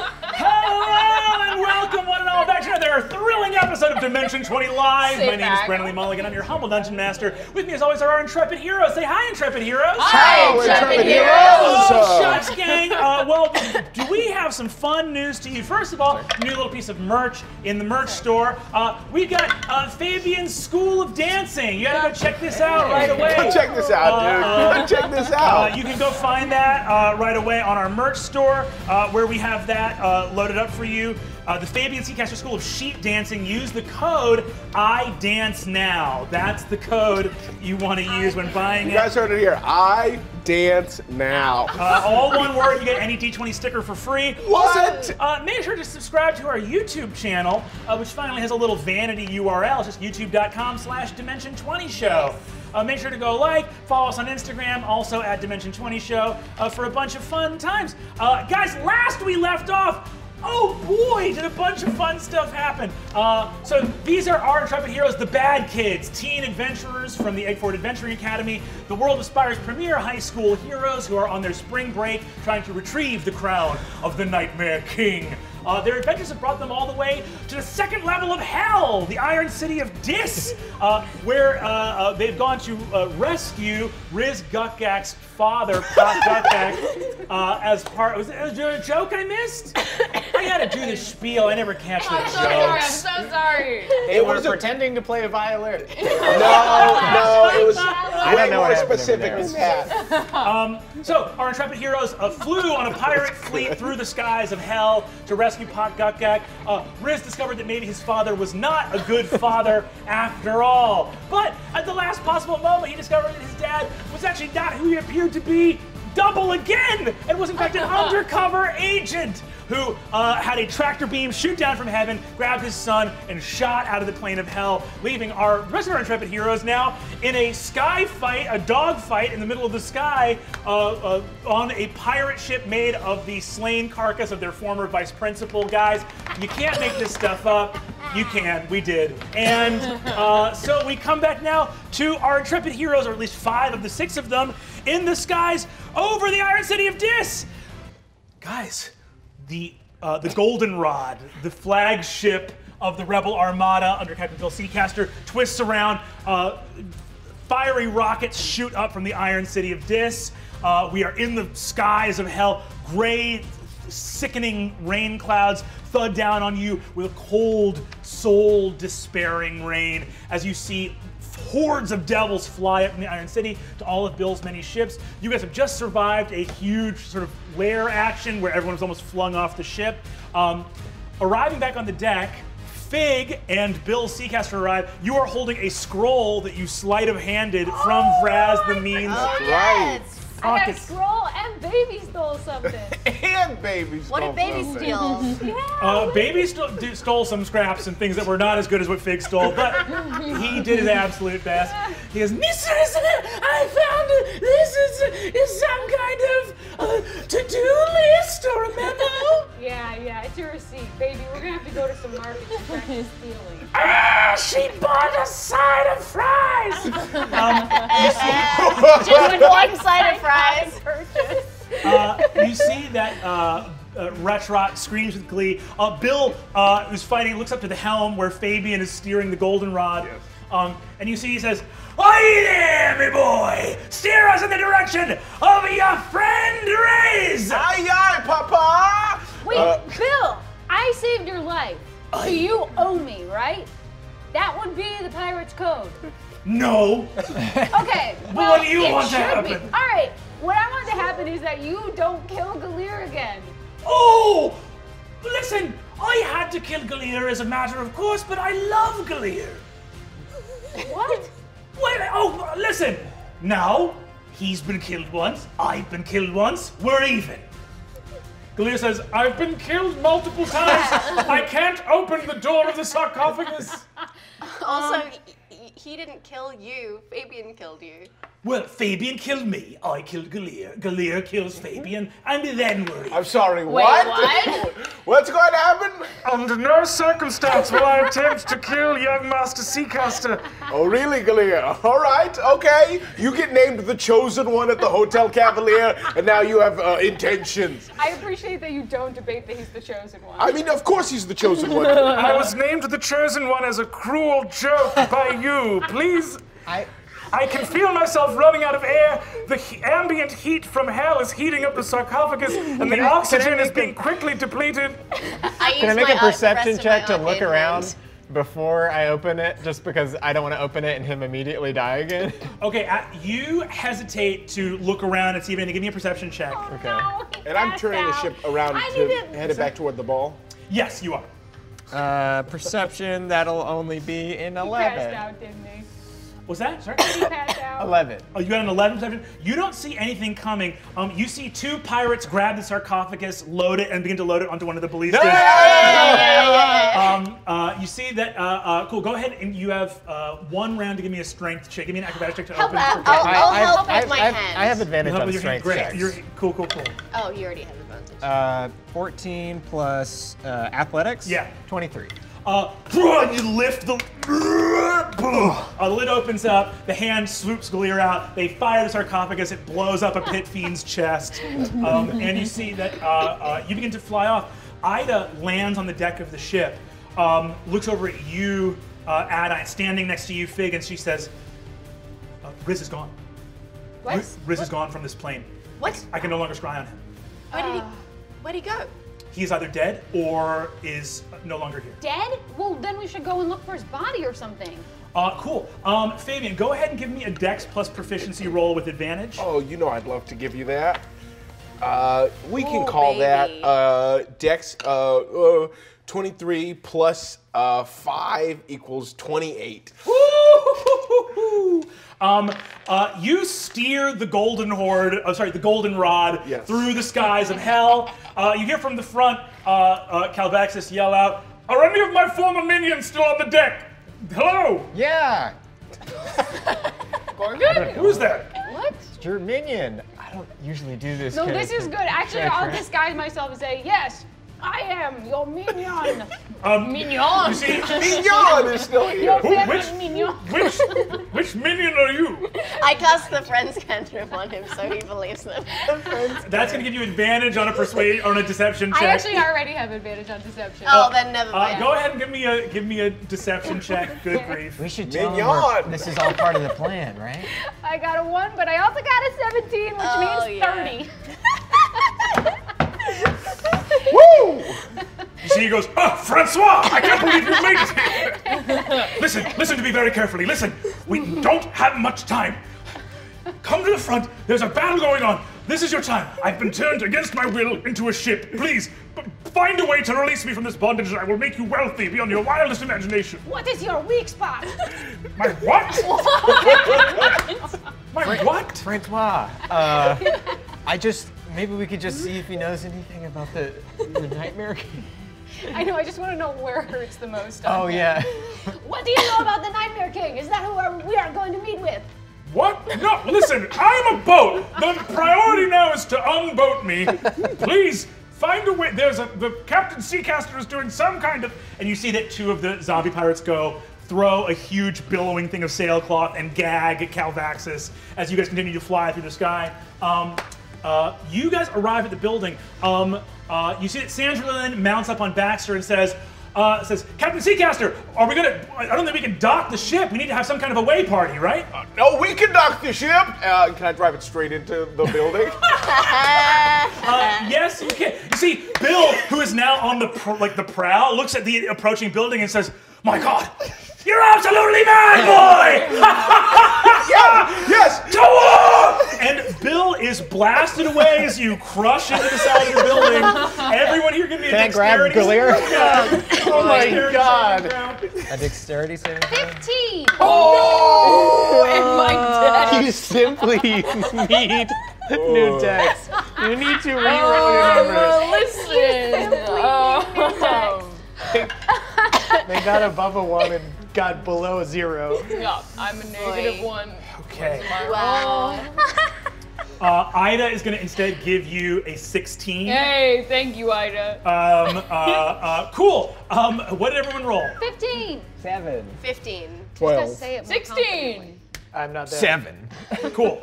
Hello and welcome, one and all, back to another thrilling episode of Dimension 20 Live. My name is Brennan Mulligan. I'm your humble dungeon master. With me, as always, are our intrepid heroes. Say hi, intrepid heroes. Hi, intrepid heroes. Oh, shucks, gang. Well, do we have some fun news to you? First of all, new little piece of merch in the merch store. We've got Fabian's School of Dancing. You gotta go check this out right away. Go check this out, dude. Go check this out. You can go find that right away on our merch store, where we have that loaded up for you. The Fabian Seacaster School of Sheep Dancing. Use the code IDANCENOW. That's the code you want to use when buying it. You guys heard it here. I dance now. All one word. You get any D20 sticker for free. What? Also, make sure to subscribe to our YouTube channel, which finally has a little vanity URL. It's just youtube.com/Dimension20Show. Make sure to go like, follow us on Instagram, also at Dimension 20 Show, for a bunch of fun times. Guys, last we left off, oh boy, did a bunch of fun stuff happen. So these are our intrepid heroes, the bad kids, teen adventurers from the Aguefort Adventuring Academy, the world aspires premier high school heroes who are on their spring break trying to retrieve the crown of the Nightmare King. Their adventures have brought them all the way to the second level of hell, the Iron City of Dis, where they've gone to rescue Riz Guttgak's father, Pop Guttgak, as part. Was there a joke I missed? I gotta do this spiel. I never catch the jokes. I'm so sorry. They were pretending to play a violin. No, it was way more specific than that. So our intrepid heroes flew on a pirate fleet through the skies of hell to rescue Pop Guttgak. Riz discovered that maybe his father was not a good father after all. But at the last possible moment, he discovered that his dad was actually not who he appeared to be, double again, and was in fact an undercover agent who had a tractor beam shoot down from heaven, grabbed his son, and shot out of the plane of hell, leaving our rest of our intrepid heroes now in a sky fight, a dog fight in the middle of the sky on a pirate ship made of the slain carcass of their former vice principal. Guys, you can't make this stuff up. You can. We did. And so we come back now to our intrepid heroes, or at least five of the six of them, in the skies over the Iron City of Dis. Guys, the Goldenrod, the flagship of the Rebel Armada under Captain Bill Seacaster, twists around. Fiery rockets shoot up from the Iron City of Dis. We are in the skies of hell. Gray, sickening rain clouds thud down on you with cold, soul-despairing rain as you see hordes of devils fly up from the Iron City to all of Bill's many ships. You guys have just survived a huge sort of lair action where everyone was almost flung off the ship. Arriving back on the deck, Fig and Bill Seacaster arrive. You are holding a scroll that you sleight-of-handed from Vraz the Mean's pocket. Scroll and baby stole something. And baby stole something. What did baby steal? Yeah, baby stole some scraps and things that were not as good as what Fig stole, but he did his absolute best. He goes, "Mister, I found this is some kind of to-do list or a memo." Yeah, it's your receipt, baby. We're gonna have to go to some market to practice stealing. Ah, she bought a side of fries. Just one side of fries. You see that Retrot screams with glee. Bill, who's fighting, looks up to the helm where Fabian is steering the Goldenrod. Yes. And you see he says, "Aye there, me boy! Steer us in the direction of your friend Riz!" Aye, aye, Papa! Wait, Bill, I saved your life. So you owe me, right? That would be the pirate's code. No. Okay. Well, what do you want to happen? All right. What I want to happen is that you don't kill Gilear again. Oh, listen. I had to kill Gilear as a matter of course, but I love Gilear. What? Well, oh, listen. Now he's been killed once. I've been killed once. We're even. Gilear says, "I've been killed multiple times. I can't open the door of the sarcophagus." Also. He didn't kill you. Fabian killed you. Well, Fabian killed me. I killed Gilear. Gilear kills Fabian, and then we're. I'm sorry. What? Wait, what? What's going to happen? Under no circumstance will I attempt to kill young Master Seacaster. Oh, really, Gilear? All right, okay. You get named the chosen one at the Hotel Cavalier, and now you have intentions. I appreciate that you don't debate that he's the chosen one. I mean, of course he's the chosen one. I was named the chosen one as a cruel joke by you. Please. I can feel myself running out of air. The ambient heat from hell is heating up the sarcophagus, and the oxygen is being quickly depleted. Can I make a perception check to look around before I open it, just because I don't want to open it and him immediately die again? Okay, you hesitate to look around and see if anything. Give me a perception check. Oh, okay. No, and I'm turning the ship around to head it back toward the ball. Yes, you are. Perception, that'll only be an 11. He passed out, didn't he? What's that? Sorry? 11. Oh, you got an 11 perception? You don't see anything coming. You see two pirates grab the sarcophagus, load it, and begin to load it onto one of the police stations. You see that, cool, go ahead and you have one round to give me a strength check. Give me an acrobatic check to help open. I'll help with my hands. I have advantage on strength checks. Cool. Oh, you already have advantage. 14 plus athletics? Yeah. 23. You lift the lid opens up, the hand swoops Gilear out, they fire the sarcophagus, it blows up a pit fiend's chest, and you see that you begin to fly off. Ayda lands on the deck of the ship, looks over at you, Adaine, standing next to you, Fig, and she says, Riz is gone. What? Riz is gone from this plane. What? I can no longer scry on him. Where'd he go? He's either dead or is no longer here. Dead? Well, then we should go and look for his body or something. Cool. Fabian, go ahead and give me a Dex plus proficiency roll with advantage. Oh, you know I'd love to give you that. Dex 23 plus 5 equals 28. Woo-hoo-hoo-hoo-hoo. You steer the goldenrod yes. through the skies of hell. You hear from the front Kalvaxus yell out, "Are any of my former minions still on the deck? Hello?" Yeah. Gorgug? Who's that? What? It's your minion. I don't usually do this. No, this is good. Actually, I'll disguise myself and say, "Yes, I am your minion." Minion. You see, Minion is still here. Which minion are you? I cast the Friends cantrip on him, so he believes them. That's going to give you advantage on a deception check. I actually already have advantage on deception. Oh, then never mind. Go ahead and give me a deception check. Good grief. We should do it. This is all part of the plan, right? I got a 1, but I also got a 17, which means 30. Woo! You see, he goes, "Oh, Francois, I can't believe you made it here. Listen to me very carefully. Listen, we don't have much time. Come to the front. There's a battle going on. This is your time. I've been turned against my will into a ship. Please, find a way to release me from this bondage and I will make you wealthy beyond your wildest imagination." What is your weak spot? My what? My what? Francois, maybe we could just see if he knows anything about the Nightmare King. I know, I just want to know where it hurts the most. Oh, yeah. What do you know about the Nightmare King? Is that who we are going to meet with? What? No, listen, I'm a boat. The priority now is to unboat me. Please find a way. The Captain Seacaster is doing some kind of. And you see that two of the zombie pirates go throw a huge billowing thing of sailcloth and gag at Kalvaxus as you guys continue to fly through the sky. You guys arrive at the building. You see that Sandra Lynn mounts up on Baxter and says, "Captain Seacaster, are we gonna? I don't think we can dock the ship. We need to have some kind of away party, right?" "No, we can dock the ship." "Can I drive it straight into the building?" Yes, you can. You see, Bill, who is now on the prow, looks at the approaching building and says, "My God, you're absolutely mad, boy!" Yes! And Bill is blasted away as you crush into the side of the building. Everyone here can be a dexterity saving throw. Oh my God. A dexterity saving throw? 15! Oh! And my dex. You simply need new dex. You need to reroll your numbers. Listen. You simply need new dex. They got above a 1 and got below a 0. Yeah, I'm a -1. Okay. Wow. Ayda is going to instead give you a 16. Hey, thank you, Ayda. Cool. What did everyone roll? 15. 7. 15. 12. 16. I'm not there. 7. Cool.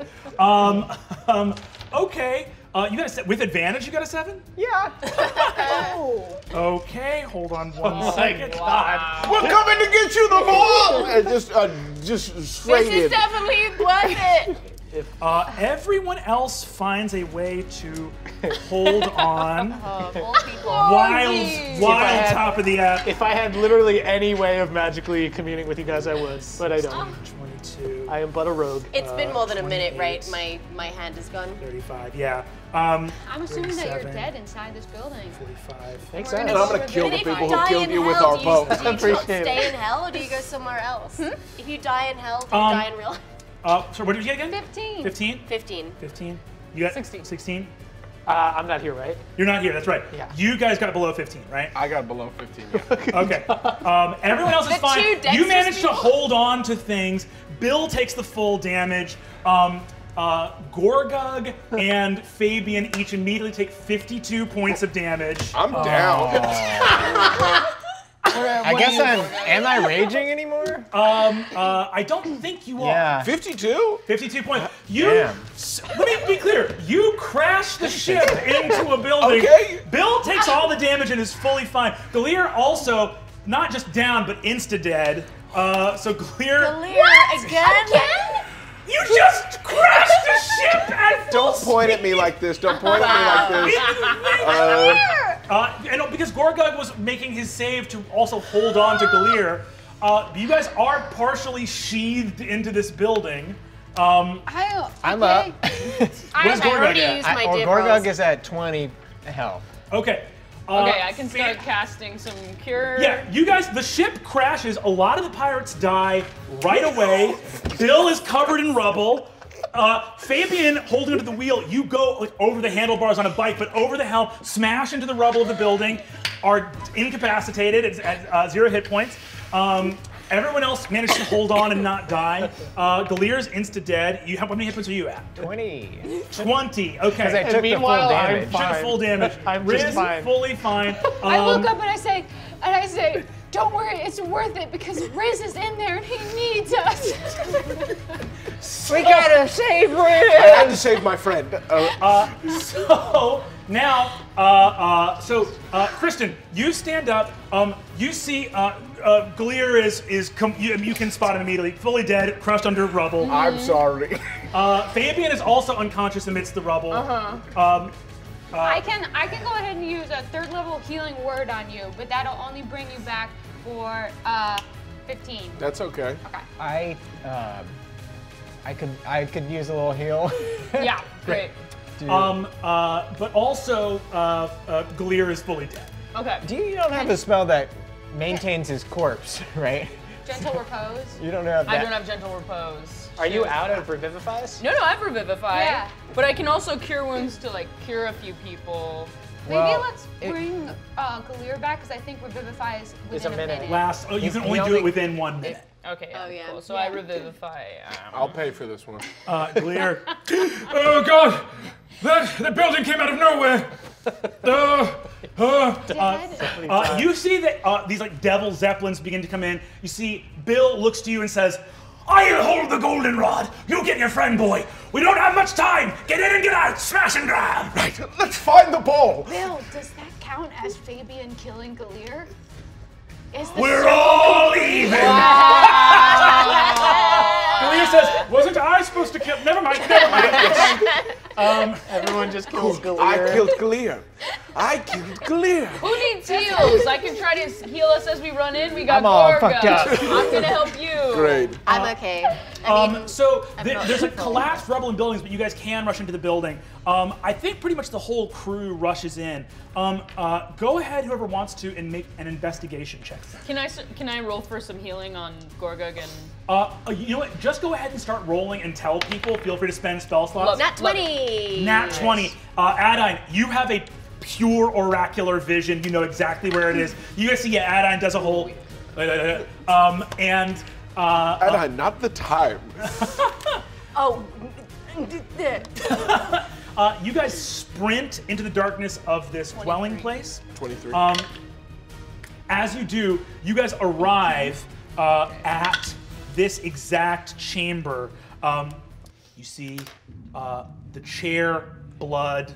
Okay. You got a with advantage. You got a 7. Yeah. Oh. Okay. Hold on one second. Wow. We're coming to get you, the ball. Just straight. This is definitely blended. Everyone else finds a way to hold on. Wild top of the app. If I had literally any way of magically communing with you guys, I would, but I don't. 22. I am but a rogue. It's been more than a minute, right? My hand is gone. 35. Yeah. I'm assuming that you're dead inside this building. 45. Thanks, and I'm gonna kill the people who killed you with our bow. I appreciate it. Stay in hell, or do you go somewhere else? If you die in hell, do you die in real life? So what did you get again? 15. 15? 15. 15. You got 16. 16? I'm not here, right? You're not here, that's right. Yeah. You guys got below 15, right? I got below 15, yeah. Okay. Everyone else is fine. You managed to hold on to things. Bill takes the full damage. Gorgug and Fabian each immediately take 52 points of damage. I'm down. I guess am I raging anymore? I don't think you are. Yeah. 52? 52 points. Let me be clear. You crash the ship into a building. Okay. Bill takes all the damage and is fully fine. Gilear also, not just down, but insta-dead. So Gilear. What? Again? You just crashed the ship at full speed. Don't point at me like this. Don't point at me like this. And because Gorgug was making his save to also hold on to Gilear, you guys are partially sheathed into this building. I'm up. What is Gorgug at? Gorgug is at 20 health. Okay. Okay, I can start casting some cure. Yeah, you guys, the ship crashes. A lot of the pirates die right away. Bill is covered in rubble. Fabian holding onto the wheel. You go like over the handlebars on a bike, but over the helm, smash into the rubble of the building, are incapacitated. It's at 0 hit points. Everyone else managed to hold on and not die. Gilear's insta-dead. How many hit points are you at? 20. 20, okay. Because I took the full damage. I'm Riz just fine. Fully fine. I look up and I say, don't worry, it's worth it because Riz is in there and he needs us. We gotta save Riz. I had to save my friend. So now, Kristen, you stand up. You see Gilear you can spot him immediately, fully dead, crushed under rubble. I'm sorry. Fabian is also unconscious amidst the rubble. I can go ahead and use a 3rd level healing word on you, but that'll only bring you back for 15. That's okay. Okay. I could use a little heal. Yeah, great. But also, Gilear is fully dead. Okay. You don't have a spell that maintains his corpse, right? Gentle repose. You don't have that. I don't have gentle repose. Are you out of revivifies? No, I've revivified. Yeah. But I can also cure wounds to like cure a few people. Maybe let's bring Gilear back because I think revivify is within a minute. You can only do it within 1 minute. Okay. Oh yeah. Cool. So I revivify. I'll pay for this one. Gilear. Oh God, that building came out of nowhere. You see that these like devil zeppelins begin to come in. You see Bill looks to you and says, "I'll hold the goldenrod. You get your friend, boy. We don't have much time. Get in and get out. Smash and grab. Right. Let's find the ball." Bill, does that count as Fabian killing Gilear? We're all even! Wow. Gilear says, wasn't I supposed to kill? Never mind. Everyone just kills Gilear. I killed Gilear. Who needs heals? I can try to heal us as we run in. We got Gorgug. I'm gonna help you. Great. I'm okay. There's like collapsed rubble and buildings, but you guys can rush into the building. I think pretty much the whole crew rushes in. Go ahead, whoever wants to, and make an investigation check. Can I roll for some healing on Gorgug and? You know what? Just go ahead and start rolling and tell people. Feel free to spend spell slots. Nat 20. Nat 20. Adaine, you have a pure oracular vision. You know exactly where it is. You guys see, Adaine does a whole. Adaine, not the time. Oh, You guys sprint into the darkness of this dwelling place. 23. As you do, you guys arrive at this exact chamber. You see the chair, blood,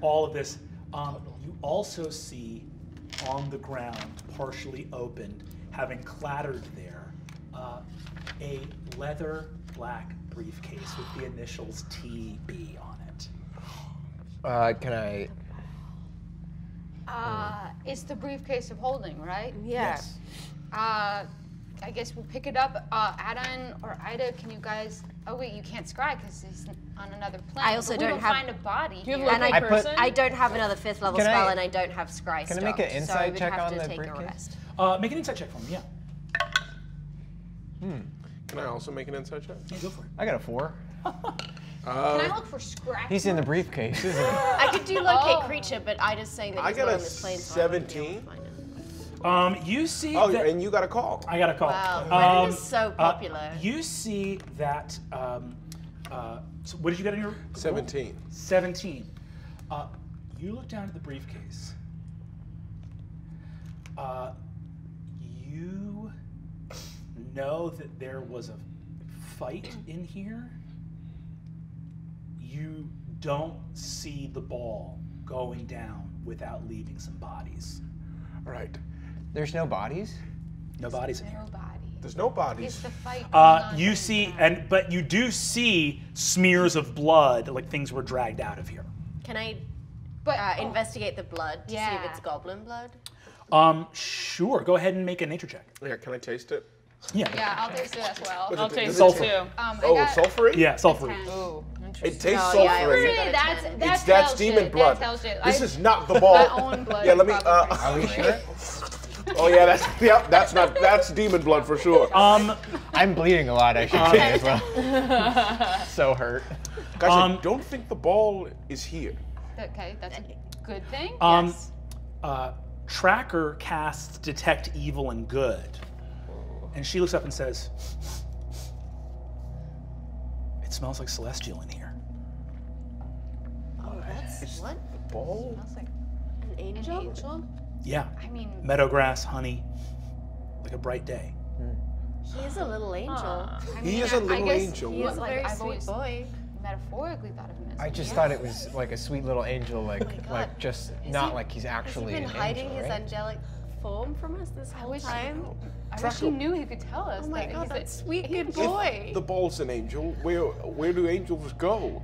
all of this. You also see on the ground, partially opened, having clattered there, a leather black briefcase with the initials TB on it. Can I? It's the briefcase of holding, right? Yeah. Yes. I guess we'll pick it up. Adaine or Ayda, can you guys? Oh wait, you can't scry because he's on another planet. I also don't have, find a body. Do you have a person? I don't have another fifth-level spell, and I don't have scry. Can I make an insight check on the briefcase? Make an insight check for me. Yeah. Can I also make an insight check? Yeah, go for it. I got a 4. Can I look for scratch? He's in the briefcase, isn't he? I could do locate creature, but I just saying that he's not on this plane. So 17. You see. Oh, that, and you got a call. I got a call. Wow, Reddit is so popular. You see that. So what did you get in your? 17. 17. You look down at the briefcase. You know that there was a fight in here. You don't see the ball going down without leaving some bodies. All right. There's no bodies? No bodies in here. There's no bodies. It's the fight going on you see, but you do see smears of blood, like things were dragged out of here. Can I investigate the blood to see if it's goblin blood? Sure. Go ahead and make a nature check. Yeah, can I taste it? Yeah. Yeah, I'll taste it as well. I'll taste it too. Sulfury? Yeah, sulfury. Ooh. It tastes sulfury. Yeah, that's demon blood. This is not the ball. My own blood. Yeah, let me. Are we sure? Oh yeah, that's demon blood for sure. I'm bleeding a lot. I should say as well. So hurt. Guys, I don't think the ball is here. Okay, that's a good thing. Yes. Tracker casts Detect Evil and Good, and she looks up and says, "It smells like celestial in here." Oh, that's what? The ball? It smells like an angel? An angel? Yeah. I mean, meadow grass, honey, like a bright day. He is a little angel. I mean, he is a little angel. He is like, I've always metaphorically thought of him as. I just thought it was like a sweet little angel, like just not like he's actually an angel. Has he been hiding his angelic form from us this whole time? I wish he knew he could tell us. Oh my God, that sweet good boy. If the ball's an angel, where do angels go?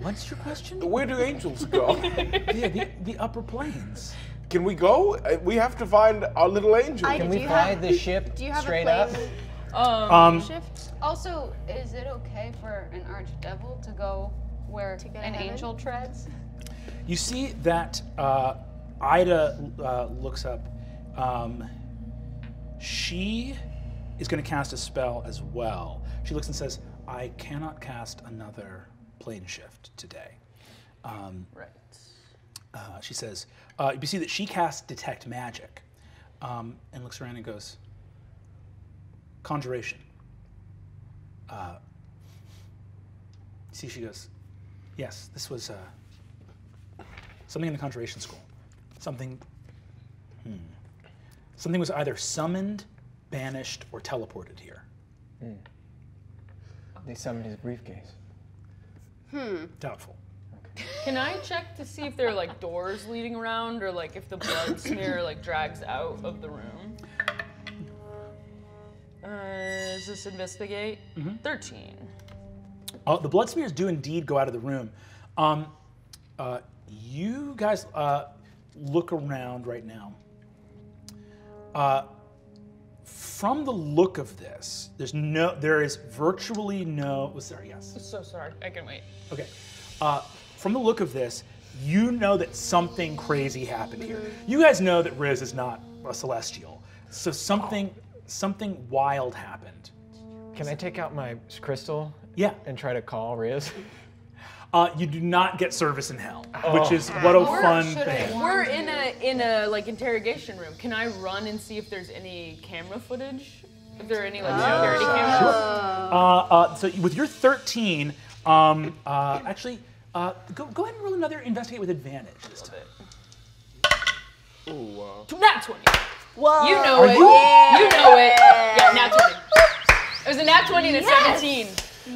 What's your question? Where do angels go? Yeah, the upper plains. Can we go? We have to find our little angel. Can we fly the ship straight up? Shift? Also, is it okay for an archdevil to go where an angel treads? You see that Ayda looks up. She is going to cast a spell as well. She looks and says, "I cannot cast another plane shift today." Right. She says, you see that she casts Detect Magic, and looks around and goes, "Conjuration." See, she goes, "Yes, this was something in the Conjuration School. Something was either summoned, banished, or teleported here." They summoned his briefcase. Doubtful. Okay. Can I check to see if there are like doors leading around, or like if the blood smear like drags out of the room? Is this investigate? 13. The blood smears do indeed go out of the room. You guys look around right now. From the look of this, there is virtually no. Was there? Yes. So sorry. I can wait. Okay. From the look of this, you know that something crazy happened here. You guys know that Riz is not a celestial, so something wild happened. Can I take out my crystal? Yeah. And try to call Riz. You do not get service in hell, which is what a fun thing. We're in a like interrogation room. Can I run and see if there's any camera footage Is there any like security cameras? Sure. So with your 13, actually, go ahead and roll another investigate with advantage this time. Ooh, wow. Nat 20. Whoa. You know it. Yeah. You know it. Yeah, nat 20. It was a nat 20 and a 17.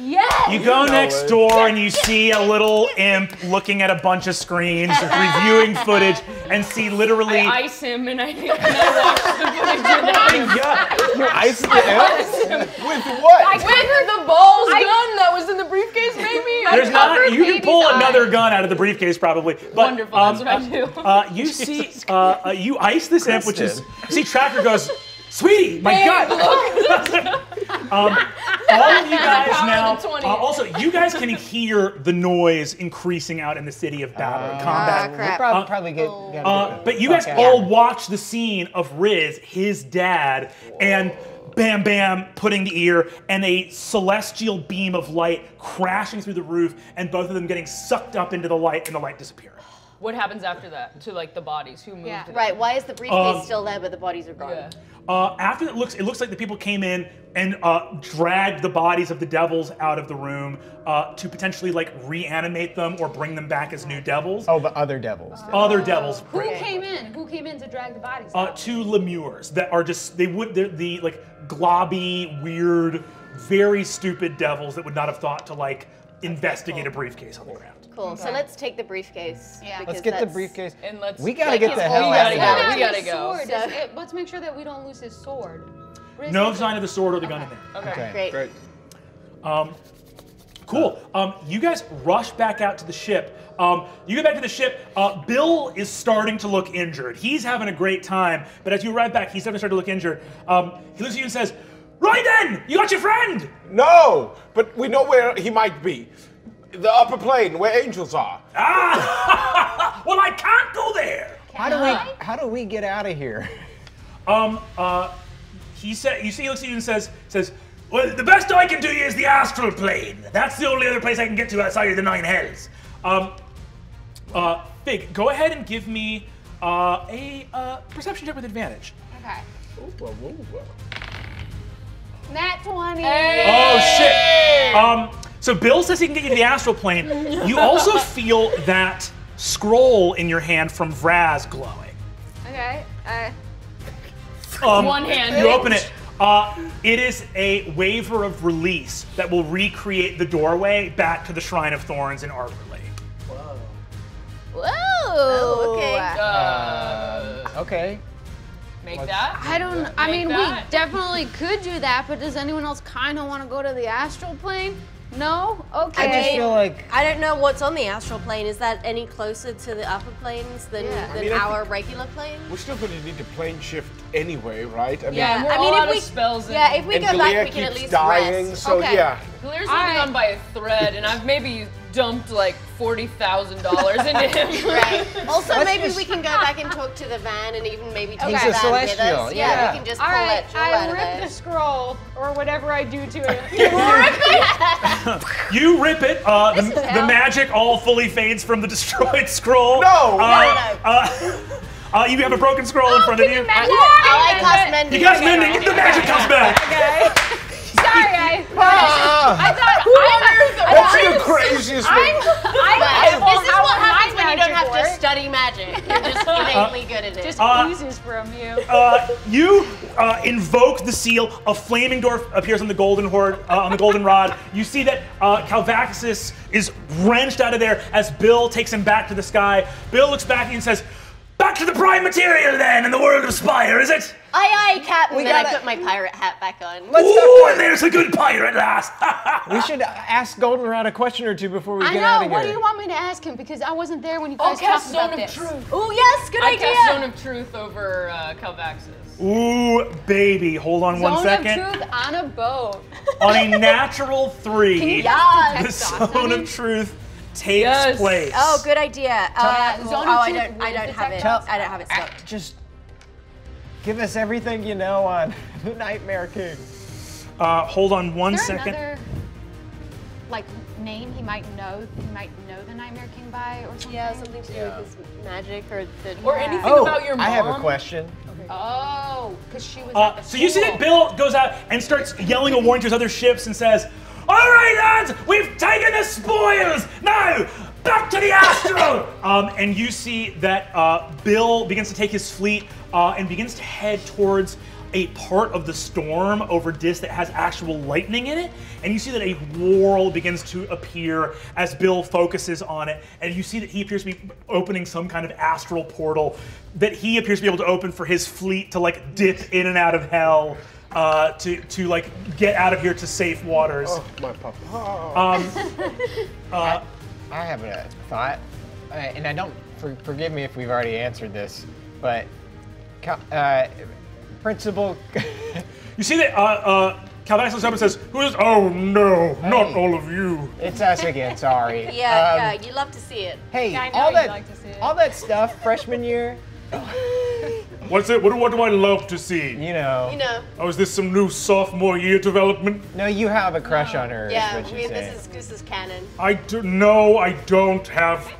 Yes. You go next door and you see a little imp looking at a bunch of screens, reviewing footage, and see literally. I ice him, and I think I watched the footage. Yeah, you ice the imp with what? I covered the balls gun that was in the briefcase, maybe. There's not. You can pull another gun out of the briefcase, probably. But, wonderful. That's what I do. You see, you ice this imp, which is. See, Tracker goes. Sweetie, my God! All of you guys now. Also, you guys can hear the noise increasing out in the city of battle and combat. Crap. Probably get. But you guys all watch the scene of Riz, his dad, and bam, bam, putting the ear, and a celestial beam of light crashing through the roof, and both of them getting sucked up into the light, and the light disappearing. What happens after that to like the bodies? Who moved? Yeah. Right. Why is the briefcase still there, but the bodies are gone? Yeah. After that, it looks like the people came in and dragged the bodies of the devils out of the room to potentially like reanimate them or bring them back as new devils. Oh, but other devils. Other devils. Who came in? Who came in to drag the bodies out? Two lemures that are just the like globby, weird, very stupid devils that would not have thought to like investigate a briefcase on the ground. Cool. Okay. So let's take the briefcase. Yeah. Let's get the briefcase. And let's we gotta get the hell out of here. We gotta go. Let's make sure that we don't lose his sword. No sign of the sword or the gun in there. Okay. Great. Cool. You guys rush back out to the ship. You get back to the ship. Bill is starting to look injured. He's having a great time, but as you arrive back, he's starting to look injured. He looks at you and says, "Right then, you got your friend." No, but we know where he might be. The upper plane, where angels are. Ah! Well, I can't go there. How do we get out of here? He said. You see, he looks at you and says, "Well, the best I can do is the astral plane. That's the only other place I can get to outside of the nine hells." Fig, go ahead and give me a perception check with advantage. Okay. Nat 20. Hey. Oh shit. So Bill says he can get you to the astral plane. You also feel that scroll in your hand from Vraz glowing. Okay. One hand. You open it. It is a waiver of release that will recreate the doorway back to the Shrine of Thorns in Arborly. Whoa. Whoa. Oh, okay. Okay. Make that? I don't. I mean, we definitely could do that, but does anyone else kind of want to go to the astral plane? No? Okay. I just feel like I don't know what's on the astral plane. Is that any closer to the upper planes than our regular plane? We're still going to need to plane shift anyway, right? I mean, if we go back, we can at least rest. So yeah. Gilear's holding on by a thread, and I've maybe dumped like $40,000 into him. Right. Also, maybe we can go back and talk to the van, and even maybe take the van with us. Yeah, we can just pull that jewel out of it. I rip the scroll, or whatever I do to it. You rip it. The magic all fully fades from the destroyed scroll. No. You have a broken scroll in front of you. I cast mending. You cast mending. The magic comes back. Okay. Sorry, this is what happens when you don't have to study magic. You're just innately good at it. Just oozes from you. You invoke the seal. A flaming dwarf appears on the goldenrod. You see that Kalvaxus is wrenched out of there as Bill takes him back to the sky. Bill looks back and says, "Back to the prime material then, in the world of Spire, is it?" Aye, aye, Captain. And then I put my pirate hat back on. Ooh, and there's a good pirate at last. We should ask Goldenrod a question or two before we get out of here. I know, what do you want me to ask him? Because I wasn't there when you guys talked about this. Oh, yes, good idea. I cast Zone of Truth over Kalvaxus. Ooh, baby, hold on one second. Zone of Truth on a boat. On a natural 3, Zone of Truth takes place. Oh, good idea. I don't have it stopped. Just give us everything you know on the Nightmare King. Hold on one second. Another, like, name he might know the Nightmare King by or something? Yeah, something to do with his magic or anything about your mom. I have a question. Okay. Oh. because she was at the so school. You see that Bill goes out and starts yelling a warning to his other ships and says, "All right, lads, we've taken the spoils! Now, back to the Astro!" And you see that Bill begins to take his fleet and begins to head towards a part of the storm over Dis that has actual lightning in it. And you see that a whorl begins to appear as Bill focuses on it. And you see that he appears to be opening some kind of astral portal that he appears to be able to open for his fleet to like dip in and out of hell. To like get out of here to safe waters. Oh, my puppy. I have a thought, and I don't forgive me if we've already answered this, but Principal. You see that Kalvaxus looks up and says, "Who is? Oh no, hey, not all of you. It's us again. Sorry." Yeah, yeah. You love to see it. Hey, I know all that, like to see it. All that stuff freshman year. What's it? What do I love to see? You know. You know. Oh, is this some new sophomore year development? No, you have a crush on her. Yeah, is what you this is canon. I do. No, I don't have.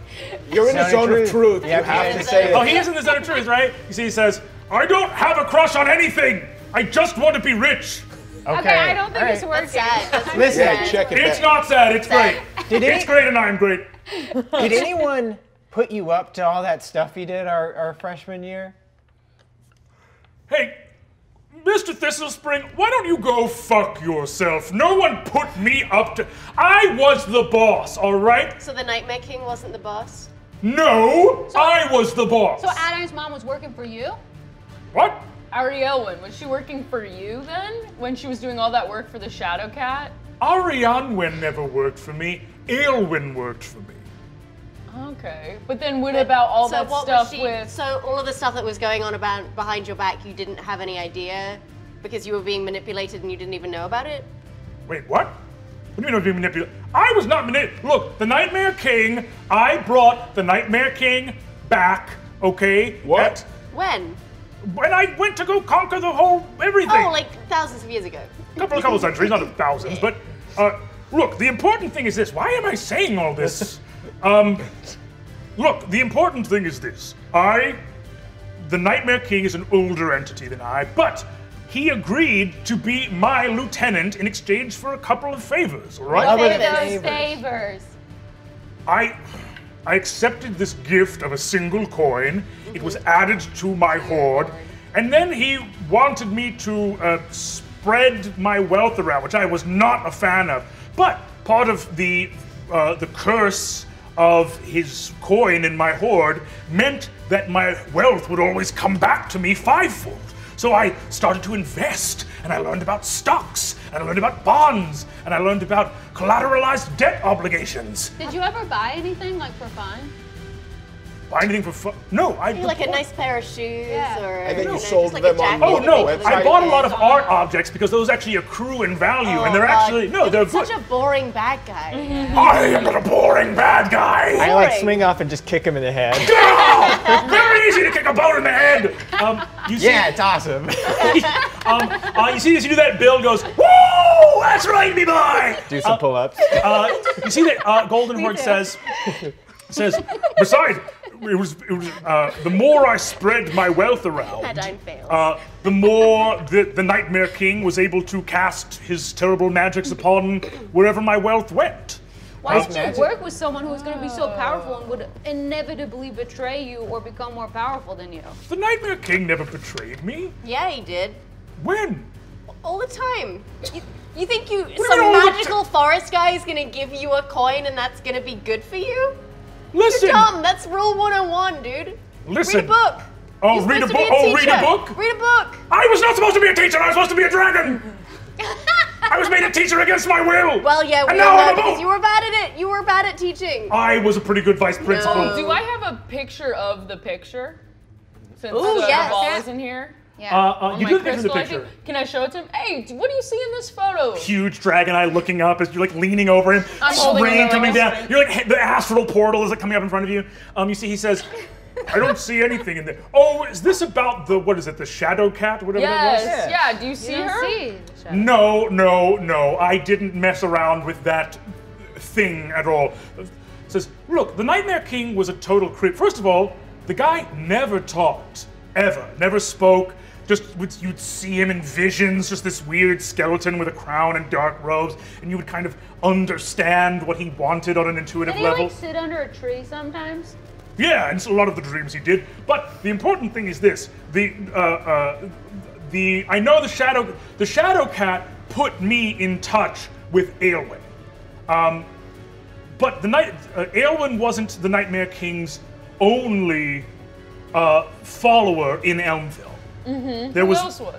You're in the zone of truth. You have to say it. Oh, he is in the zone of truth, right? You see, he says, "I don't have a crush on anything. I just want to be rich." Okay. Okay, I don't think it's working. Sad. Listen, check it. It's not sad. It's great. It's great, and I'm great. Did anyone put you up to all that stuff you did our freshman year? Hey, Mr. Thistlespring, why don't you go fuck yourself? No one put me up to... I was the boss, all right? So the Nightmare King wasn't the boss? No, so, I was the boss. So Adaine's mom was working for you? What? Arielwyn, was she working for you then? When she was doing all that work for the Shadow Cat? Arielwyn never worked for me. Aelwyn worked for me. Okay, but then what about all that stuff with... So all of the stuff that was going on about behind your back, you didn't have any idea because you were being manipulated and you didn't even know about it? Wait, what? What do you mean I was being manipulated? I was not manipulated. Look, the Nightmare King, I brought the Nightmare King back, okay? What? When? When I went to go conquer the whole everything. Oh, like thousands of years ago. A couple centuries, not thousands, but look, the important thing is this. Why am I saying all this? Look, the important thing is this. The Nightmare King is an older entity than I, but he agreed to be my lieutenant in exchange for a couple of favors, all right? What are those favors? I accepted this gift of a single coin. It was added to my hoard, and then he wanted me to spread my wealth around, which I was not a fan of. But part of the curse of his coin in my hoard meant that my wealth would always come back to me fivefold. So I started to invest, and I learned about stocks, and I learned about bonds, and I learned about collateralized debt obligations. Did you ever buy anything, like, for fun? Buy anything for fun? No, I did. Like a nice pair of shoes, or... And then you sold them on... Oh, no, I bought a lot of art objects because those actually accrue in value, and they're actually... No, they're good. Such a boring bad guy. I am not a boring bad guy! I, like, swing off and just kick him in the head. Very easy to kick a bone in the head! Yeah, it's awesome. You see, as you do that, Bill goes, "Woo! That's right, me boy!" Do some pull-ups. You see that Goldenrod says, "Besides... It was the more I spread my wealth around, the more the Nightmare King was able to cast his terrible magics upon wherever my wealth went." Why did you work with someone who was going to be so powerful and would inevitably betray you or become more powerful than you? The Nightmare King never betrayed me. Yeah, he did. When? All the time. You think some magical forest guy is going to give you a coin and that's going to be good for you? Listen, Tom, that's rule 101, dude. Listen. Read a book. Oh, read a book. Oh, read a book. Read a book. I was not supposed to be a teacher. I was supposed to be a dragon. I was made a teacher against my will. Well, yeah, we know because you were bad at it. You were bad at teaching. I was a pretty good vice principal. No. Do I have a picture of the picture? Since the ball is in here. Yeah. You do the picture. Can I show it to him? Hey, what do you see in this photo? Huge dragon eye looking up as you're like leaning over him. Rain coming down. You're like the astral portal is like coming up in front of you. You see, he says, "I don't see anything in there." Oh, is this about the the Shadow Cat? Whatever it was. Yes. Yeah. Do you see her? No. I didn't mess around with that thing at all. It says, "Look, the Nightmare King was a total creep. First of all, the guy never talked, ever, never spoke." you'd see him in visions, just this weird skeleton with a crown and dark robes, and you would kind of understand what he wanted on an intuitive level. Did he, like, sit under a tree sometimes? Yeah, and so a lot of the dreams he did. But the important thing is this: I know the shadow cat put me in touch with Aelwyn. But the Aelwyn wasn't the Nightmare King's only follower in Elmville. Mm-hmm. Who else was?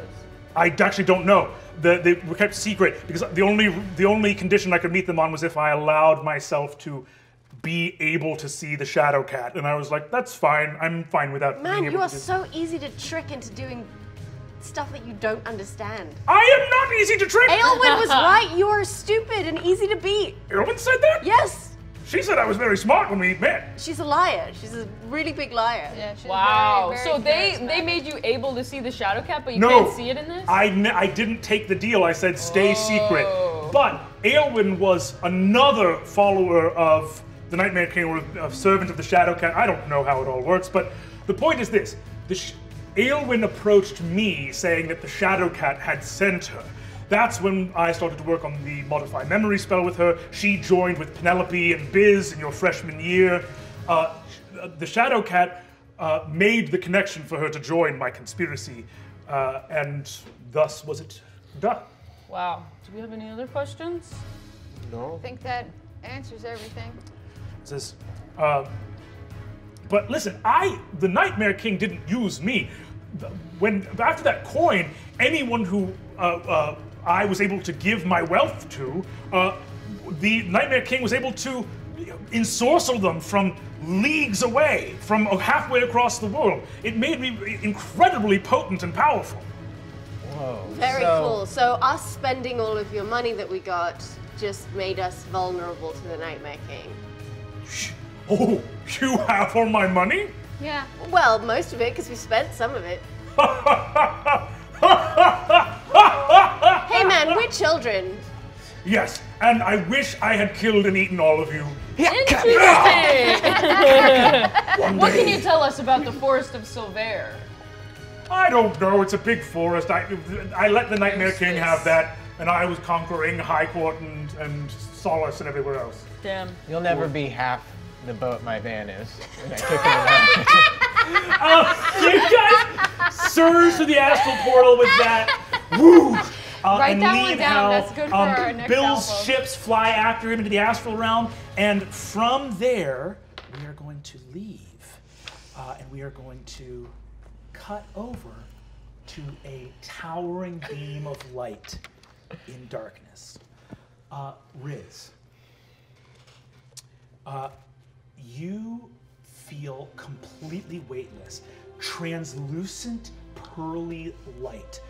I actually don't know. They were kept secret because the only condition I could meet them on was if I allowed myself to be able to see the shadow cat, and I was like, that's fine. I'm fine without. Man, being able you are to so easy to trick into doing stuff that you don't understand. I am not easy to trick! Aelwyn was right, you are stupid and easy to beat. Aelwyn said that? Yes. She said I was very smart when we met. She's a liar. She's a really big liar. Yeah, she's wow. Very, very so they made you able to see the shadow cat, but you can't see it in this? I didn't take the deal. I said stay secret. But Aelwyn was another follower of the Nightmare King, or a servant of the shadow cat. I don't know how it all works, but the point is this. Aelwyn approached me saying that the shadow cat had sent her. That's when I started to work on the modify memory spell with her. She joined with Penelope and Biz in your freshman year. The shadow cat made the connection for her to join my conspiracy, and thus was it done. Wow. Do we have any other questions? No. I think that answers everything. But listen, the Nightmare King didn't use me. After that coin, anyone who I was able to give my wealth to, the Nightmare King was able to ensorcel them from leagues away, from halfway across the world. It made me incredibly potent and powerful. Whoa. Very cool. So us spending all of your money that we got just made us vulnerable to the Nightmare King. Oh, you have all my money? Yeah. Well, most of it, because we spent some of it. Hey man, we're children. Yes, and I wish I had killed and eaten all of you. Interesting! What can you tell us about the Forest of Silvaire? I don't know, it's a big forest. I let the Nightmare King have that, and I was conquering High Court and Solace and everywhere else. Damn. You'll never be half the boat my van is. And I took it around. You guys surge to the astral portal with that. Woo! Write that one down. That's good for our next Bill's album. Ships fly after him into the astral realm, and from there, we are going to leave. And we are going to cut over to a towering beam of light in darkness. Riz. You feel completely weightless. Translucent, pearly light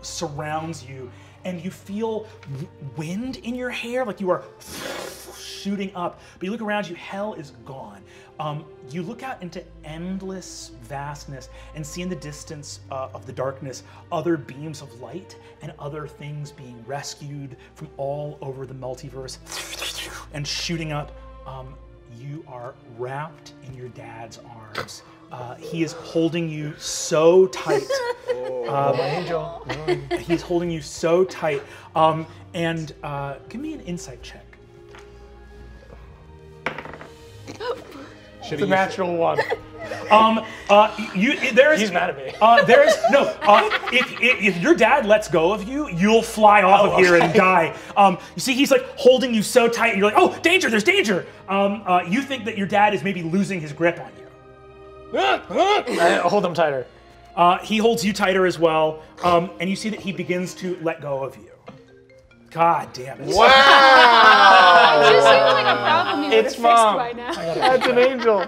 surrounds you, and you feel wind in your hair, like you are shooting up. But you look around you, hell is gone. You look out into endless vastness and see in the distance of the darkness other beams of light and other things being rescued from all over the multiverse and shooting up. You are wrapped in your dad's arms. He is holding you so tight. My angel. He's holding you so tight. And give me an insight check. It's a natural one. He's mad at me. If your dad lets go of you, you'll fly off of here and die. You see, he's like holding you so tight, and you're like, oh, danger, there's danger. You think that your dad is maybe losing his grip on you. Hold him tighter. He holds you tighter as well, and you see that he begins to let go of you. God damn it. Wow! I just seem like a problem you fixed by now.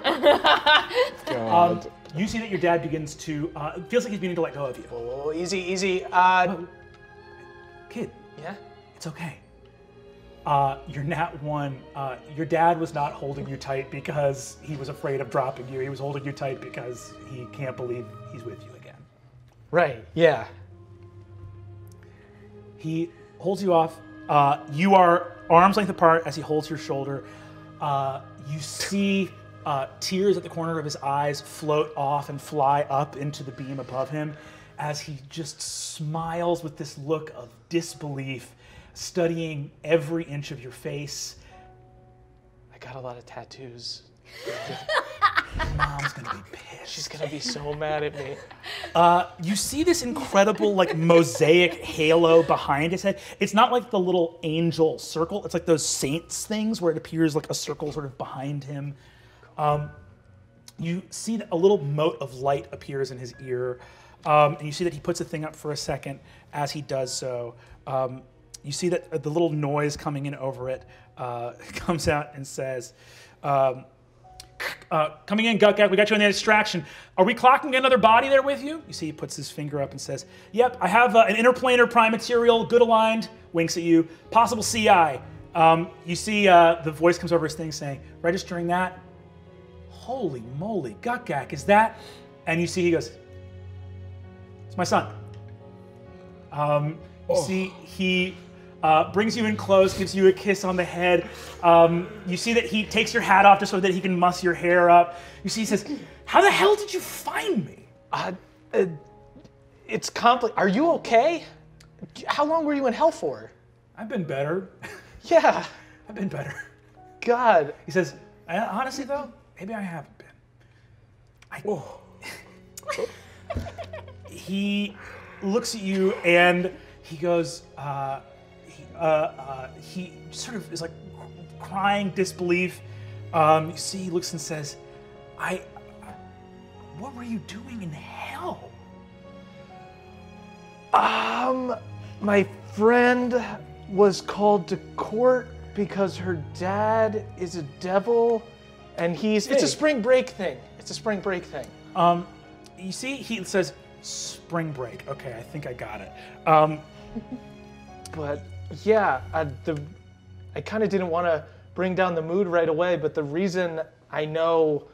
That's an angel. You see that your dad begins to, feels like he's beginning to let go of you. Oh, easy, easy. Kid. Yeah? It's okay. You're not one. Your dad was not holding you tight because he was afraid of dropping you. He was holding you tight because he can't believe he's with you again. Right, yeah. He holds you off. You are arm's length apart as he holds your shoulder. You see tears at the corner of his eyes float off and fly up into the beam above him. as he just smiles with this look of disbelief, studying every inch of your face. I got a lot of tattoos. Mom's gonna be pissed. She's gonna be so mad at me. You see this incredible, like, mosaic halo behind his head. It's not like the little angel circle. It's like those saints things where it appears like a circle sort of behind him. You see that a little mote of light appears in his ear, and you see that he puts a thing up for a second. As he does so, you see that the little noise coming in over it comes out and says, coming in, Guttgak, we got you on the distraction. Are we clocking another body there with you? You see he puts his finger up and says, yep, I have an interplanar prime material, good aligned, winks at you, possible CI. You see the voice comes over his thing saying, registering that. Holy moly, Guttgak, is that? And you see he goes, it's my son. You see he brings you in close, gives you a kiss on the head. You see that he takes your hat off just so that he can muss your hair up. You see he says, how the hell did you find me? It's complicated. Are you okay? How long were you in hell for? I've been better. Yeah. I've been better. God. He says, honestly though, maybe I haven't been. He looks at you and he goes, he sort of is like crying disbelief. You see, he looks and says, what were you doing in hell? My friend was called to court because her dad is a devil and he's, it's a spring break thing. It's a spring break thing. You see, he says, spring break. Okay, I think I got it. But yeah, I kind of didn't want to bring down the mood right away, but the reason I know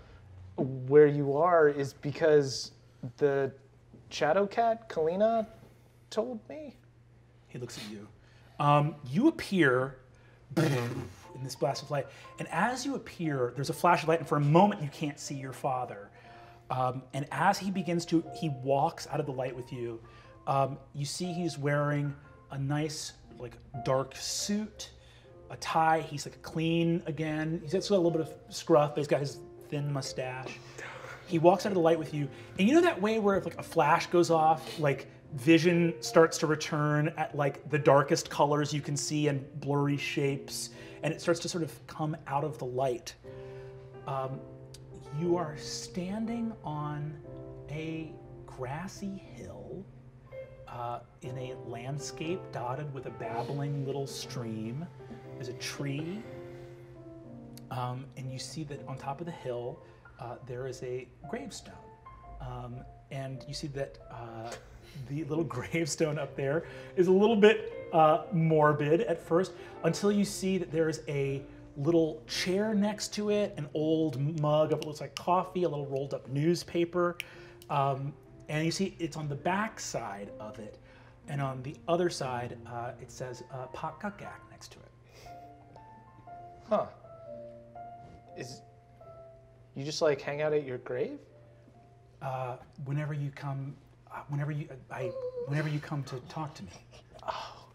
where you are is because the shadow cat, Kalina, told me. He looks at you. You appear in this blast of light, and as you appear, there's a flash of light, and for a moment you can't see your father. And as he begins to, he walks out of the light with you. You see he's wearing a nice, like, dark suit, a tie. He's like clean again. He's got a little bit of scruff, but he's got his thin mustache. He walks out of the light with you. And you know that way where if like a flash goes off, like vision starts to return at like the darkest colors you can see and blurry shapes, and it starts to sort of come out of the light. You are standing on a grassy hill in a landscape dotted with a babbling little stream. There's a tree, and you see that on top of the hill, there is a gravestone. And you see that the little gravestone up there is a little bit morbid at first, until you see that there is a little chair next to it, an old mug of what looks like coffee, a little rolled up newspaper. And you see it's on the back side of it. And on the other side, it says Pak Guttgak next to it. Huh. Is, you just like hang out at your grave? Whenever you come, whenever you come to talk to me,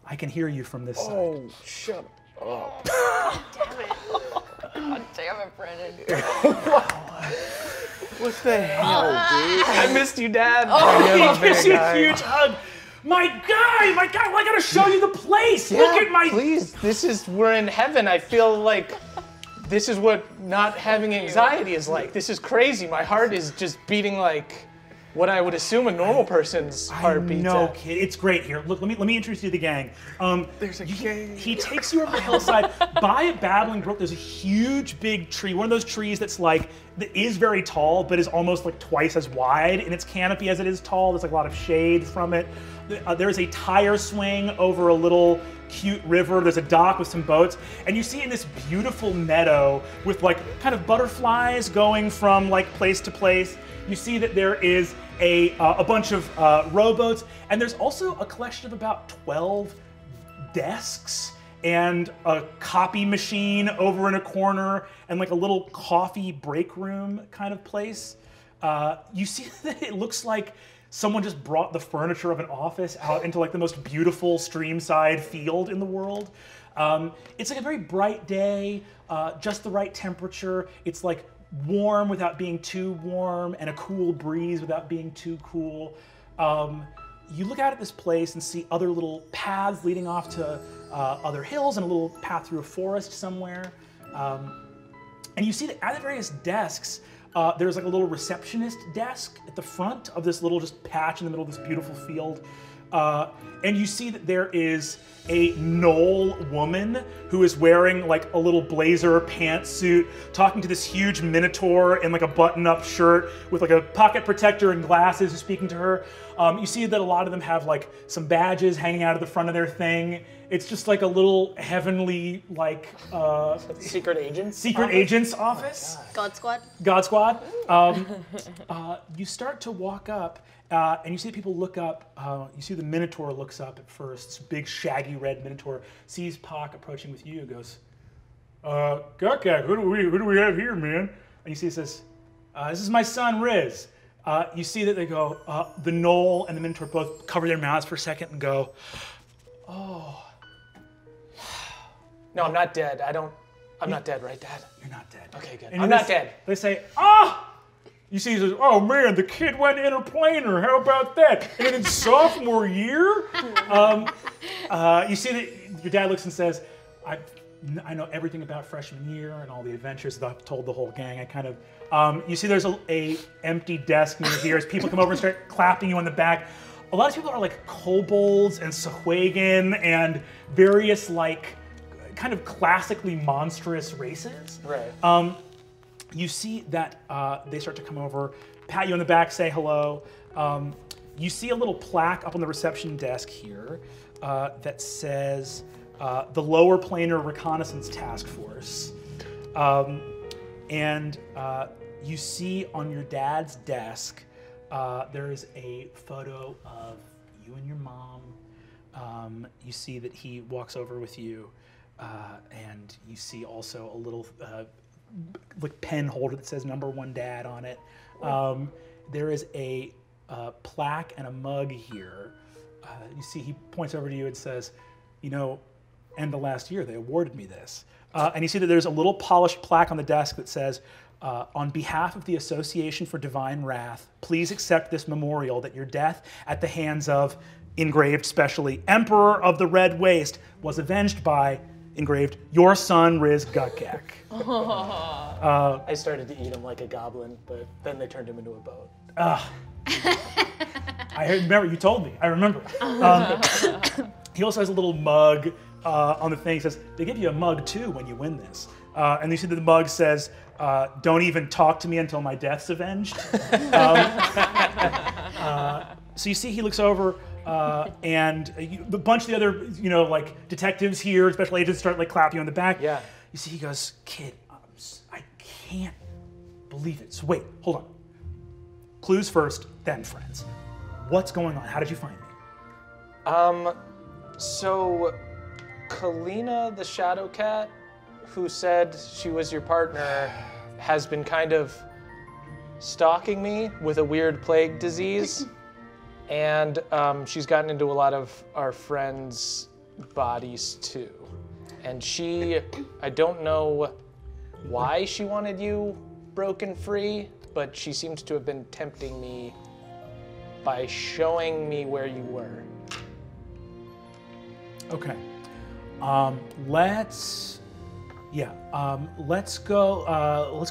I can hear you from this side. Oh, shut up. God damn it. God damn it, Brennan. What the hell, dude? I missed you, Dad. Oh, he gives you a huge hug. My guy, well, I gotta show you the place. Yeah, look at my. Please, this is, we're in heaven. I feel like this is what not having anxiety is like. This is crazy. My heart is just beating like what I would assume a normal person's heart beats. No, kid, it's great here. Look, let me introduce you to the gang. There's a gang. He takes you over the hillside by a babbling brook. There's a huge big tree, one of those trees that's like, that is very tall, but is almost like twice as wide in its canopy as it is tall. There's like a lot of shade from it. There's a tire swing over a little cute river. There's a dock with some boats. And you see in this beautiful meadow with like kind of butterflies going from like place to place, you see that there is a bunch of rowboats, and there's also a collection of about 12 desks and a copy machine over in a corner and like a little coffee break room kind of place. You see that it looks like someone just brought the furniture of an office out into like the most beautiful streamside field in the world. It's like a very bright day, just the right temperature. It's like warm without being too warm and a cool breeze without being too cool. You look out at this place and see other little paths leading off to other hills and a little path through a forest somewhere. And you see that at the various desks, there's like a little receptionist desk at the front of this little just patch in the middle of this beautiful field. And you see that there is a Knoll woman who is wearing like a little blazer pantsuit, talking to this huge minotaur in like a button-up shirt with like a pocket protector and glasses who's speaking to her. You see that a lot of them have like some badges hanging out of the front of their thing. It's just like a little heavenly, like... secret agents? Secret office? Agents office. Oh, God Squad? God Squad. You start to walk up, and you see people look up. You see the Minotaur looks up at first. This big, shaggy, red Minotaur. Sees Pak approaching with you, goes, Guttgak, who do we have here, man? And you see he says, this is my son, Riz. You see that they go, the Knoll and the Minotaur both cover their mouths for a second and go, oh. No, I'm not dead. I'm not dead, right, Dad? You're not dead. Okay, good. And I'm not dead. They say, ah! Oh! You see, he says, oh man, the kid went interplanar. How about that? And in sophomore year? You see that your dad looks and says, I know everything about freshman year and all the adventures that I've told the whole gang. I kind of, you see there's a empty desk near here as people come over and start clapping you on the back. A lot of people are like kobolds and Sahuagin and various like, kind of classically monstrous races. Right. You see that they start to come over, pat you on the back, say hello. You see a little plaque up on the reception desk here that says the Lower Planar Reconnaissance Task Force. And you see on your dad's desk, there is a photo of you and your mom. You see that he walks over with you. And you see also a little like pen holder that says "Number 1 Dad" on it. There is a plaque and a mug here. You see he points over to you and says, you know, end of last year they awarded me this. And you see that there's a little polished plaque on the desk that says, on behalf of the Association for Divine Wrath, please accept this memorial that your death at the hands of, engraved specially, Emperor of the Red Waste was avenged by... engraved, your son, Riz Guttgak. I started to eat him like a goblin, but then they turned him into a boat. I remember, you told me, I remember. He also has a little mug on the thing. He says, they give you a mug too when you win this. And you see that the mug says, don't even talk to me until my death's avenged. So you see he looks over, and a bunch of the other, you know, like detectives here, special agents start like clapping you on the back. Yeah. You see, he goes, kid, I can't believe it. So wait, hold on. Clues first, then friends. What's going on? How did you find me? So Kalina, the shadow cat, who said she was your partner, has been kind of stalking me with a weird plague disease. And she's gotten into a lot of our friends' bodies too. And she, I don't know why she wanted you broken free, but she seems to have been tempting me by showing me where you were. Okay, let's go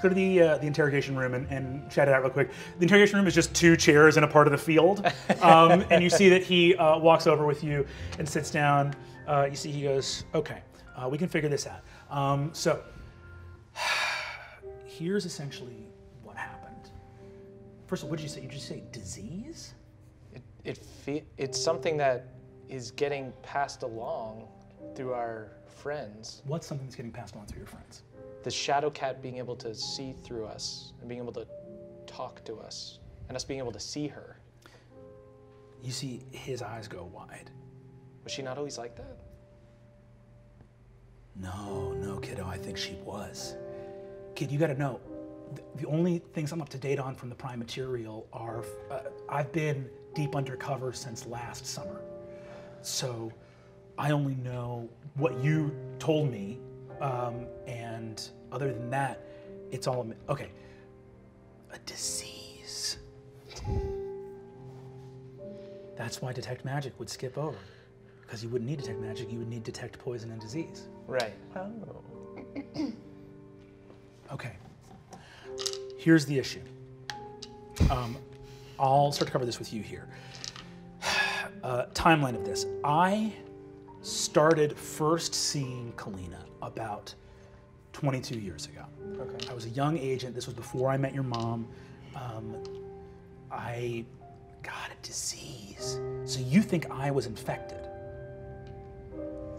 to the interrogation room and chat it out real quick. The interrogation room is just two chairs in a part of the field. And you see that he walks over with you and sits down. You see he goes, okay, we can figure this out. So here's essentially what happened. First of all, what did you say? Did you say disease? It's something that is getting passed along through our friends. What's something that's getting passed on through your friends? The shadow cat being able to see through us and being able to talk to us and us being able to see her. You see his eyes go wide. Was she not always like that? No, kiddo, I think she was. Kid, you gotta know, the only things I'm up to date on from the prime material are, I've been deep undercover since last summer. So I only know what you told me, and other than that, it's all okay. A disease. That's why Detect Magic would skip over, because you wouldn't need Detect Magic. You would need Detect Poison and Disease. Right. Oh. Okay. Here's the issue. I'll start to cover this with you here. Timeline of this. I started first seeing Kalina about 22 years ago. Okay. I was a young agent. This was before I met your mom. I got a disease. So you think I was infected?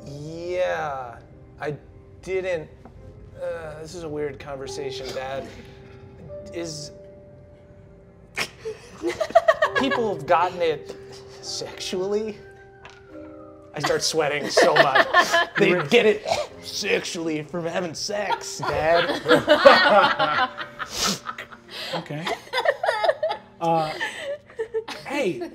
Yeah, I didn't. This is a weird conversation, Dad. People have gotten it sexually? I start sweating so much. They get it sexually from having sex, Dad. Okay. Hey,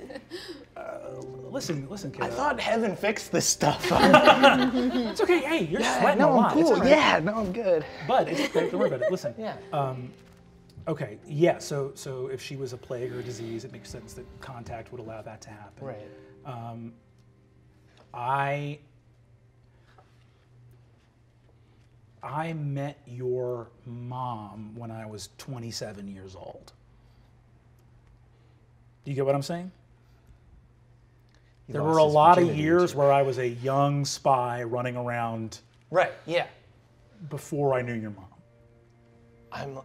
listen, kid. I thought heaven fixed this stuff. It's okay. Hey, you're sweating a lot. I'm cool. Right. Yeah, no, I'm good. But it's okay. Don't worry about it. Listen. Yeah. Okay, yeah, so if she was a plague or a disease, it makes sense that contact would allow that to happen. Right. I met your mom when I was 27 years old. Do you get what I'm saying? There were a lot of years where I was a young spy running around. Right, yeah. Before I knew your mom.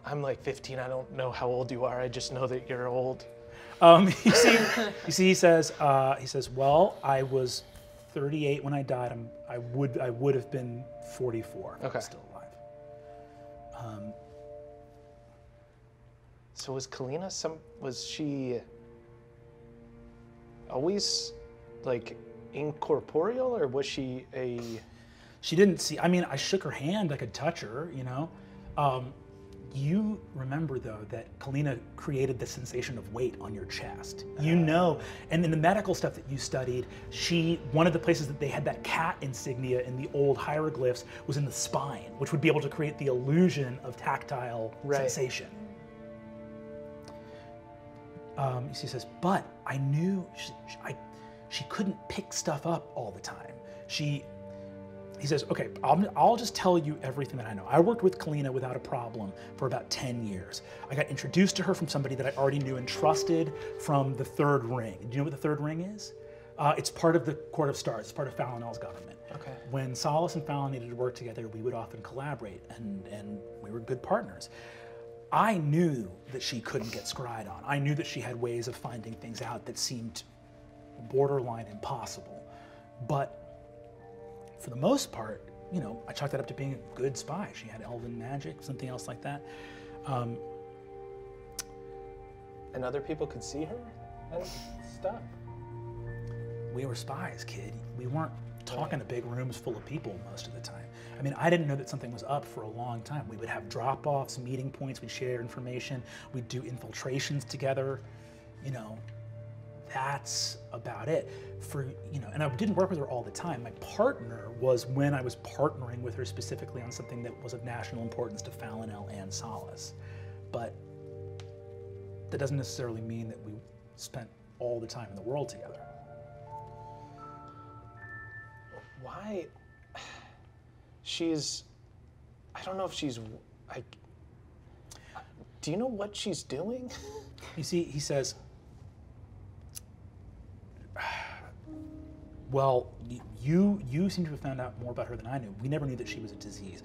I'm like 15. I don't know how old you are. I just know that you're old. You see, he says, well, I was 38 when I died. I would have been 44 if I was still alive. So was Kalina was she always like incorporeal, or was she a? She didn't see. I mean, I shook her hand. I could touch her. You know. You remember, though, that Kalina created the sensation of weight on your chest. You know, and in the medical stuff that you studied, one of the places that they had that cat insignia in the old hieroglyphs was in the spine, which would be able to create the illusion of tactile sensation. She says, but I knew she couldn't pick stuff up all the time. He says, okay, I'll just tell you everything that I know. I worked with Kalina without a problem for about 10 years. I got introduced to her from somebody that I already knew and trusted from the Third Ring. Do you know what the Third Ring is? It's part of the Court of Stars. It's part of Fallinel's government. Okay. When Solace and Fallen needed to work together, we would often collaborate, and we were good partners. I knew that she couldn't get scryed on. I knew that she had ways of finding things out that seemed borderline impossible, but for the most part, you know, I chalked that up to being a good spy. She had elven magic, something else like that. And other people could see her and stuff. We were spies, kid. We weren't talking to big rooms full of people most of the time. I mean, I didn't know that something was up for a long time. We would have drop-offs, meeting points, we'd share information, we'd do infiltrations together, you know. That's about it. And I didn't work with her all the time. My partner was when I was partnering with her specifically on something that was of national importance to Fallinel and Solace. But that doesn't necessarily mean that we spent all the time in the world together. Why? I don't know if she's, do you know what she's doing? You see, he says, well, you seem to have found out more about her than I knew. We never knew that she was a disease.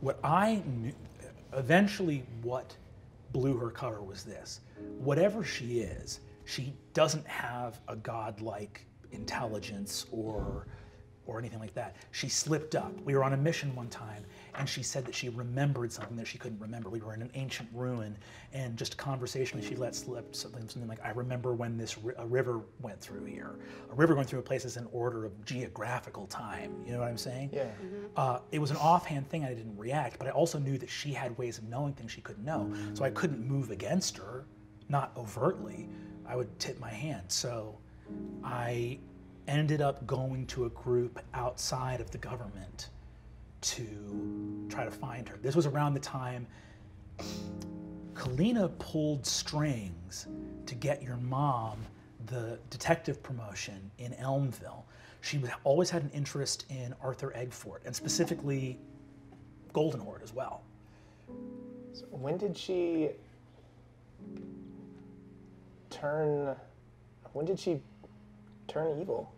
What I knew, eventually what blew her cover was this. Whatever she is, she doesn't have a godlike intelligence or anything like that. She slipped up. We were on a mission one time, and she said that she remembered something that she couldn't remember. We were in an ancient ruin, and just conversationally, she let slip something like, I remember when this a river went through here. A river going through a place is an order of geographical time. You know what I'm saying? Yeah. Mm-hmm. It was an offhand thing, and I didn't react, but I also knew that she had ways of knowing things she couldn't know, so I couldn't move against her, not overtly, I would tip my hand. So I ended up going to a group outside of the government to try to find her. This was around the time Kalina pulled strings to get your mom the detective promotion in Elmville. She always had an interest in Arthur Aguefort, and specifically Goldenrod as well. So when did she turn? When did she turn evil?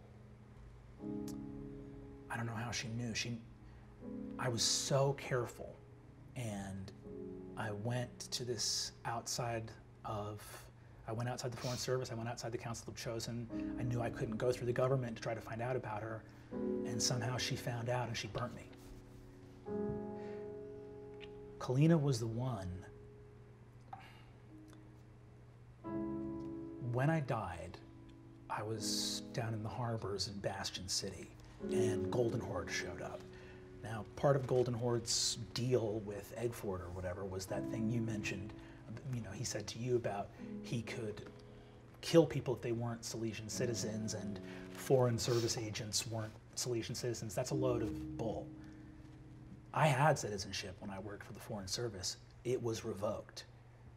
I don't know how she knew. I was so careful, and I went to this outside of. I went outside the Foreign Service, I went outside the Council of Chosen. I knew I couldn't go through the government to try to find out about her, and somehow she found out and she burnt me. Kalina was the one. When I died, I was down in the harbors in Bastion City, and Golden Horde showed up. Now, part of Golden Horde's deal with Aguefort or whatever was that thing you mentioned. You know, he said to you about he could kill people if they weren't Silesian citizens, and foreign service agents weren't Silesian citizens. That's a load of bull. I had citizenship when I worked for the Foreign Service. It was revoked.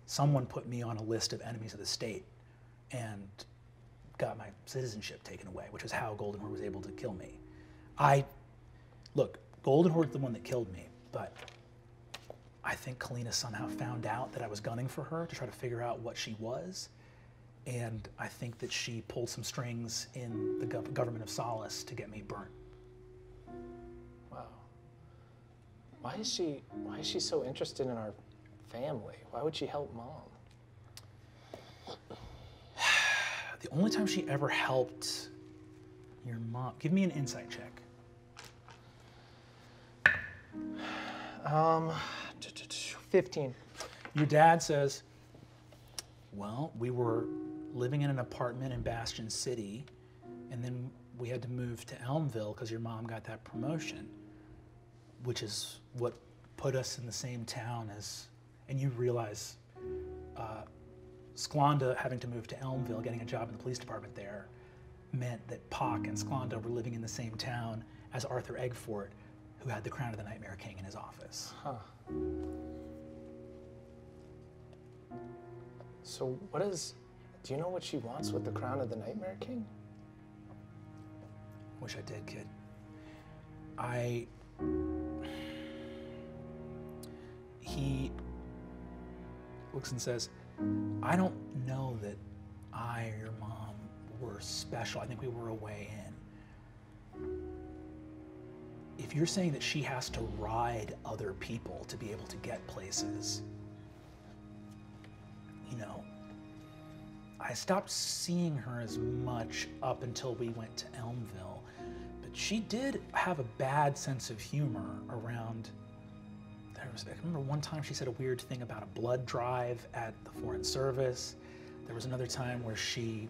Someone put me on a list of enemies of the state and got my citizenship taken away, which is how Golden Horde was able to kill me. Look, Golden Horde's the one that killed me, but I think Kalina somehow found out that I was gunning for her to try to figure out what she was. And I think that she pulled some strings in the government of Solace to get me burnt. Wow. Why is she so interested in our family? Why would she help Mom? The only time she ever helped your mom. Give me an insight check. $15. Your dad says, well, we were living in an apartment in Bastion City, and then we had to move to Elmville because your mom got that promotion, which is what put us in the same town as, and you realize Sklonda having to move to Elmville, getting a job in the police department there, meant that Pac and Sklonda were living in the same town as Arthur Aguefort, who had the crown of the Nightmare King in his office. Huh. So do you know what she wants with the crown of the Nightmare King? Wish I did, kid. He looks and says, I don't know that I or your mom were special. I think we were a way in. If you're saying that she has to ride other people to be able to get places, you know, I stopped seeing her as much up until we went to Elmville, but she did have a bad sense of humor around, I remember one time she said a weird thing about a blood drive at the Foreign Service. There was another time where she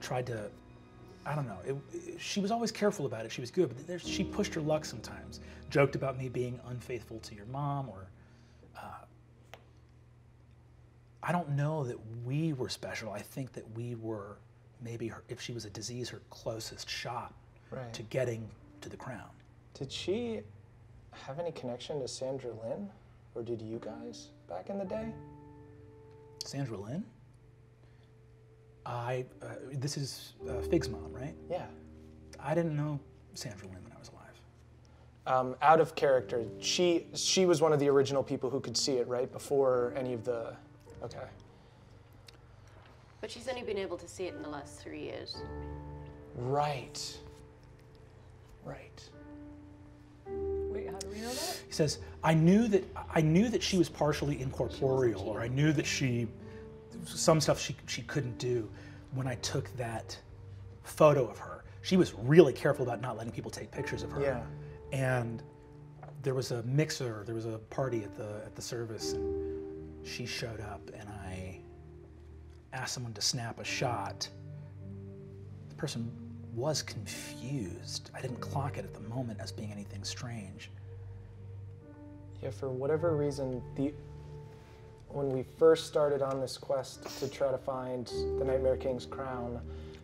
tried to, I don't know, she was always careful about it, she was good, but she pushed her luck sometimes. Joked about me being unfaithful to your mom, or I don't know that we were special. I think that we were maybe, if she was a disease, her closest shot right to getting to the crown. Did she have any connection to Sandra Lynn, or did you guys back in the day? Sandra Lynn? This is Fig's mom, right? Yeah. I didn't know Sandra Lynn when I was alive. Out of character, she was one of the original people who could see it, right? Before any of the, okay. But she's only been able to see it in the last 3 years. Right. Right. Wait, how do we know that? He says, I knew that she was partially incorporeal, or I knew that she, some stuff she couldn't do. When I took that photo of her, she was really careful about not letting people take pictures of her. Yeah. And there was a mixer, there was a party at the service, and she showed up, and I asked someone to snap a shot. The person was confused. I didn't clock it at the moment as being anything strange. Yeah, for whatever reason, when we first started on this quest to try to find the Nightmare King's crown,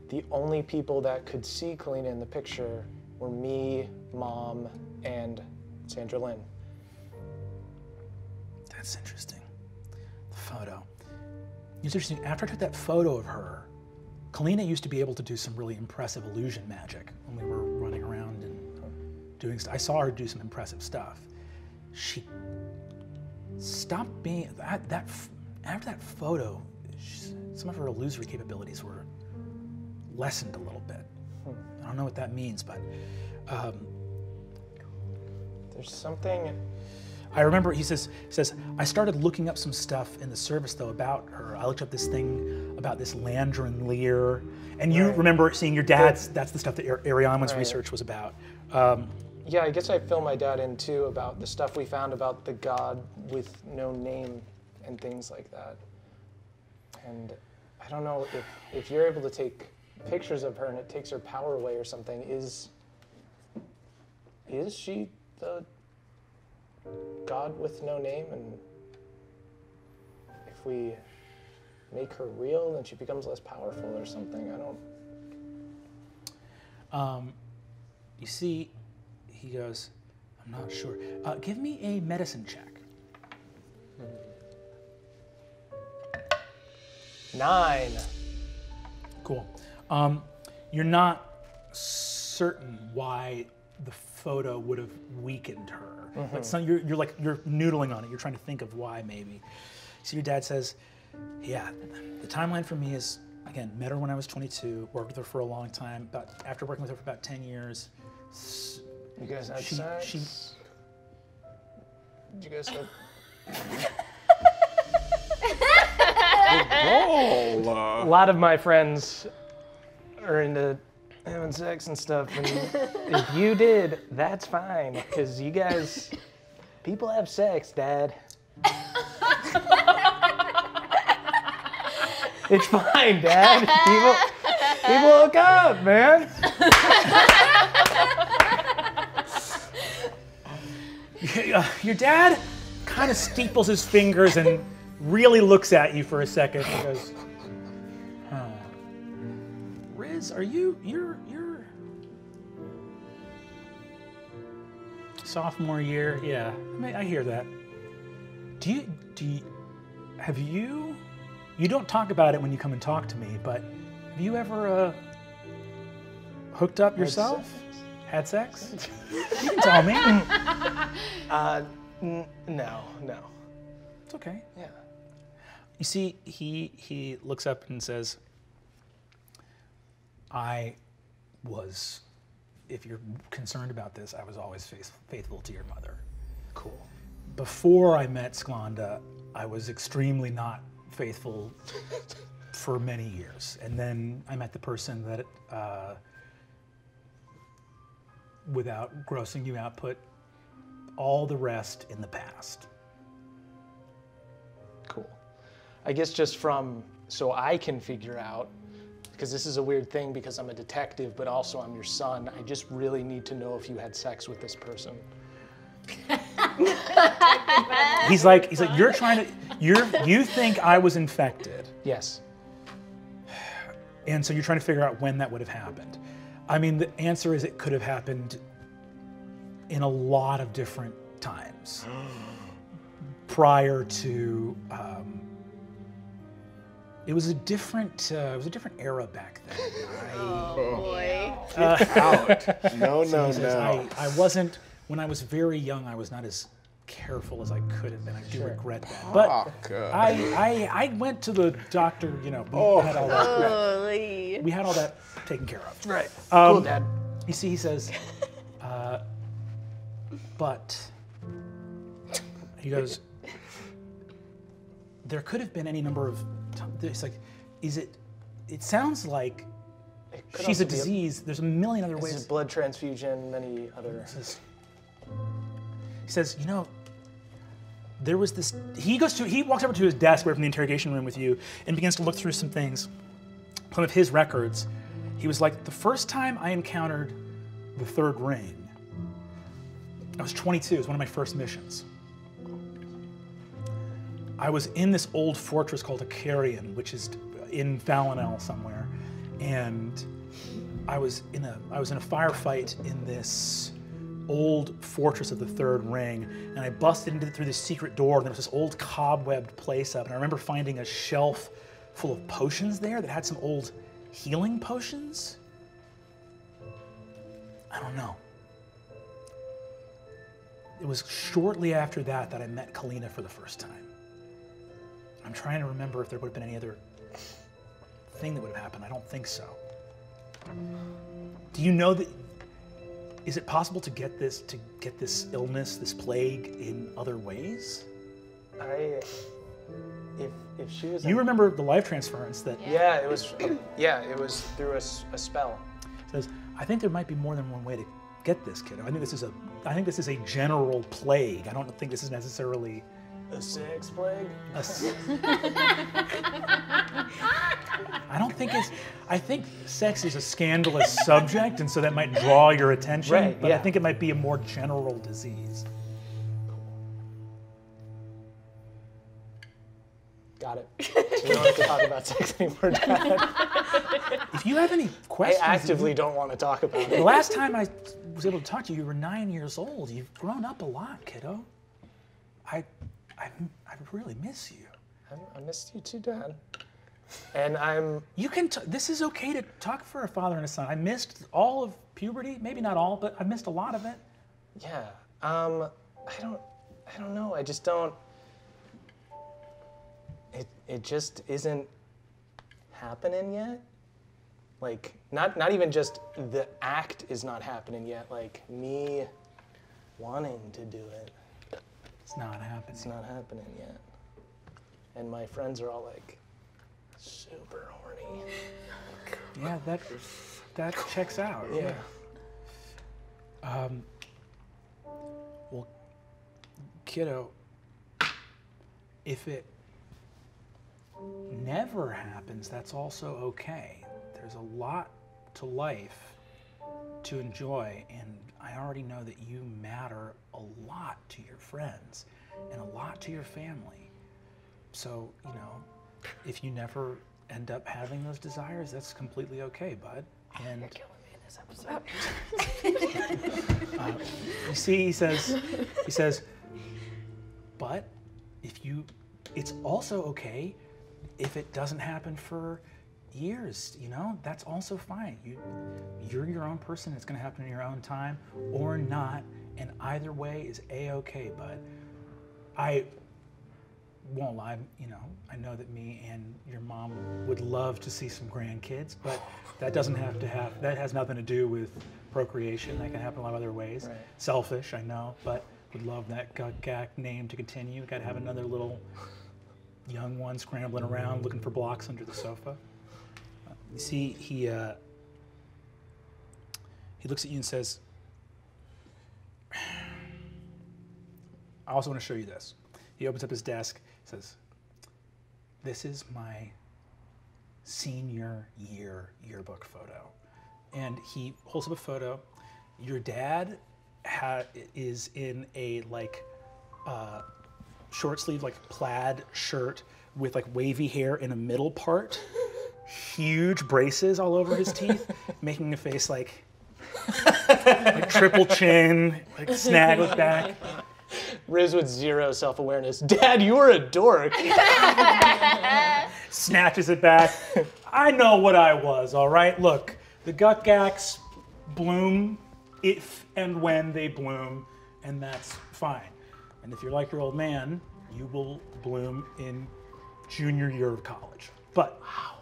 the only people that could see Kalina in the picture were me, Mom, and Sandra Lynn. That's interesting. The photo. It's interesting, after I took that photo of her, Kalina used to be able to do some really impressive illusion magic when we were running around and doing stuff. I saw her do some impressive stuff. She stopped being, after that photo, some of her illusory capabilities were lessened a little bit. I don't know what that means, but. There's something. I remember he says, I started looking up some stuff in the service though about her. I looked up this thing about this Landrin Lear. And you remember seeing your dad's, that's the stuff that Ariane's research was about. Yeah, I guess I filled my dad in too about the stuff we found about the god with no name and things like that. And I don't know if you're able to take pictures of her and it takes her power away or something, is she the god with no name? And if we make her real, then she becomes less powerful or something. I don't. You see, he goes, I'm not sure. Give me a medicine check. 9. Cool. You're not certain why the photo would have weakened her. Mm-hmm. But some, you're noodling on it. You're trying to think of why, maybe. So your dad says, yeah, the timeline for me is, again, met her when I was 22, worked with her for a long time. But after working with her for about 10 years, you guys had sex? Did you guys have... A lot of my friends are into having sex and stuff, and if you did, that's fine, because you guys, people have sex, Dad. It's fine, Dad. People hook up, man. Your dad kind of steeples his fingers and really looks at you for a second and goes, are you're sophomore year? Yeah, I hear that. You don't talk about it when you come and talk to me, but have you ever hooked up yourself? Had sex? You can tell me. No. It's okay. Yeah. You see, he looks up and says, if you're concerned about this, I was always faithful to your mother. Cool. Before I met Sklonda, I was extremely not faithful for many years. And then I met the person that, without grossing you out, put all the rest in the past. Cool. I guess just from, so I can figure out, because this is a weird thing because I'm a detective, but also I'm your son. I just really need to know if you had sex with this person. he's like, you're trying to, you think I was infected. Yes. And so you're trying to figure out when that would have happened. I mean, the answer is it could have happened in a lot of different times prior to, It was a different era back then. Oh boy! Get out! No. I wasn't. When I was very young, I was not as careful as I could have been. I do regret that. But I went to the doctor. You know, we had all that taken care of. Right. Cool, Dad. You see, he says, he goes, there could have been any number of. It's like, it sounds like she's a disease. There's a million other ways. Blood transfusion, many other. He says, you know, there was this, he walks over to his desk away from the interrogation room with you and begins to look through some things, some of his records. He was like, the first time I encountered the Third Ring, I was 22, it was one of my first missions. I was in this old fortress called Acarion, which is in Fallinel somewhere, and I was in a firefight in this old fortress of the Third Ring, and I busted into through this secret door, and there was this old cobwebbed place up, and I remember finding a shelf full of potions there that had some old healing potions. I don't know. It was shortly after that that I met Kalina for the first time. I'm trying to remember if there would have been any other thing that would have happened. I don't think so. Do you know that? Is it possible to get this illness, this plague, in other ways? If she was. You remember the life transference that? Yeah, it was. Yeah, it was through a spell. Says, I think there might be more than one way to get this, kiddo. I think this is a general plague. I don't think this is necessarily a sex plague. I don't think it's. I think sex is a scandalous subject, and so that might draw your attention. Right, but yeah. I think it might be a more general disease. Got it. We don't have to talk about sex anymore, Dad. If you have any questions, I actively don't want to talk about it. The last time I was able to talk to you, you were 9 years old. You've grown up a lot, kiddo. I really miss you. I missed you too, Dad. And I'm. You can. This is okay to talk for a father and a son. I missed all of puberty. Maybe not all, but I missed a lot of it. Yeah. I don't know. I just don't. It just isn't happening yet. Like, not even just the act is not happening yet. Like, me wanting to do it. It's not happening. It's not happening yet. And my friends are all like, super horny. Yeah, that checks out. Yeah. Well, kiddo, if it never happens, that's also okay. There's a lot to life to enjoy, and I already know that you matter a lot to your friends and a lot to your family. So, you know, if you never end up having those desires, that's completely okay, bud. And you're killing me in this episode. You see, he says, but if you, it's also okay if it doesn't happen for years, you know, that's also fine. You're your own person. It's going to happen in your own time or not. And either way is a-okay, bud. I won't lie, you know, I know that me and your mom would love to see some grandkids, but that doesn't have to have, that has nothing to do with procreation. That can happen a lot of other ways. Right. Selfish, I know, but would love that Guttgak name to continue. Got to have another little young one scrambling around looking for blocks under the sofa. You see, he looks at you and says, I also want to show you this. He opens up his desk, says, this is my senior year yearbook photo. And he holds up a photo. Your dad is in a like short sleeve, like plaid shirt with like wavy hair in a middle part, huge braces all over his teeth, making a face like, like triple chin, like snaggled back. Riz with zero self-awareness. Dad, you're a dork. Snatches it back. I know what I was, all right? Look, the Guttgaks bloom if and when they bloom, and that's fine. And if you're like your old man, you will bloom in junior year of college. But wow.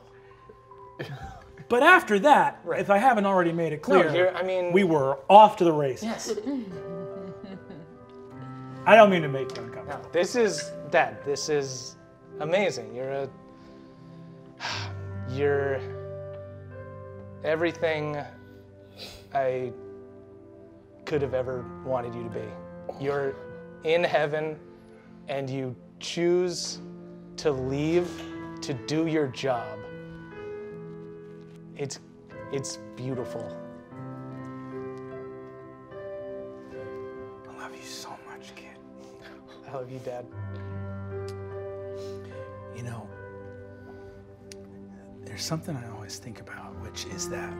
But after that, right, if I haven't already made it clear, no, I mean, we were off to the races. Yes. I don't mean to make you uncomfortable. No, this is, Dad, this is amazing. You're everything I could have ever wanted you to be. You're in heaven, and you choose to leave to do your job. It's beautiful. I love you so much, kid. I love you, Dad. there's something I always think about, which is that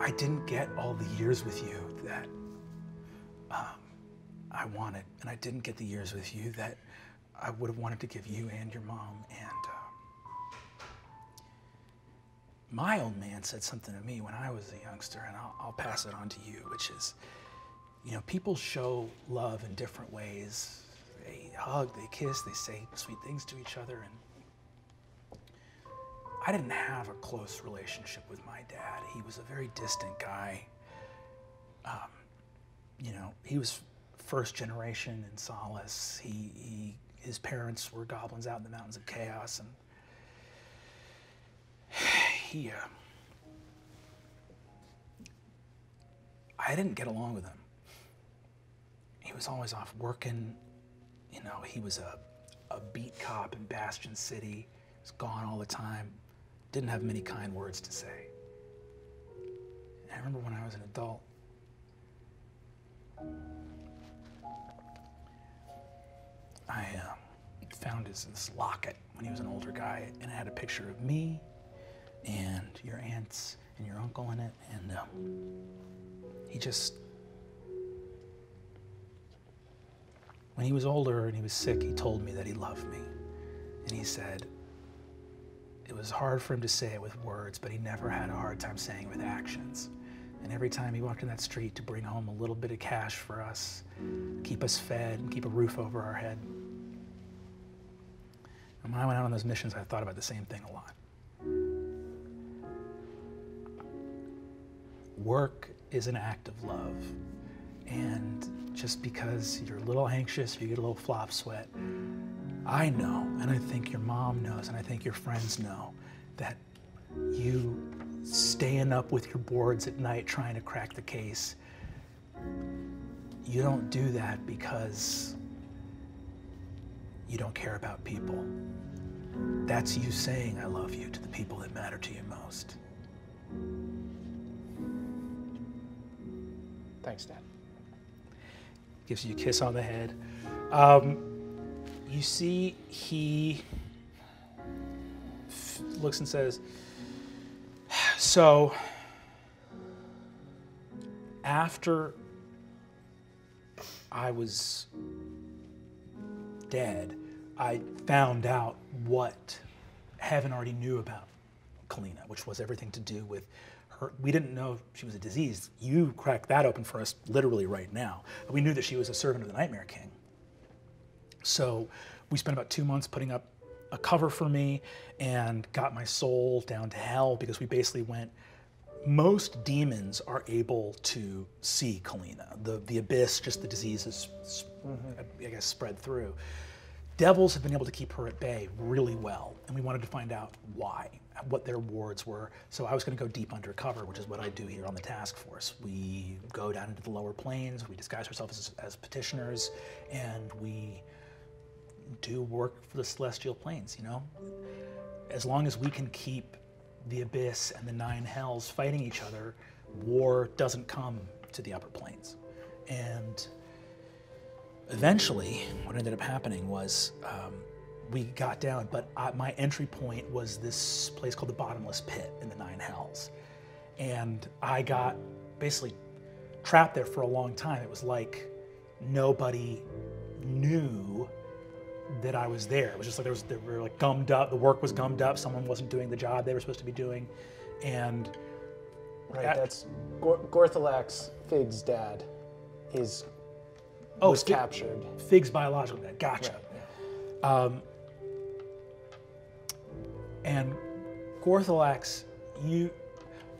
I didn't get all the years with you that I wanted, and I didn't get the years with you that I would have wanted to give you and your mom. And my old man said something to me when I was a youngster, and I'll pass it on to you, which is, you know, people show love in different ways. They hug, they kiss, they say sweet things to each other. And I didn't have a close relationship with my dad. He was a very distant guy. You know, he was first generation in Solace. His parents were goblins out in the mountains of chaos, and he, I didn't get along with him. He was always off working. You know, he was a beat cop in Bastion City. He was gone all the time. Didn't have many kind words to say. And I remember when I was an adult, I found this locket when he was an older guy, and it had a picture of me and your aunts and your uncle in it, and he just, when he was older and he was sick, he told me that he loved me. And he said it was hard for him to say it with words, but he never had a hard time saying it with actions. And every time he walked in that street to bring home a little bit of cash for us, keep us fed, and keep a roof over our head. And when I went out on those missions, I thought about the same thing a lot. Work is an act of love. And just because you're a little anxious, you get a little flop sweat, I know, and I think your mom knows, and I think your friends know, that you staying up with your boards at night trying to crack the case, you don't do that because you don't care about people. That's you saying I love you to the people that matter to you most. Thanks, Dad. Gives you a kiss on the head. You see he looks and says, so after I was dead, I found out what Heaven already knew about Kalina, which was everything to do with her. We didn't know she was a disease. You cracked that open for us literally right now. But we knew that she was a servant of the Nightmare King. So we spent about 2 months putting up a cover for me and got my soul down to hell, because we basically went, most demons are able to see Kalina. The abyss, just the disease is, I guess, spread through. Devils have been able to keep her at bay really well, and we wanted to find out why, what their wards were. So I was gonna go deep undercover, which is what I do here on the task force. We go down into the lower plains, we disguise ourselves as petitioners, and we do work for the celestial planes, you know? As long as we can keep the abyss and the nine hells fighting each other, war doesn't come to the upper planes. And eventually, what ended up happening was we got down, but my entry point was this place called the Bottomless Pit in the nine hells. And I got basically trapped there for a long time. It was like nobody knew that I was there. It was just like they were like gummed up, the work was gummed up, someone wasn't doing the job they were supposed to be doing, and... Right, that's Gorthalax, Fig's dad, was captured. Fig's biological dad, gotcha. Right. And Gorthalax,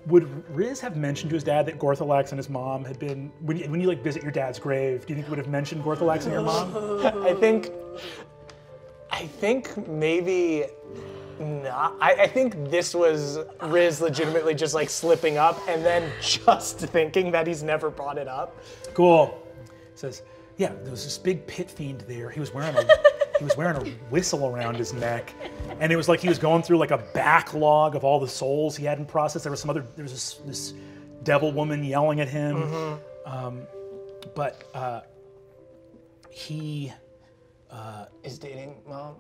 would Riz have mentioned to his dad that Gorthalax and his mom had been, when you like visit your dad's grave, do you think you would have mentioned Gorthalax and your mom? I think maybe not. I think this was Riz legitimately just like slipping up and then just thinking that he's never brought it up. Cool. Says, yeah, there was this big pit fiend there. He was wearing a whistle around his neck, and it was like he was going through like a backlog of all the souls he hadn't processed. There was this devil woman yelling at him, but he Is dating mom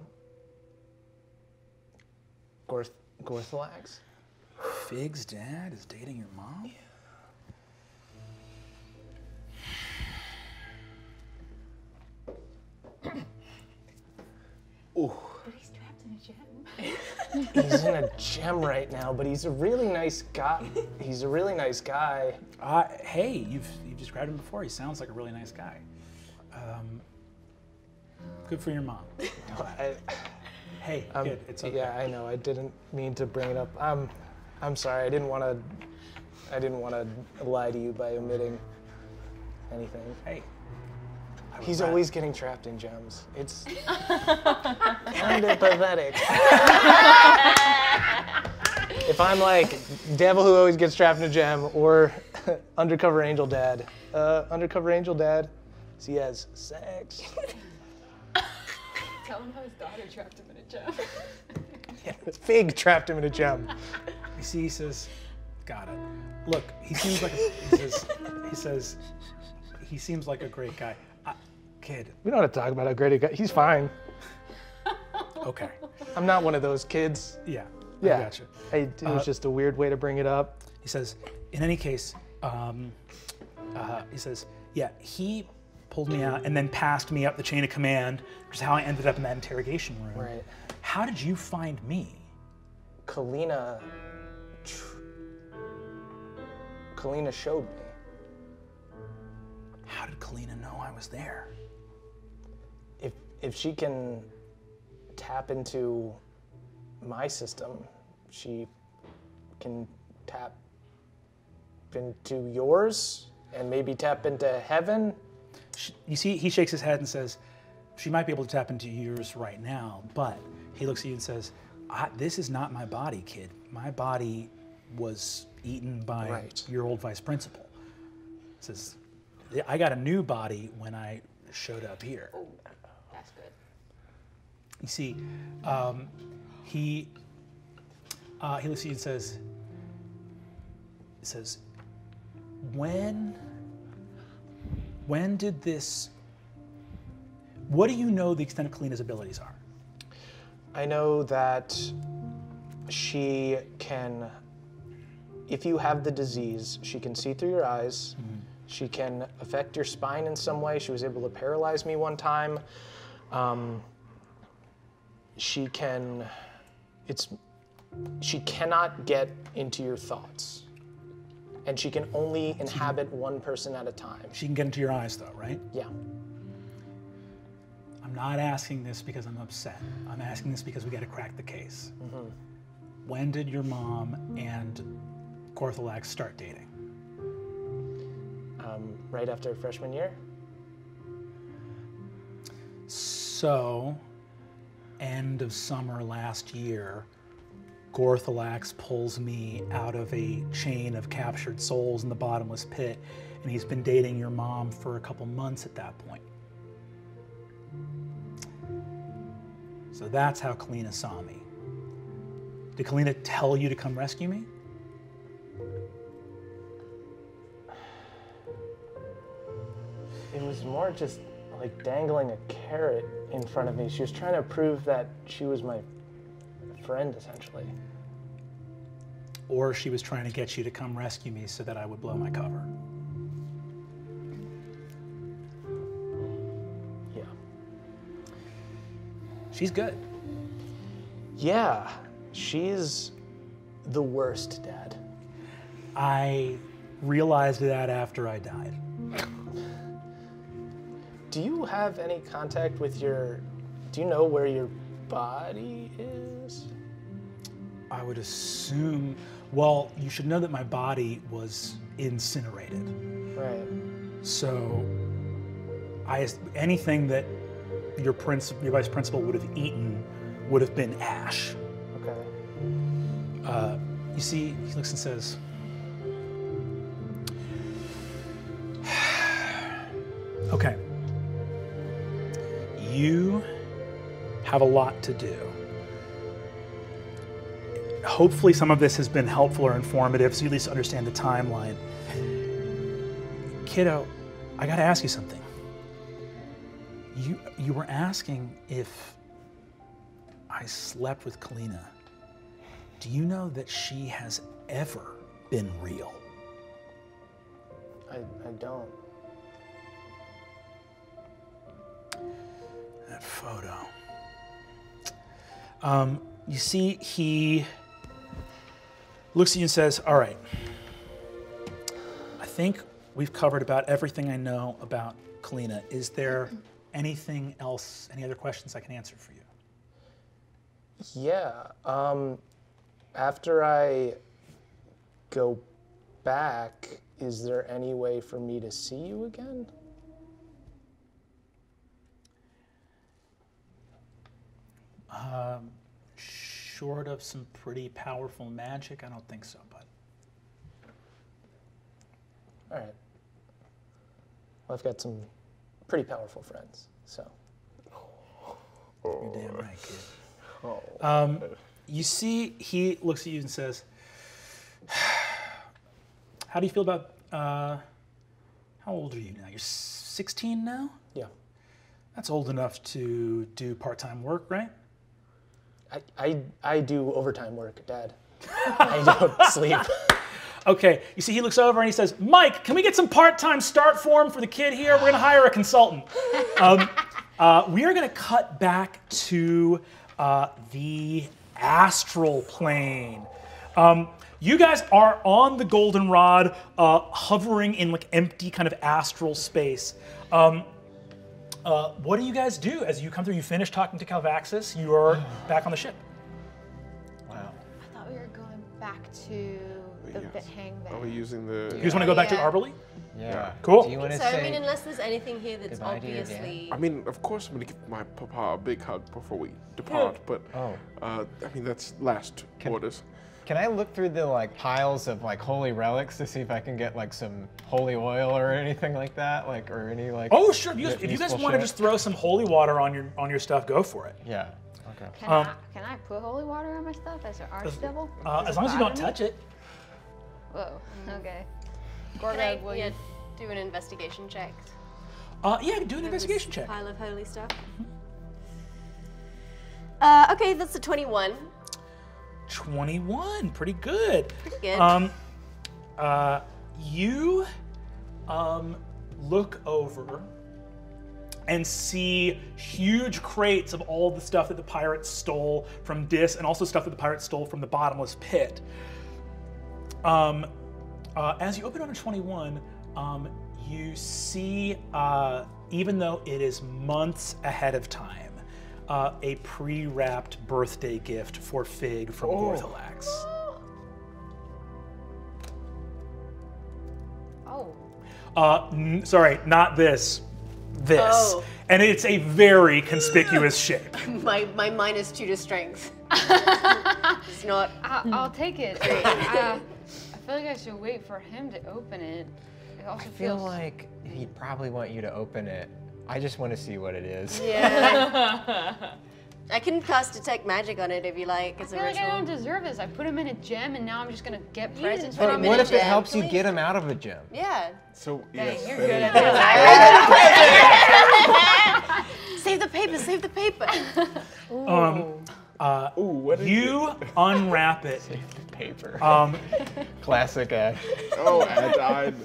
Gorthalax? Fig's dad is dating your mom? Yeah. Ooh. But he's trapped in a gem. He's in a gem right now, but he's a really nice guy. He's a really nice guy. Hey, you've described him before. He sounds like a really nice guy. Good for your mom. Hey, good. It's okay. Yeah, I know. I didn't mean to bring it up. I'm sorry. I didn't want to lie to you by omitting anything. Hey. He's always getting trapped in gems. It's kind of pathetic. If I'm like devil who always gets trapped in a gem or undercover angel dad, he has sex. Tell him how his daughter trapped him in a gem. Yeah, Fig trapped him in a gem. You see, he says, got it. Look, he seems like he seems like a great guy. Kid. We don't have to talk about how great he got. He's fine. Okay. I'm not one of those kids. Yeah. Yeah. I gotcha. It was just a weird way to bring it up. He says, in any case, he says, yeah, he pulled me out and then passed me up the chain of command, which is how I ended up in that interrogation room. Right. How did you find me? Kalina showed me. How did Kalina know I was there? If she can tap into my system, she can tap into yours and maybe tap into heaven. You see, he shakes his head and says, she might be able to tap into yours right now, but he looks at you and says, this is not my body, kid. My body was eaten by your old vice principal. He says, I got a new body when I showed up here. Oh. That's good. You see, he looks at you and says, when did this, what do you know the extent of Kalina's abilities are? I know that she can, if you have the disease, she can see through your eyes. Mm-hmm. She can affect your spine in some way. She was able to paralyze me one time. She can, she cannot get into your thoughts. And she can only inhabit one person at a time. She can get into your eyes though, right? Yeah. I'm not asking this because I'm upset. I'm asking this because we gotta crack the case. Mm-hmm. When did your mom and Gorthalax start dating? Right after freshman year. So, end of summer last year, Gorthalax pulls me out of a chain of captured souls in the bottomless pit, and he's been dating your mom for a couple months at that point. So that's how Kalina saw me. Did Kalina tell you to come rescue me? It was more just like dangling a carrot in front of me. She was trying to prove that she was my friend, essentially. Or she was trying to get you to come rescue me so that I would blow my cover. Yeah. She's good. Yeah, she's the worst, Dad. I realized that after I died. Do you have any contact with your, do you know where your body is? I would assume, well, you should know that my body was incinerated. Right. So, anything that your vice principal would have eaten would have been ash. Okay. You see, he looks and says, okay. You have a lot to do. Hopefully some of this has been helpful or informative, so you at least understand the timeline. Kiddo, I gotta ask you something. You were asking if I slept with Kalina. Do you know that she has ever been real? I don't. That photo. You see, he looks at you and says, all right, I think we've covered about everything I know about Kalina. Is there anything else, any other questions I can answer for you? Yeah, after I go back, is there any way for me to see you again? Short of some pretty powerful magic, I don't think so, bud. All right. Well, I've got some pretty powerful friends, so. You're damn right, kid. Oh. You see, he looks at you and says, how do you feel about, how old are you now? You're 16 now? Yeah. That's old enough to do part-time work, right? I do overtime work, Dad. I don't sleep. Okay, you see he looks over and he says, Mike, can we get some part-time start form for the kid here? We're gonna hire a consultant. We are gonna cut back to the astral plane. You guys are on the Goldenrod, hovering in like empty kind of astral space. What do you guys do as you come through? You finish talking to Kalvaxus, you are back on the ship. Wow. I thought we were going back to the hangback. Are we using the... You guys want to go back to Arborly? Yeah. Cool. Do you want to say... I mean, unless there's anything here that's obviously... I mean, of course I'm going to give my papa a big hug before we depart, but I mean, that's last orders. Can I look through the like piles of like holy relics to see if I can get like some holy oil or anything like that, like or any like? Oh sure, if you guys want to just throw some holy water on your stuff, go for it. Yeah. Okay. Can I put holy water on my stuff as an archdevil? As long as you don't touch it. Whoa. Okay. Gorgug, will you do an investigation check? Yeah, do an investigation check. Pile of holy stuff. Okay, that's a 21. 21, pretty good. Pretty good. You look over and see huge crates of all the stuff that the pirates stole from Dis and also stuff that the pirates stole from the Bottomless Pit. As you open on a 21, you see, even though it is months ahead of time, a pre-wrapped birthday gift for Fig from Gorthalax. Oh. Sorry, not this. This. Oh. And it's a very conspicuous shape. My -2 to strength. It's not. I'll take it. I feel like I should wait for him to open it. It also feels like he'd probably want you to open it. I just want to see what it is. Yeah. I can cast Detect Magic on it if you like. It's a ritual. Like I don't deserve this. I put him in a gem and now I'm just going to get presents from him. What if it helps you get him out of a gem? Yeah. So, yes. You're good at that. Save the paper, save the paper. Ooh. Ooh, what you unwrap it. Save the paper. Classic Ash. Oh, Adaine.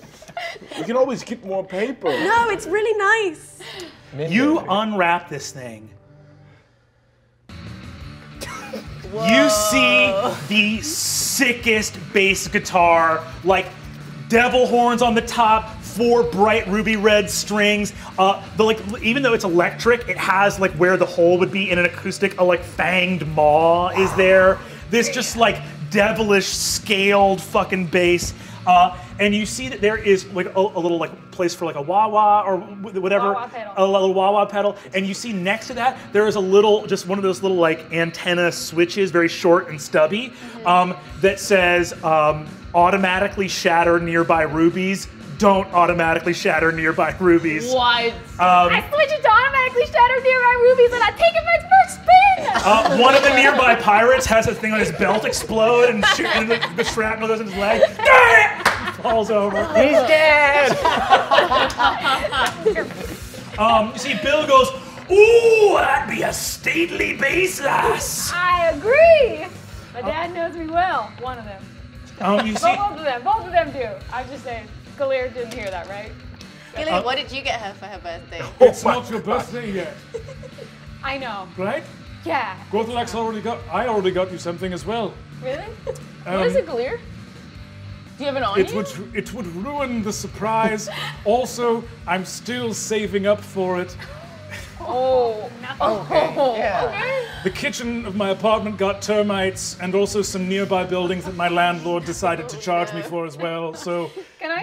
We can always get more paper. No, it's really nice. You unwrap this thing. You see the sickest bass guitar, like devil horns on the top, 4 bright ruby red strings. Even though it's electric, it has like where the hole would be in an acoustic, a like fanged maw is there. This just like devilish scaled fucking bass. And you see that there is like a little like place for like a wah-wah or whatever, a little wah-wah pedal. And you see next to that, there is a little, just one of those little like antenna switches, very short and stubby, that says automatically shatter nearby rubies. Don't automatically shatter nearby rubies. What? I switch it to automatically shatter nearby rubies and I take it my first spin! One of the nearby pirates has a thing on his belt explode and shoot and the shrapnel goes in his leg. He falls over. He's dead! You see, Bill goes, "Ooh, that'd be a stately basis." I agree. My dad knows me well. One of them. You see, both of them. Both of them do. I'm just saying. Gilear didn't hear that, right? Gilear, what did you get her for her birthday? Oh, it's not your birthday yet. I know. Right? Yeah. Gorthalax already got. I already got you something as well. Really? What is it, Gilear? Do you have it on you? It would ruin the surprise. Also, I'm still saving up for it. Oh, no. Okay. Yeah. Okay. The kitchen of my apartment got termites and also some nearby buildings that my landlord decided to charge me for as well. So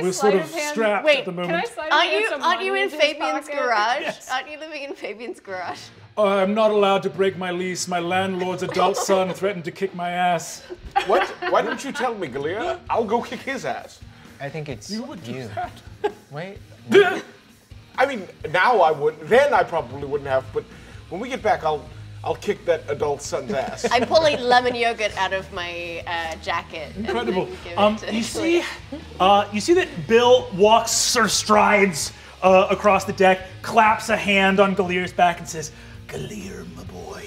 we're sort of strapped at the moment. Aren't you in Fabian's garage? Yes. Aren't you living in Fabian's garage? Oh, I'm not allowed to break my lease. My landlord's adult son threatened to kick my ass. What? Why don't you tell me, Gilear? I'll go kick his ass. I think it's you. Would do that. Wait. No. I mean, now I wouldn't. Then I probably wouldn't have. But when we get back, I'll kick that adult son's ass. I'm pulling lemon yogurt out of my jacket. Incredible. You see that Bill walks or strides across the deck, claps a hand on Gilear's back, and says, "Gilear, my boy,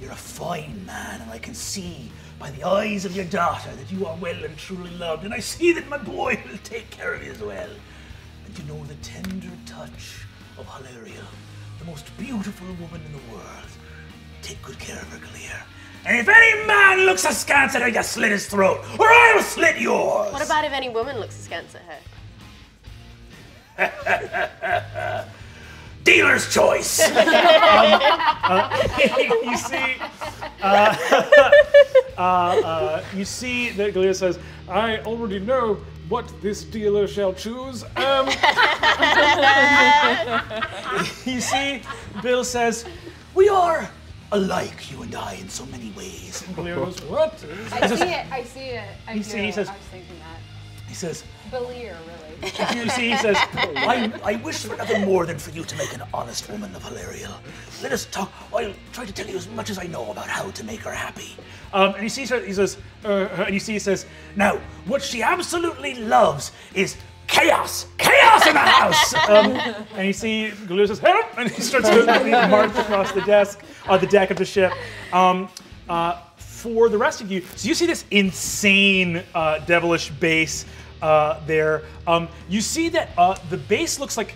you're a fine man, and I can see by the eyes of your daughter that you are well and truly loved, and I see that my boy will take care of you as well. And you know the tender touch of Aelwyn, the most beautiful woman in the world. Take good care of her, Gilear. And if any man looks askance at her, you slit his throat, or I will slit yours." What about if any woman looks askance at her? Dealer's choice. You see that Gilear says, "I already know what this dealer shall choose." You see, Bill says, "We are alike, you and I, in so many ways." And Gilear goes, "What?" I see it. He says, I was thinking that. He says, "Gilear, really." You see, he says, I wish for nothing more than for you to make an honest woman of Aelwyn. Let us talk. I'll try to tell you as much as I know about how to make her happy." And you see, he says, "Now, what she absolutely loves is chaos! Chaos in the house!" And you see Gilear says, "Help!" And he starts to march across the deck of the ship. For the rest of you, so you see this insane devilish base there. You see that the base looks like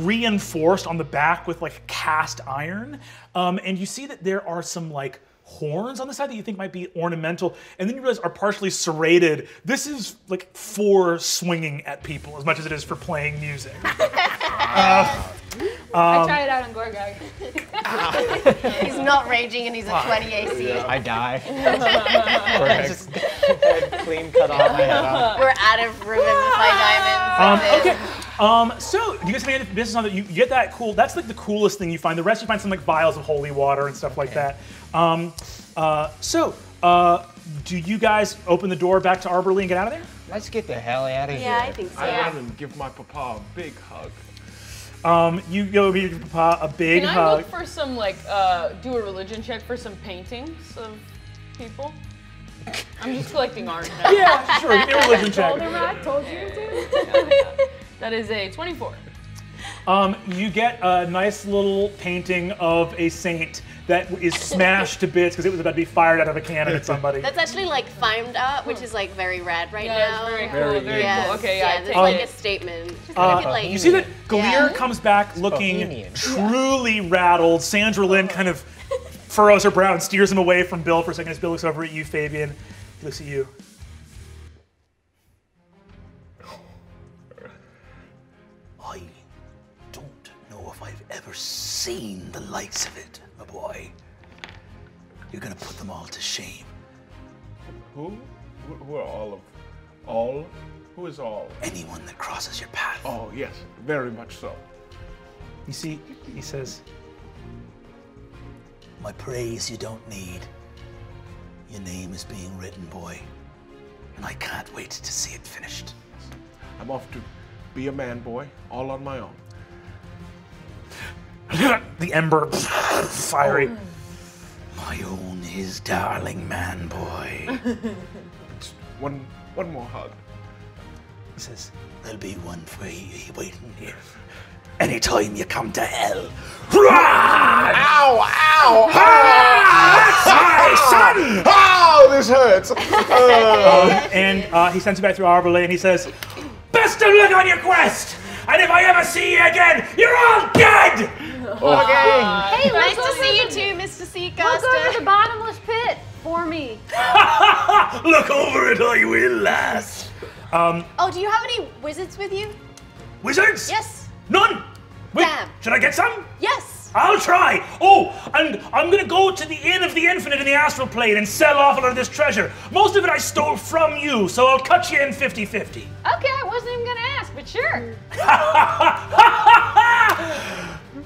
reinforced on the back with like cast iron. And you see that there are some like horns on the side that you think might be ornamental, and then you realize are partially serrated. This is like for swinging at people as much as it is for playing music. I try it out on Gorgug. He's not raging and he's a 20 AC. Yeah. I die. I just clean cut off my head off. We're out of room in my diamonds. Okay. So you guys made this is on that you get that cool. That's like the coolest thing you find. The rest you find some like vials of holy water and stuff like that. Do you guys open the door back to Arborly and get out of there? Let's get the hell out of here. Yeah, I think so. I want to give my papa a big hug. You go give your papa a big hug. Can I look for some like do a religion check for some paintings of people? I'm just collecting art now. Yeah, sure. Give me a religion check. I told you to. That is a 24. You get a nice little painting of a saint that is smashed to bits because it was about to be fired out of a cannon at somebody. That's actually like famed art, which is like very rad now. Yeah, very cool. Okay, yeah. It's like a statement. You see that Gilear comes back looking truly rattled. Sandra Lynn kind of furrows her brow and steers him away from Bill for a second as Bill looks over at you, Fabian. He looks at you. Seen the likes of it, my boy. You're gonna put them all to shame. Who? Who are all of? All? Who is all? Anyone that crosses your path. Oh yes, very much so. You see, he says, "My praise you don't need. Your name is being written, boy, and I can't wait to see it finished." I'm off to be a man, boy, all on my own. The ember, fiery. My own is darling man, boy. one more hug. He says, "There'll be one for you waiting here." anytime you come to hell. Ow! Ow! Ah, that's my son! Oh, this hurts. And he sends you back through Arborly, and he says, "Best of luck on your quest. And if I ever see you again, you're all dead." Oh. Okay. Hey, nice to see you too, Mr. Seacaster. We'll go to the bottomless pit for me. Look over it, I will, lass. Oh, do you have any wizards with you? Wizards? Yes. None. Wait, should I get some? Yes. I'll try. Oh, and I'm going to go to the Inn of the Infinite in the astral plane and sell off a lot of this treasure. Most of it I stole from you, so I'll cut you in 50-50. Okay, I wasn't even going to ask, but sure.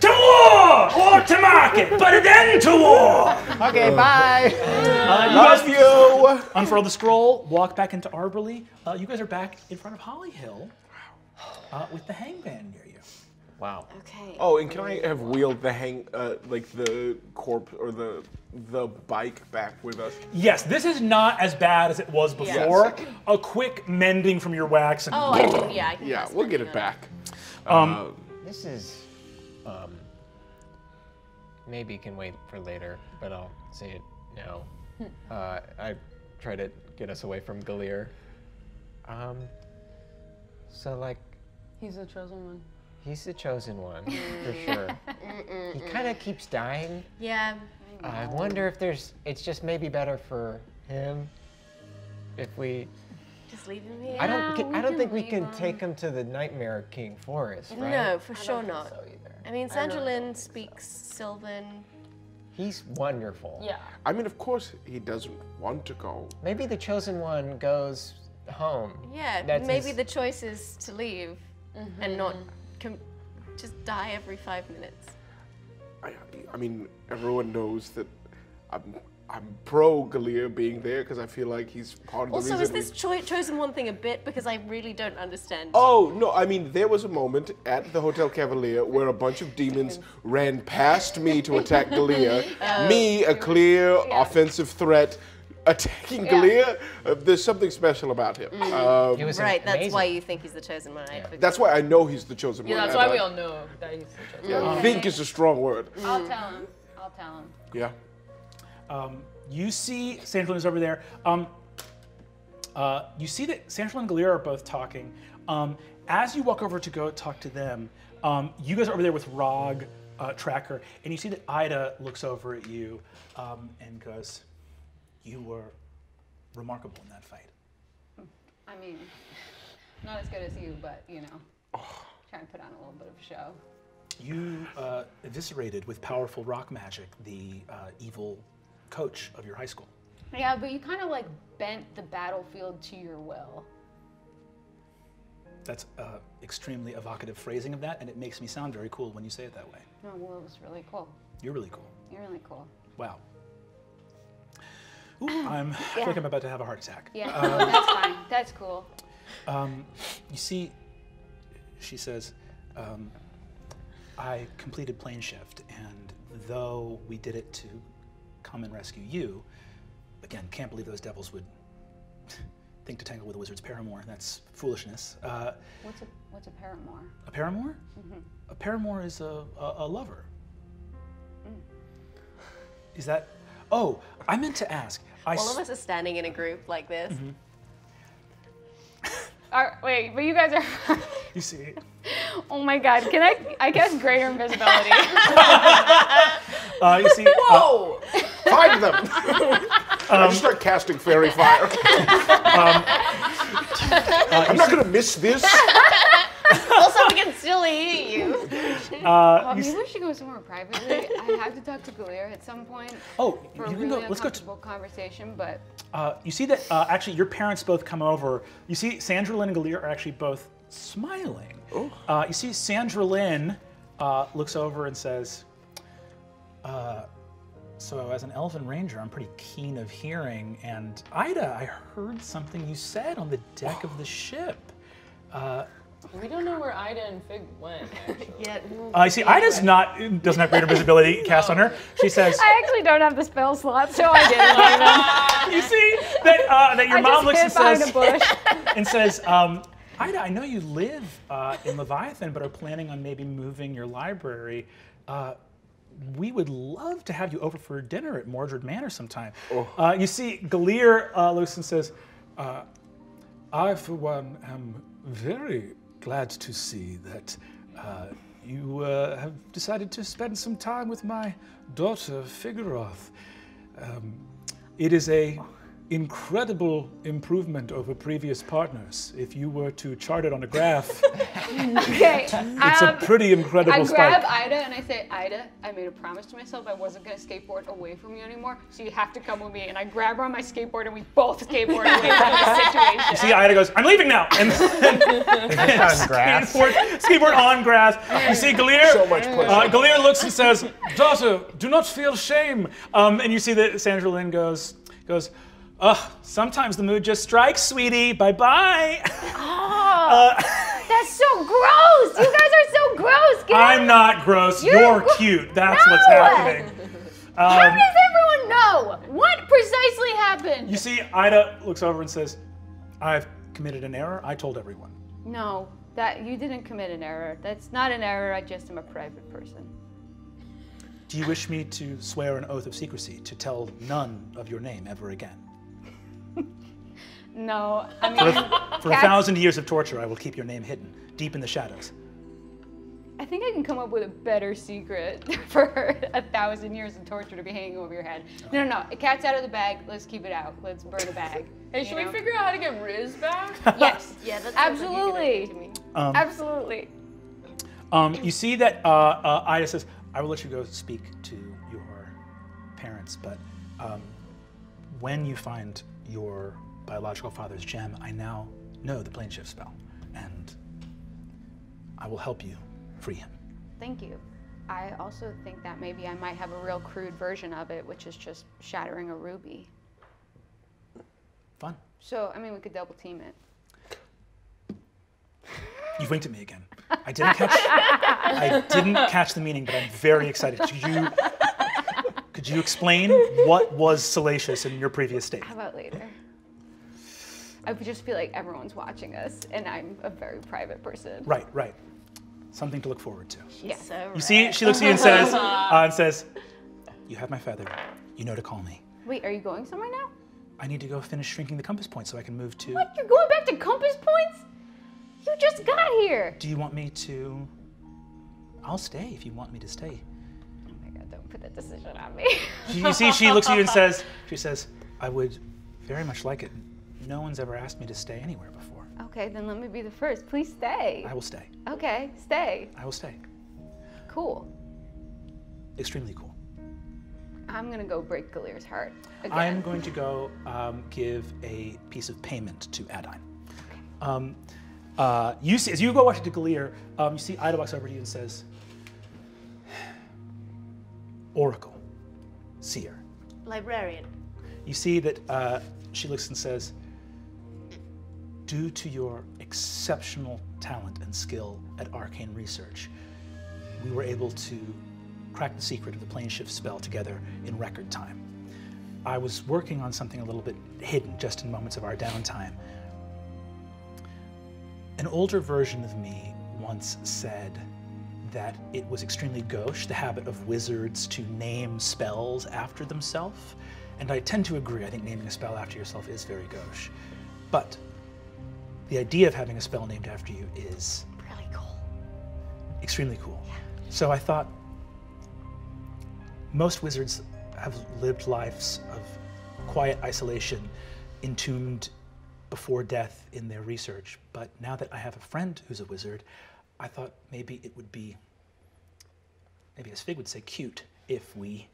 To war or to market, but then to war. Okay, bye. Love you. Unfurl the scroll, walk back into Arborly. You guys are back in front of Holly Hill with the hangman near you. Wow. Okay. Oh, and can I have wheeled the corp or the bike back with us? Yes, this is not as bad as it was before. Yes. A quick mending from your wax and yeah, we'll get it back. This is maybe can wait for later, but I'll say it now. I try to get us away from Gilear. So like he's the chosen one. He's the chosen one, for sure. He kind of keeps dying. Yeah. I wonder if there's, it's just maybe better for him if we... Just leave him here. I don't think we can take him to the Nightmare King forest, right? No, for sure not. So I mean, Sandra Lynn speaks Sylvan. He's wonderful. Yeah. I mean, of course he doesn't want to go. Maybe the chosen one goes home. Yeah, maybe the choice is to leave and not... Can just die every 5 minutes. I mean, everyone knows that I'm pro Gilear being there because I feel like he's part of the reason. Also, is this chosen one thing a bit? Because I really don't understand. Oh, no, I mean, there was a moment at the Hotel Cavalier where a bunch of demons ran past me to attack Gilear. Me, a clear offensive threat, attacking Gilear. There's something special about him. Right, that's why you think he's the chosen one. Yeah. That's why I know he's the chosen one. Yeah, that's why we all know that he's the chosen one. Yeah, think is a strong word. I'll tell him. I'll tell him. Yeah. You see Sandra is over there. You see that Sandra and Gilear are both talking. As you walk over to go talk to them, you guys are over there with Rog, Tracker, and you see that Ayda looks over at you and goes, "You were remarkable in that fight." I mean, not as good as you, but you know, trying to put on a little bit of a show. You eviscerated with powerful rock magic the evil coach of your high school. Yeah, but you kind of like bent the battlefield to your will. That's extremely evocative phrasing of that, and it makes me sound very cool when you say it that way. No, well, it was really cool. You're really cool. You're really cool. Wow. Ooh, I feel like I'm about to have a heart attack. Yeah, that's fine. That's cool. You see, she says, I completed plane shift, and though we did it to come and rescue you, again, can't believe those devils would think to tangle with a wizard's paramour. That's foolishness. What's a paramour? A paramour? Mm-hmm. A paramour is a lover. Mm. Is that... Oh, I meant to ask. All of us are standing in a group like this. Wait, but you guys are. You see it. Oh my God! Can I guess greater invisibility. You see. Whoa! Find them. I just start casting fairy fire. I'm not gonna miss this. Also, we can still eat you. Maybe we should go somewhere privately. I have to talk to Gilear at some point. Oh, for you can go. Let's go to a conversation, but you see that actually your parents both come over. You see Sandra Lynn and Gilear are actually both smiling. You see Sandra Lynn looks over and says, "So as an elven ranger, I'm pretty keen of hearing. And Ayda, I heard something you said on the deck of the ship." We don't know where Ayda and Fig went, actually. See, Ida's doesn't have greater visibility cast on her. She says... I actually don't have the spell slot, so I didn't. You see that your mom looks and says, Ayda, I know you live in Leviathan, but are planning on maybe moving your library. We would love to have you over for dinner at Mordred Manor sometime. Oh. You see, Gilear looks and says, I, for one, am very glad to see that you have decided to spend some time with my daughter, Figaroth. It is a incredible improvement over previous partners. If you were to chart it on a graph, okay, it's a pretty incredible spike. I grab Ayda and I say, Ayda, I made a promise to myself I wasn't going to skateboard away from you anymore, so you have to come with me. And I grab her on my skateboard and we both skateboard away from the situation. You see, Ayda goes, I'm leaving now! And then on grass. Skateboard on grass. You see Gilear? So much pressure. Gilear looks and says, daughter, do not feel shame. And you see that Sandra Lynn goes, oh, sometimes the mood just strikes, sweetie. Bye-bye. Oh, that's so gross. You guys are so gross. I'm not gross. You're cute. That's what's happening. How does everyone know? What precisely happened? You see, Ayda looks over and says, I've committed an error. I told everyone. No, that you didn't commit an error. That's not an error. I just am a private person. Do you wish me to swear an oath of secrecy to tell none of your name ever again? No, I mean... For a 1,000 years of torture, I will keep your name hidden, deep in the shadows. I think I can come up with a better secret for 1,000 years of torture to be hanging over your head. Okay. No, no, no, cat's out of the bag, let's keep it out. Let's burn a bag. Hey, should we figure out how to get Riz back? Yes, yeah, that's absolutely. To me. Absolutely. You see that Ayda says, I will let you go speak to your parents, but when you find your biological father's gem, I now know the plane shift spell, and I will help you free him. Thank you. I also think that maybe I might have a real crude version of it, which is just shattering a ruby. Fun. So, I mean, we could double team it. You winked at me again. I didn't catch the meaning, but I'm very excited. Could you explain what was salacious in your previous state? How about later? I would just feel like everyone's watching us, and I'm a very private person. Right, right. Something to look forward to. Yeah. So right. You see, she looks at you and says, you have my feather. You know to call me. Wait, are you going somewhere now? I need to go finish shrinking the compass point so I can move to... What? You're going back to compass points? You just got here. Do you want me to... I'll stay if you want me to stay. Oh my God, don't put that decision on me. You see, she looks at you and says, I would very much like it. No one's ever asked me to stay anywhere before. Okay, then let me be the first. Please stay. I will stay. Okay, stay. I will stay. Cool. Extremely cool. I'm going to go break Gilear's heart again. I'm going to go give a piece of payment to Adaine. Okay. You see, as you go watch to Gilear, you see Ayda walks over to you and says, Oracle, seer. Librarian. You see that she looks and says, due to your exceptional talent and skill at arcane research, we were able to crack the secret of the plane shift spell together in record time. I was working on something a little bit hidden just in moments of our downtime. An older version of me once said that it was extremely gauche, the habit of wizards to name spells after themselves, and I tend to agree. I think naming a spell after yourself is very gauche, but the idea of having a spell named after you is really cool. Extremely cool. Yeah. So I thought most wizards have lived lives of quiet isolation, entombed before death in their research. But now that I have a friend who's a wizard, I thought maybe it would be, maybe as Fig would say, cute if we,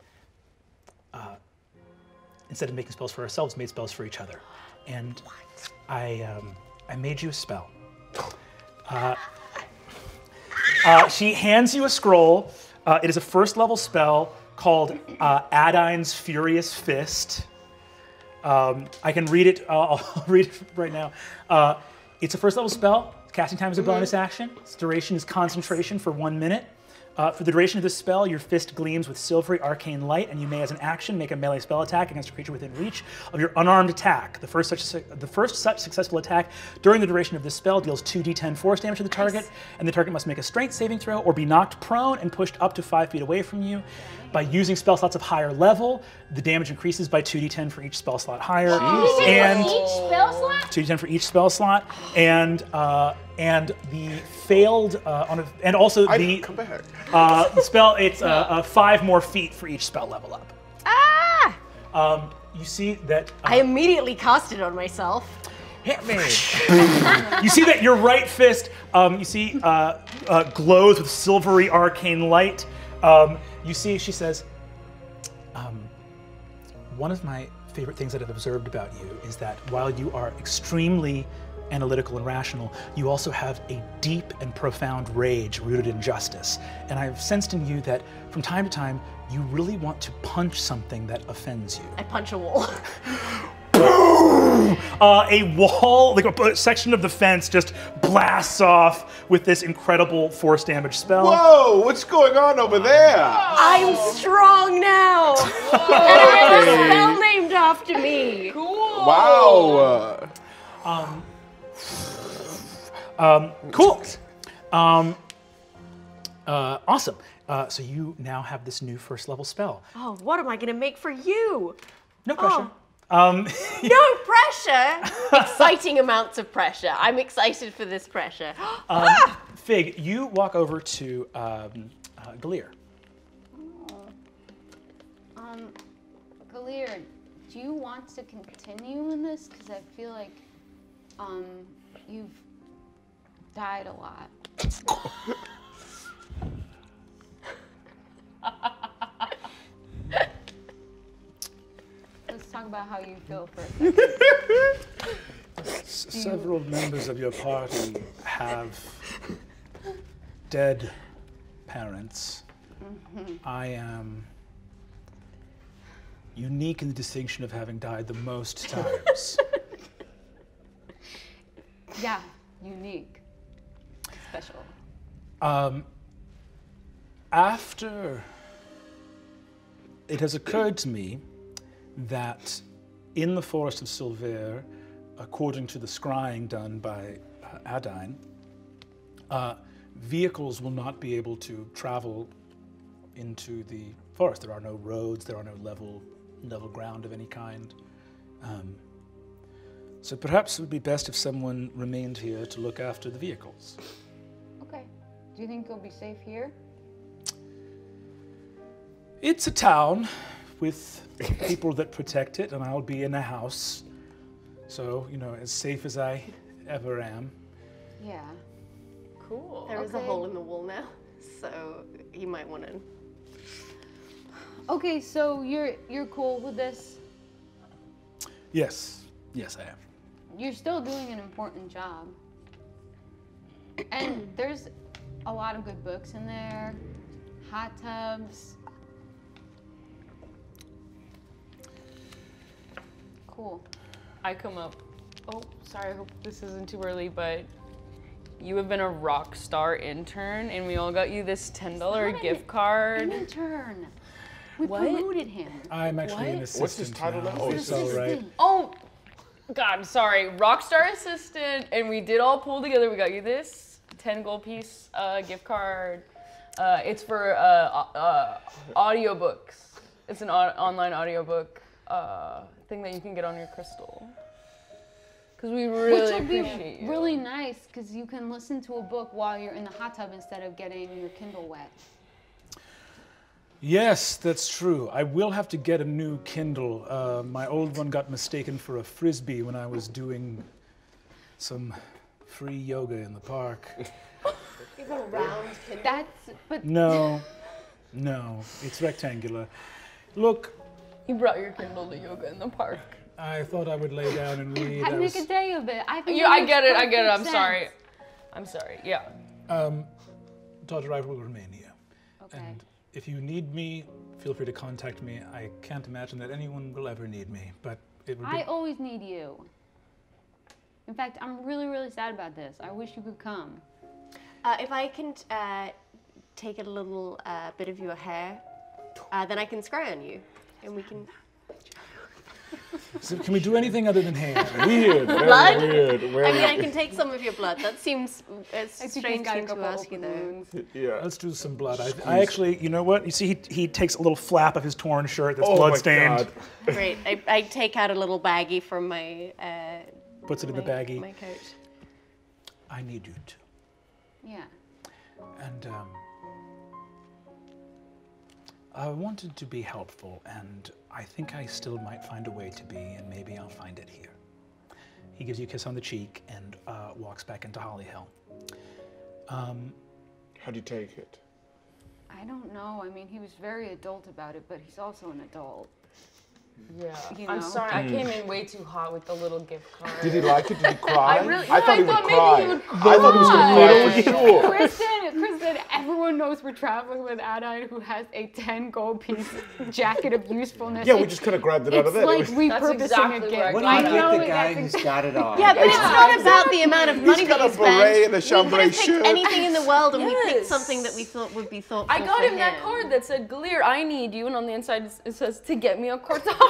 instead of making spells for ourselves, made spells for each other. And I made you a spell. She hands you a scroll. It is a first level spell called Adaine's Furious Fist. I can read it, I'll read it right now. It's a first level spell. Casting time is a bonus action. Its duration is concentration for 1 minute. For the duration of this spell, your fist gleams with silvery arcane light, and you may, as an action, make a melee spell attack against a creature within reach of your unarmed attack. The first such successful attack during the duration of this spell deals 2d10 force damage to the target, and the target must make a strength saving throw or be knocked prone and pushed up to 5 feet away from you. By using spell slots of higher level, the damage increases by 2d10 for each spell slot higher. Oh, and for each spell slot? 2d10 for each spell slot, and the failed and also the spell. It's 5 more feet for each spell level up. Ah! You see that I immediately cast it on myself. Hit me! You see that your right fist, you see, glows with silvery arcane light. You see, she says, one of my favorite things that I've observed about you is that while you are extremely analytical and rational, you also have a deep and profound rage rooted in justice. And I've sensed in you that from time to time, you really want to punch something that offends you. I punch a wall. A wall, like a section of the fence just blasts off with this incredible force damage spell. Whoa, what's going on over there? I'm strong now. And I have a spell named after me. Cool. Wow. Cool. Awesome. So you now have this new first level spell. Oh, what am I gonna make for you? No pressure. Oh. No pressure. Exciting amounts of pressure. I'm excited for this pressure. Fig, you walk over to Gilear. Gilear, do you want to continue in this? Because I feel like you've died a lot. Let's talk about how you feel for a second. Several members of your party have dead parents. Mm-hmm. I am unique in the distinction of having died the most times. Yeah, unique, special. After it has occurred to me that in the forest of Sylvair, according to the scrying done by Adaine, vehicles will not be able to travel into the forest. There are no roads, there are no level ground of any kind. So perhaps it would be best if someone remained here to look after the vehicles. Okay. Do you think you'll be safe here? It's a town with people that protect it, and I'll be in a house. So, you know, as safe as I ever am. Yeah. Cool. There is a hole in the wall now, so you might want to... Okay, so you're cool with this? Yes. Yes, I am. You're still doing an important job. And there's a lot of good books in there, hot tubs. Cool. I come up. Oh, sorry, I hope this isn't too early, but you have been a rock star intern, and we all got you this $10 gift card. An intern. We promoted him. I'm actually an assistant. What's his title now? Oh, it's all right. Oh. God, sorry, rockstar assistant, and we did all pull together. We got you this 10 gold piece gift card. It's for audiobooks. It's an online audiobook thing that you can get on your crystal. Because we really appreciate you. Really nice, because you can listen to a book while you're in the hot tub instead of getting your Kindle wet. Yes, that's true. I will have to get a new Kindle. My old one got mistaken for a Frisbee when I was doing some free yoga in the park. You have a round Kindle? No, it's rectangular. Look. You brought your Kindle to yoga in the park. I thought I would lay down and read. I'd make a day of it. I get it. I'm sorry. Yeah. Daughter, I will remain here. Okay. And if you need me, feel free to contact me. I can't imagine that anyone will ever need me, but it would be... I always need you. In fact, I'm really, really sad about this. I wish you could come. If I can take a little bit of your hair, then I can scry on you, and we can... So can we do anything other than hair? Weird. Blood? Weird. I mean, I can take some of your blood. That seems a strange thing to ask you, though. Yeah. Let's do some blood. I actually, you know what? You see, he takes a little flap of his torn shirt that's blood-stained. Great. I take out a little baggie from my... Puts it in the baggie. My coat. I need you to. Yeah. And I wanted to be helpful, and I think I still might find a way to be, and maybe I'll find it here. He gives you a kiss on the cheek and walks back into Hollyhill. How do you take it? I don't know. I mean, he was very adult about it, but he's also an adult. Yeah. You know? I'm sorry, I came in way too hot with the little gift card. Did he like it? Did he cry? I thought maybe he would cry. I thought he was going to cry for sure. Kristen, everyone knows we're traveling with Adaine, who has a 10 gold piece jacket of usefulness. Yeah, we just could have grabbed it out of there. It's like repurposing a gift. What do you think the guy who's got it on? Yeah, but it's not about the amount of money that you spend. He's got a beret and a chambray shirt. We could have picked anything in the world, and we picked something that we thought would be thoughtful. I got him that card that said, "Gilear, I need you," and on the inside it says, "To get me a Cortana."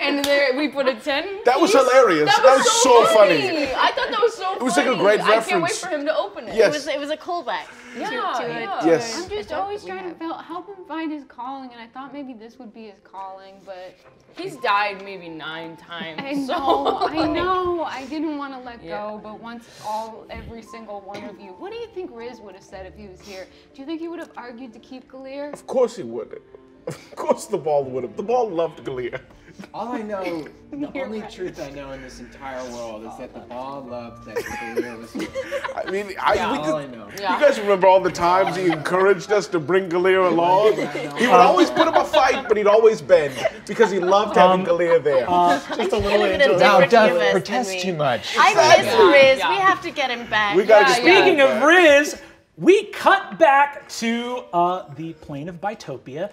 And there we put a 10. That was hilarious. That was so funny. I thought that was so funny. It was like a great reference. I can't wait for him to open it. Yes. It was a callback. Yeah, yes. I'm just always trying to help him find his calling, and I thought maybe this would be his calling, but he's died maybe 9 times. I know, I know. I didn't want to let go, but once every single one of you, what do you think Riz would have said if he was here? Do you think he would have argued to keep Gilear? Of course he would. Of course the ball would have. The ball loved Gilear. All I know, the only truth I know in this entire world is that the ball loved that Gilear was here. I mean, you guys remember all the times he encouraged us to bring Gilear along? He would always put up a fight, but he'd always bend because he loved having Gilear there. Just a little angel. Now, don't protest too much. I miss Riz. Yeah. We have to get him back. We gotta Speaking of Riz, we cut back to the plane of Bytopia.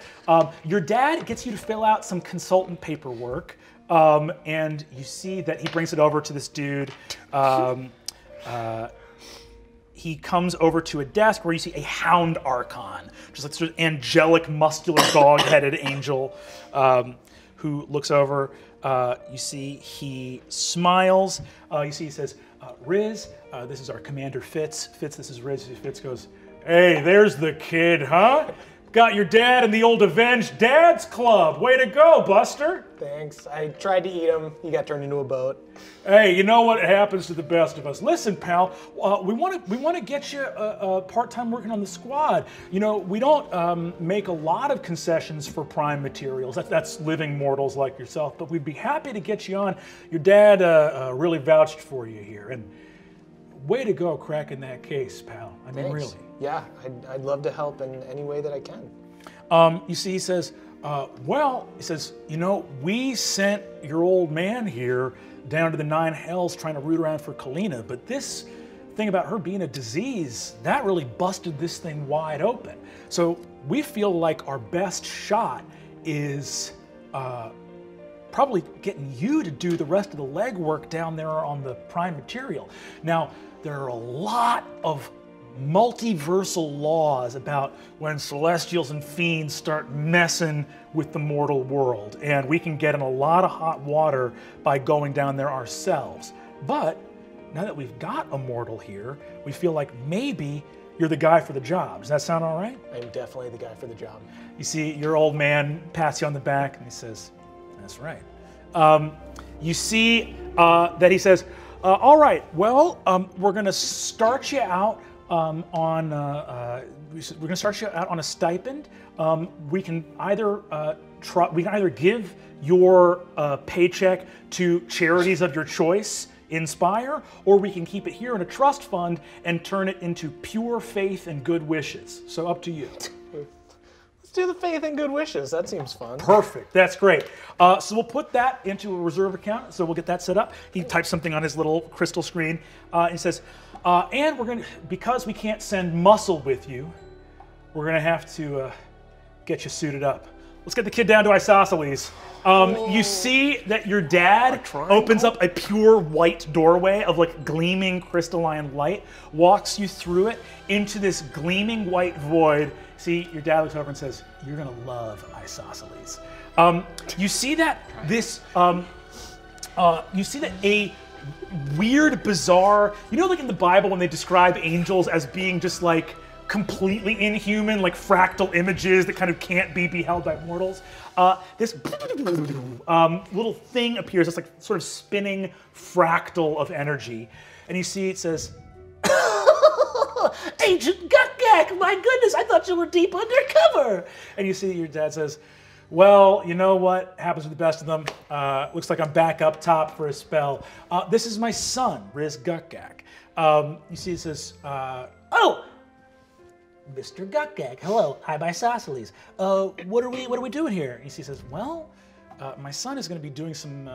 Your dad gets you to fill out some consultant paperwork, and you see that he brings it over to this dude. He comes over to a desk where you see a hound archon, just like sort of angelic, muscular, dog-headed angel who looks over. You see he smiles. You see he says, "Riz, this is our commander Fitz. Fitz, this is Riz." Fitz goes, "Hey, there's the kid, huh? Got your dad in the old Avenged Dad's Club. Way to go, Buster." Thanks. I tried to eat him. He got turned into a boat. Hey, you know what happens to the best of us. Listen, pal, we want to get you part-time working on the squad. You know, we don't make a lot of concessions for prime materials. That's living mortals like yourself, but we'd be happy to get you on. Your dad really vouched for you here, and way to go cracking that case, pal. I mean, really. Yeah, I'd love to help in any way that I can. You see, he says, you know, we sent your old man here down to the 9 hells trying to root around for Kalina, but this thing about her being a disease, that really busted this thing wide open. So we feel like our best shot is probably getting you to do the rest of the legwork down there on the prime material. Now, there are a lot of multiversal laws about when celestials and fiends start messing with the mortal world, and we can get in a lot of hot water by going down there ourselves. But now that we've got a mortal here, we feel like maybe you're the guy for the job. Does that sound all right? I'm definitely the guy for the job. You see, your old man pats you on the back and he says, "That's right." You see that he says, "All right, well, we're gonna start you out on a stipend. We can either give your paycheck to charities of your choice, Inspire, or we can keep it here in a trust fund and turn it into pure faith and good wishes. So up to you." Let's do the faith and good wishes. That seems fun. Perfect. That's great. So we'll put that into a reserve account. So we'll get that set up. He types something on his little crystal screen and says, "And we're gonna, because we can't send muscle with you, we're gonna have to get you suited up. Let's get the kid down to Isosceles. You see that your dad opens up a pure white doorway of like gleaming crystalline light, walks you through it into this gleaming white void. See, your dad looks over and says, "You're gonna love Isosceles." You see that this, you see that a weird, bizarre, you know, like in the Bible when they describe angels as being just like completely inhuman, like fractal images that kind of can't be beheld by mortals. This little thing appears, it's like sort of spinning fractal of energy. And you see it says, "Agent Guttgak, my goodness, I thought you were deep undercover." And you see your dad says, "Well, you know what happens with the best of them. Looks like I'm back up top for a spell. This is my son, Riz Guttgak." You see it says, "Oh, Mr. Guttgak, hello, I'm Isosceles. What are we doing here?" He says, "Well, my son is going to be doing some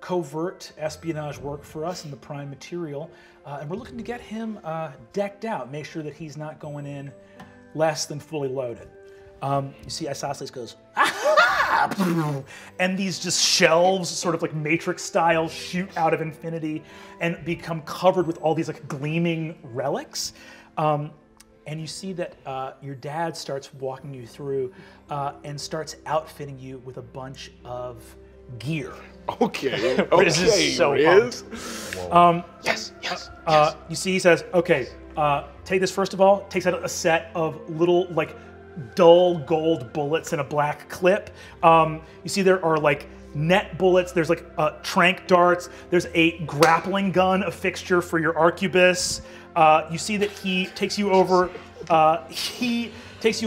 covert espionage work for us in the prime material, and we're looking to get him decked out, make sure that he's not going in less than fully loaded." You see Isosceles goes, "Aha!" And these just shelves, sort of like Matrix style, shoot out of infinity and become covered with all these like gleaming relics. And you see that your dad starts walking you through and starts outfitting you with a bunch of gear. Okay, okay, this is so hot. Yes. You see he says, "Okay, take this first of all." Takes out a set of little, like, dull gold bullets in a black clip. You see there are, like, net bullets, there's like tranq darts, there's a grappling gun, a fixture for your arquebus. You see that he takes you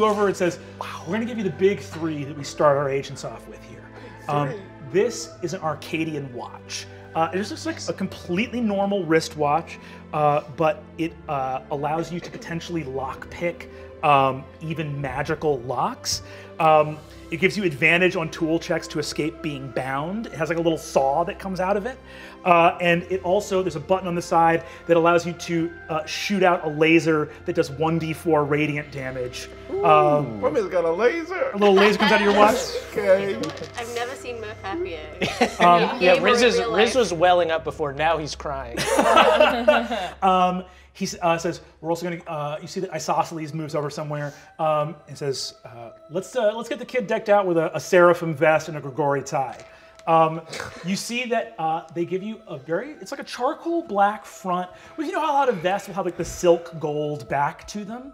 over, and says, "Wow, we're gonna give you the big three that we start our agents off with here. This is an Arcadian watch. It just looks like a completely normal wristwatch, but it allows you to potentially lockpick even magical locks. It gives you advantage on tool checks to escape being bound. It has like a little saw that comes out of it. And it also, there's a button on the side that allows you to shoot out a laser that does 1d4 radiant damage. Woman's got a laser. A little laser comes out of your watch. Okay. I've never seen Murph happier. Yeah, Riz was welling up before, now he's crying. He says, "We're also gonna." You see that Isosceles moves over somewhere and says, "Let's get the kid decked out with a seraphim vest and a Grigori tie." You see that they give you a very—it's like a charcoal black front. Well, you know how a lot of vests will have like the silk gold back to them.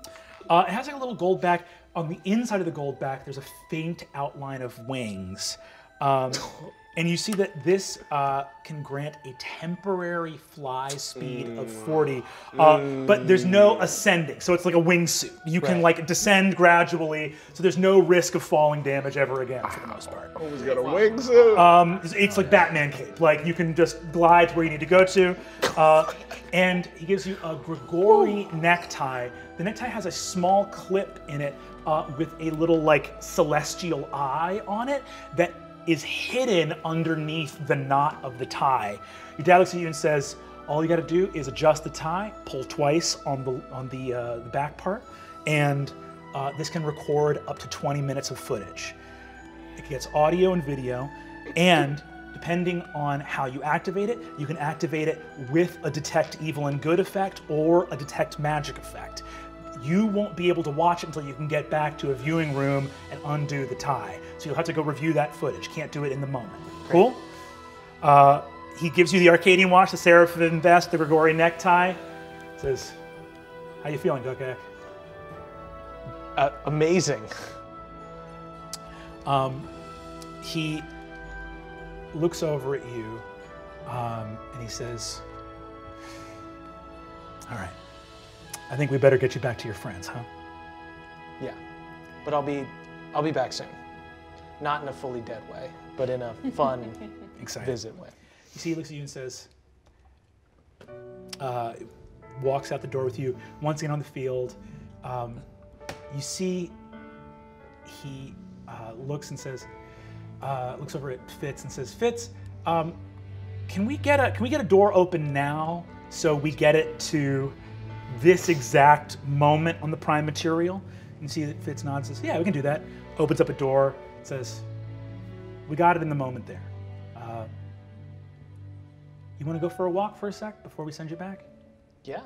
It has like a little gold back. On the inside of the gold back, there's a faint outline of wings. And you see that this can grant a temporary fly speed of 40, but there's no ascending, so it's like a wingsuit. You can like descend gradually, so there's no risk of falling damage ever again for the most part. Always got a wingsuit. It's like Batman cape. Like you can just glide to where you need to go to. And he gives you a Grigori necktie. The necktie has a small clip in it with a little like celestial eye on it that is hidden underneath the knot of the tie. Your dad looks at you and says, "All you got to do is adjust the tie, pull twice on the back part, and this can record up to 20 minutes of footage. It gets audio and video, and depending on how you activate it, you can activate it with a detect evil and good effect or a detect magic effect. You won't be able to watch it until you can get back to a viewing room and undo the tie. So you'll have to go review that footage. Can't do it in the moment." Great. Cool? He gives you the Arcadian watch, the Seraphim vest, the Grigori necktie. Says, "How you feeling, Guttgak?" Amazing. He looks over at you and he says, "All right. I think we better get you back to your friends, huh?" "Yeah, but I'll be back soon. Not in a fully dead way, but in a fun, visit way." You see, he looks at you and says, walks out the door with you. Once again on the field, you see he looks and says, looks over at Fitz and says, "Fitz, can we get a door open now so we get it to this exact moment on the prime material?" And you see that Fitz nods and says, "Yeah, we can do that." opens up a door, says, "We got it in the moment there. You want to go for a walk for a sec before we send you back?" "Yeah."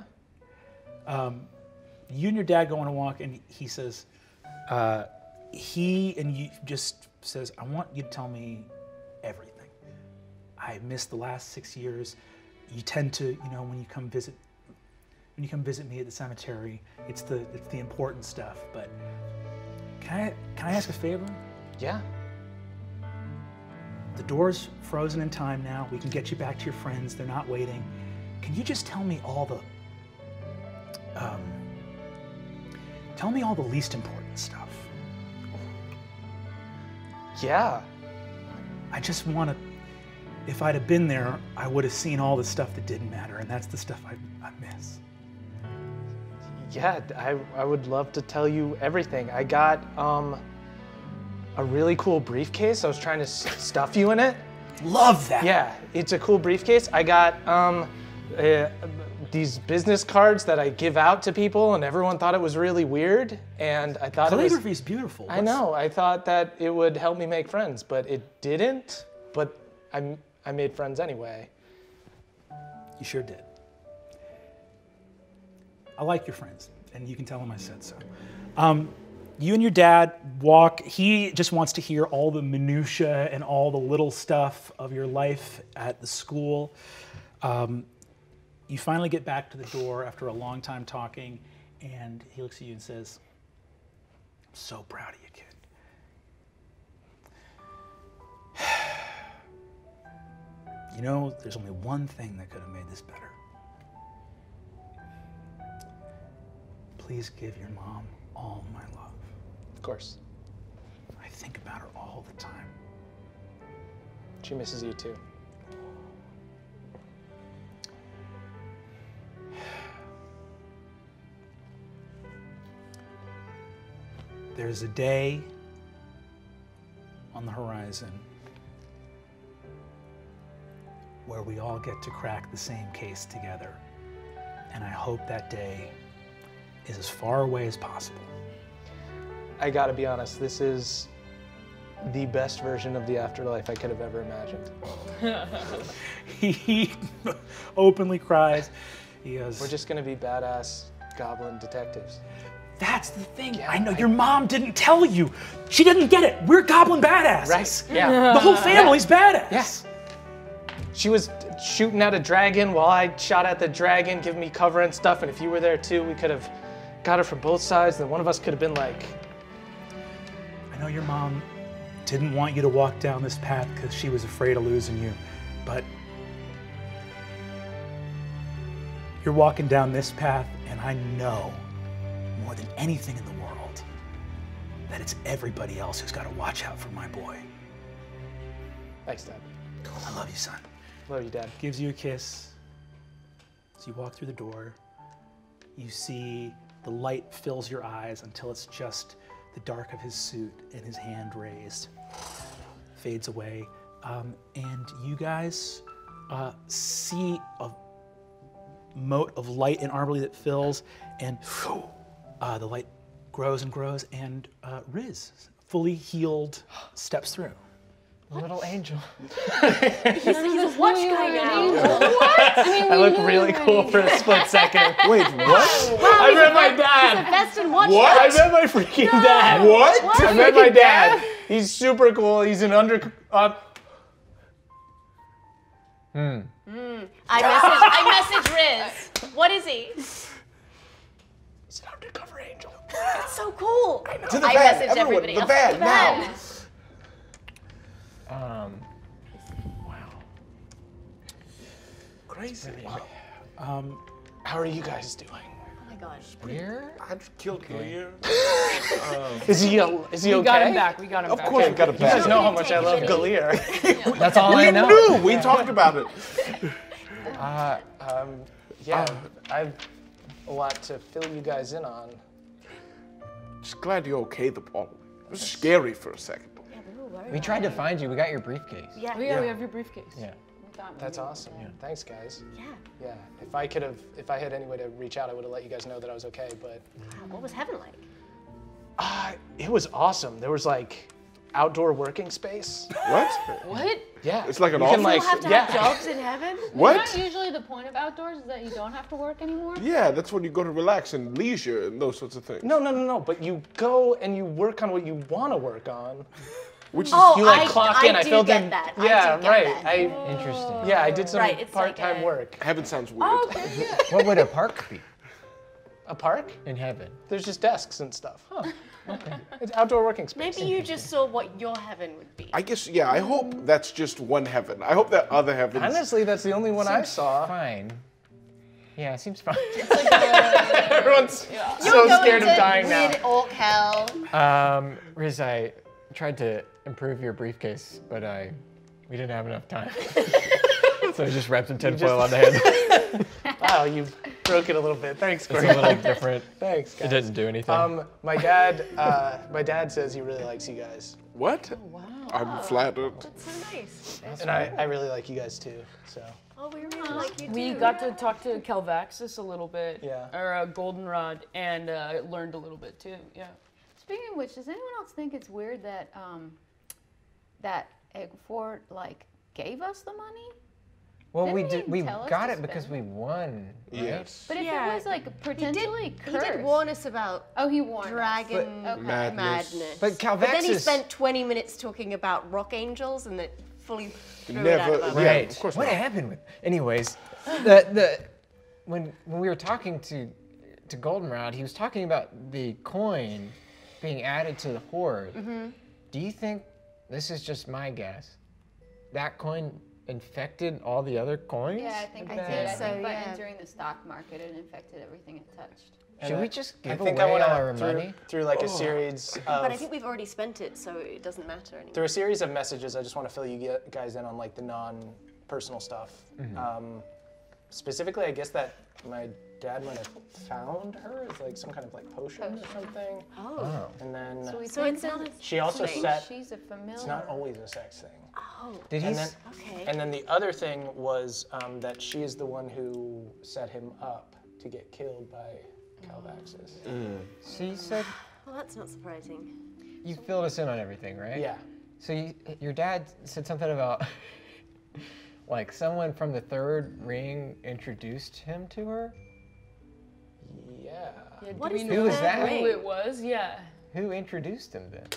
You and your dad go on a walk, and he says, he just says, "I want you to tell me everything. I missed the last 6 years. You tend to, you know, when you come visit me at the cemetery, it's the important stuff. But can I ask a favor?" "Yeah." "The door's frozen in time now. We can get you back to your friends. They're not waiting. Can you just tell me all the least important stuff?" "Yeah. I just want to. If I'd have been there, I would have seen all the stuff that didn't matter, and that's the stuff I miss." "Yeah, I would love to tell you everything. I got a really cool briefcase. I was trying to stuff you in it." "Love that." "Yeah, it's a cool briefcase. I got these business cards that I give out to people, and everyone thought it was really weird. And I thought calligraphy is beautiful." "I know. I thought that it would help me make friends, but it didn't. But I made friends anyway." "You sure did. I like your friends, and you can tell them I said so." You and your dad walk. He just wants to hear all the minutiae and all the little stuff of your life at the school. You finally get back to the door after a long time talking, and he looks at you and says, "I'm so proud of you, kid. You know, there's only one thing that could have made this better. Please give your mom all my love." "Of course. I think about her all the time." "She misses you too." "There's a day on the horizon where we all get to crack the same case together, and I hope that day is as far away as possible." "I gotta be honest, this is the best version of the afterlife I could have ever imagined." He openly cries. He goes, "We're just gonna be badass goblin detectives." "That's the thing. Yeah, I know your mom didn't tell you. She didn't get it. We're goblin badasses." "Right, yeah." "The whole family's badass." "Yes. Yeah. She was shooting at a dragon while I shot at the dragon, giving me cover and stuff, and if you were there too, we could have got her from both sides, then one of us could have been like..." "I know your mom didn't want you to walk down this path because she was afraid of losing you, but you're walking down this path, and I know more than anything in the world that it's everybody else who's got to watch out for my boy." "Thanks, Dad." "I love you, son." "Love you, Dad." Gives you a kiss. As you walk through the door, you see the light fills your eyes until it's just the dark of his suit and his hand raised. Fades away. And you guys see a mote of light in Arborly that fills, and the light grows and grows, and Riz, fully healed, steps through. What? Little angel. He's a watch guy now. What? I look really cool for a split second. Wait, what? Wow, I met my dad. He's the best in watch. What? I met my freaking dad. What? I met my dad. He's super cool. He's an under... I messaged Riz. What is he? He's an undercover angel. That's so cool. I know. To the van. Messaged everybody. The van, now. Wow. Crazy. How are you guys doing? Oh my gosh. We're... I've killed Gilear. Is he okay? We got him back. Of course, we got him back. You guys know how much I love Gilear. That's all I know. We knew. We talked about it. I've a lot to fill you guys in on. Just glad you're okay, Paul. It was scary for a second. We tried to find you. We got your briefcase. Yeah, we have your briefcase. Yeah, that's awesome. Yeah. Thanks, guys. Yeah. Yeah. If I had any way to reach out, I would have let you guys know that I was okay. But wow, what was heaven like? It was awesome. There was like outdoor working space. What? What? Yeah. It's like an office. Like, you have to have jobs in heaven? What? Isn't that usually the point of outdoors, is that you don't have to work anymore? Yeah, that's when you go to relax and leisure and those sorts of things. No, no, no, no. But you go and you work on what you want to work on. Which is, you like clock in. I filled in. That. Yeah, right. Interesting. Yeah, I did some part-time like work. Heaven sounds weird. Oh, okay, yeah. What would a park be? A park? In heaven. There's just desks and stuff. Huh. Okay. It's outdoor working space. Maybe you just saw what your heaven would be. I guess, yeah, I hope that's just one heaven. I hope that other heavens... Honestly, that's the only one I saw. Fine. Yeah, it seems fine. It's like everyone's so scared of dying now. Old hell. Riz, I tried to improve your briefcase, but we didn't have enough time. So I just wrapped in tinfoil on the head. Wow, you broke it a little bit. Thanks, Corey. It's a little different. Thanks, guys. It doesn't do anything. My dad says he really likes you guys. What? Oh, wow. I'm flattered. That's so nice. That's and I really like you guys too. So. Oh, we really like you too. We got to talk to Kalvaxus a little bit. Yeah. Or Goldenrod, and learned a little bit too. Yeah. Speaking of which, does anyone else think it's weird that that Aguefort like gave us the money? Well, we got it because we won. Right? Yes. But if it was like potentially cursed. He did warn us about dragon madness. But then he spent 20 minutes talking about rock angels and that fully threw it out. Right. Of course not. What happened with? Anyways, when we were talking to Goldenrod, he was talking about the coin being added to the hoard. Mm-hmm. Do you think, this is just my guess, that coin infected all the other coins? Yeah, I think so, by entering the stock market, it infected everything it touched. Should we just give away our money? Through like a series of... But I think we've already spent it, so it doesn't matter anymore. Through a series of messages, I just want to fill you guys in on like the non-personal stuff. Mm-hmm. Specifically, I guess that my dad might have found her as like some kind of like potion or something. Oh. And then... So it's not... She also said... She's a familiar... It's not always a sex thing. Oh, and then the other thing was that she is the one who set him up to get killed by Kalvaxus. Mm. She said... Well, that's not surprising. You filled us in on everything, right? Yeah. So your dad said something about like someone from the Third Ring introduced him to her? Yeah. What do we know who it was? Yeah. Who introduced him then?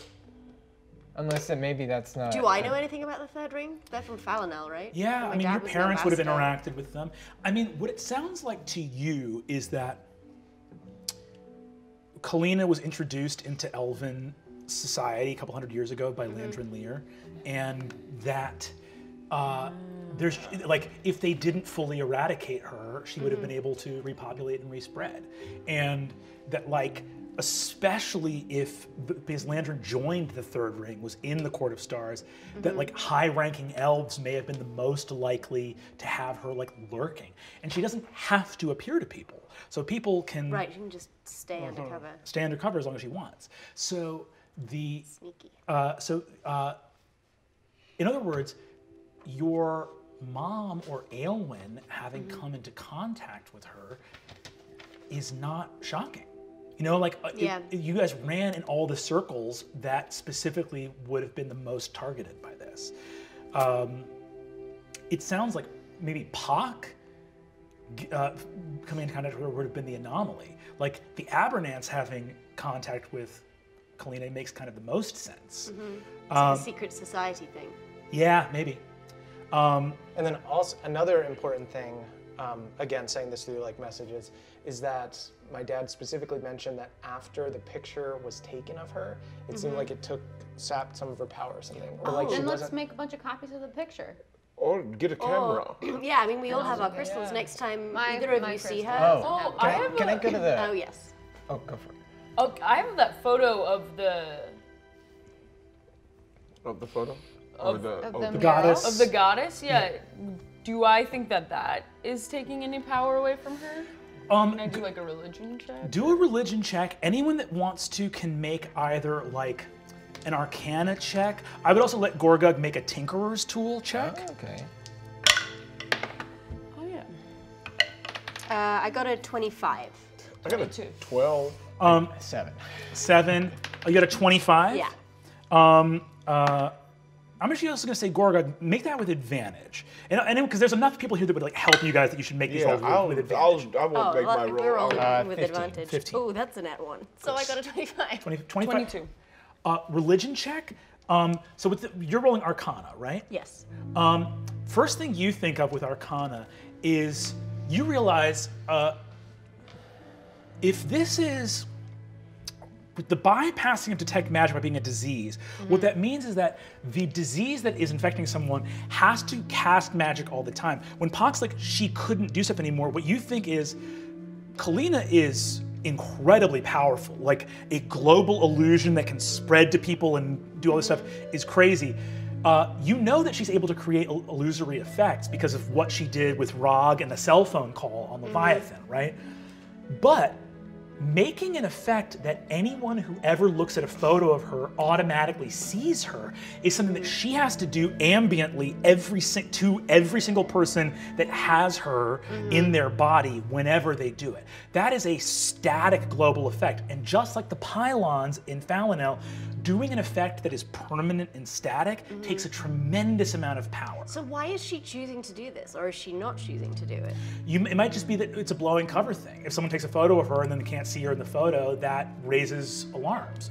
Unless that maybe that's not... Do I know anything about the Third Ring? They're from Fallinel, right? Yeah, I mean, your parents would have interacted with them. I mean, what it sounds like to you is that Kalina was introduced into elven society a couple hundred years ago by Landrin Lear, and that there's, like, if they didn't fully eradicate her, she would have been able to repopulate and respread. And that, like... Especially if, because Landrin joined the Third Ring, was in the Court of Stars, that like high-ranking elves may have been the most likely to have her like lurking. And she doesn't have to appear to people. So people can- Right, she can just stay undercover. Stay undercover as long as she wants. So the- Sneaky. In other words, your mom or Aelwyn having come into contact with her is not shocking. You know, like you guys ran in all the circles that specifically would have been the most targeted by this. It sounds like maybe Pac coming into contact with her would have been the anomaly. Like the Abernants having contact with Kalina makes kind of the most sense. It's like a secret society thing. Yeah, maybe. And then also another important thing, again, saying this through like messages, is that my dad specifically mentioned that after the picture was taken of her, it seemed like it sapped some of her power or something. Or like then let's make a bunch of copies of the picture. Or get a camera. Yeah, I mean, we all have our crystals. Yeah. Next time either of you see her. Oh, can I go to the... Oh, yes. Oh, go for it. Oh, I have that photo of the... Of the photo? Of the goddess. Of the goddess, yeah. Do I think that is taking any power away from her? Can I do like a religion check? Do a religion check. Anyone that wants to can make either like an Arcana check. I would also let Gorgug make a Tinkerer's Tool check. Oh, okay. Oh yeah. I got a 25. I got a 12. 7. You got a 25? Yeah. I'm actually also going to say, Gorgug, make that with advantage. And because there's enough people here that would like help you guys that you should make these rolls with advantage. I won't make my roll. With 15, advantage. 15. Oh, that's a nat one. So I got a 25. 25? 22. Religion check. So with you're rolling Arcana, right? Yes. First thing you think of with Arcana is you realize if this is... With the bypassing of detect magic by being a disease, what that means is that the disease that is infecting someone has to cast magic all the time. When Pac's like, she couldn't do stuff anymore, what you think is Kalina is incredibly powerful. Like a global illusion that can spread to people and do all this stuff is crazy. You know that she's able to create illusory effects because of what she did with Rog and the cell phone call on Leviathan, right? But making an effect that anyone who ever looks at a photo of her automatically sees her is something that she has to do ambiently to every single person that has her in their body whenever they do it. That is a static global effect. And just like the pylons in Fallinel, doing an effect that is permanent and static takes a tremendous amount of power. So why is she choosing to do this, or is she not choosing to do it? It might just be that it's a blowing cover thing. If someone takes a photo of her and then they can't see her in the photo, that raises alarms.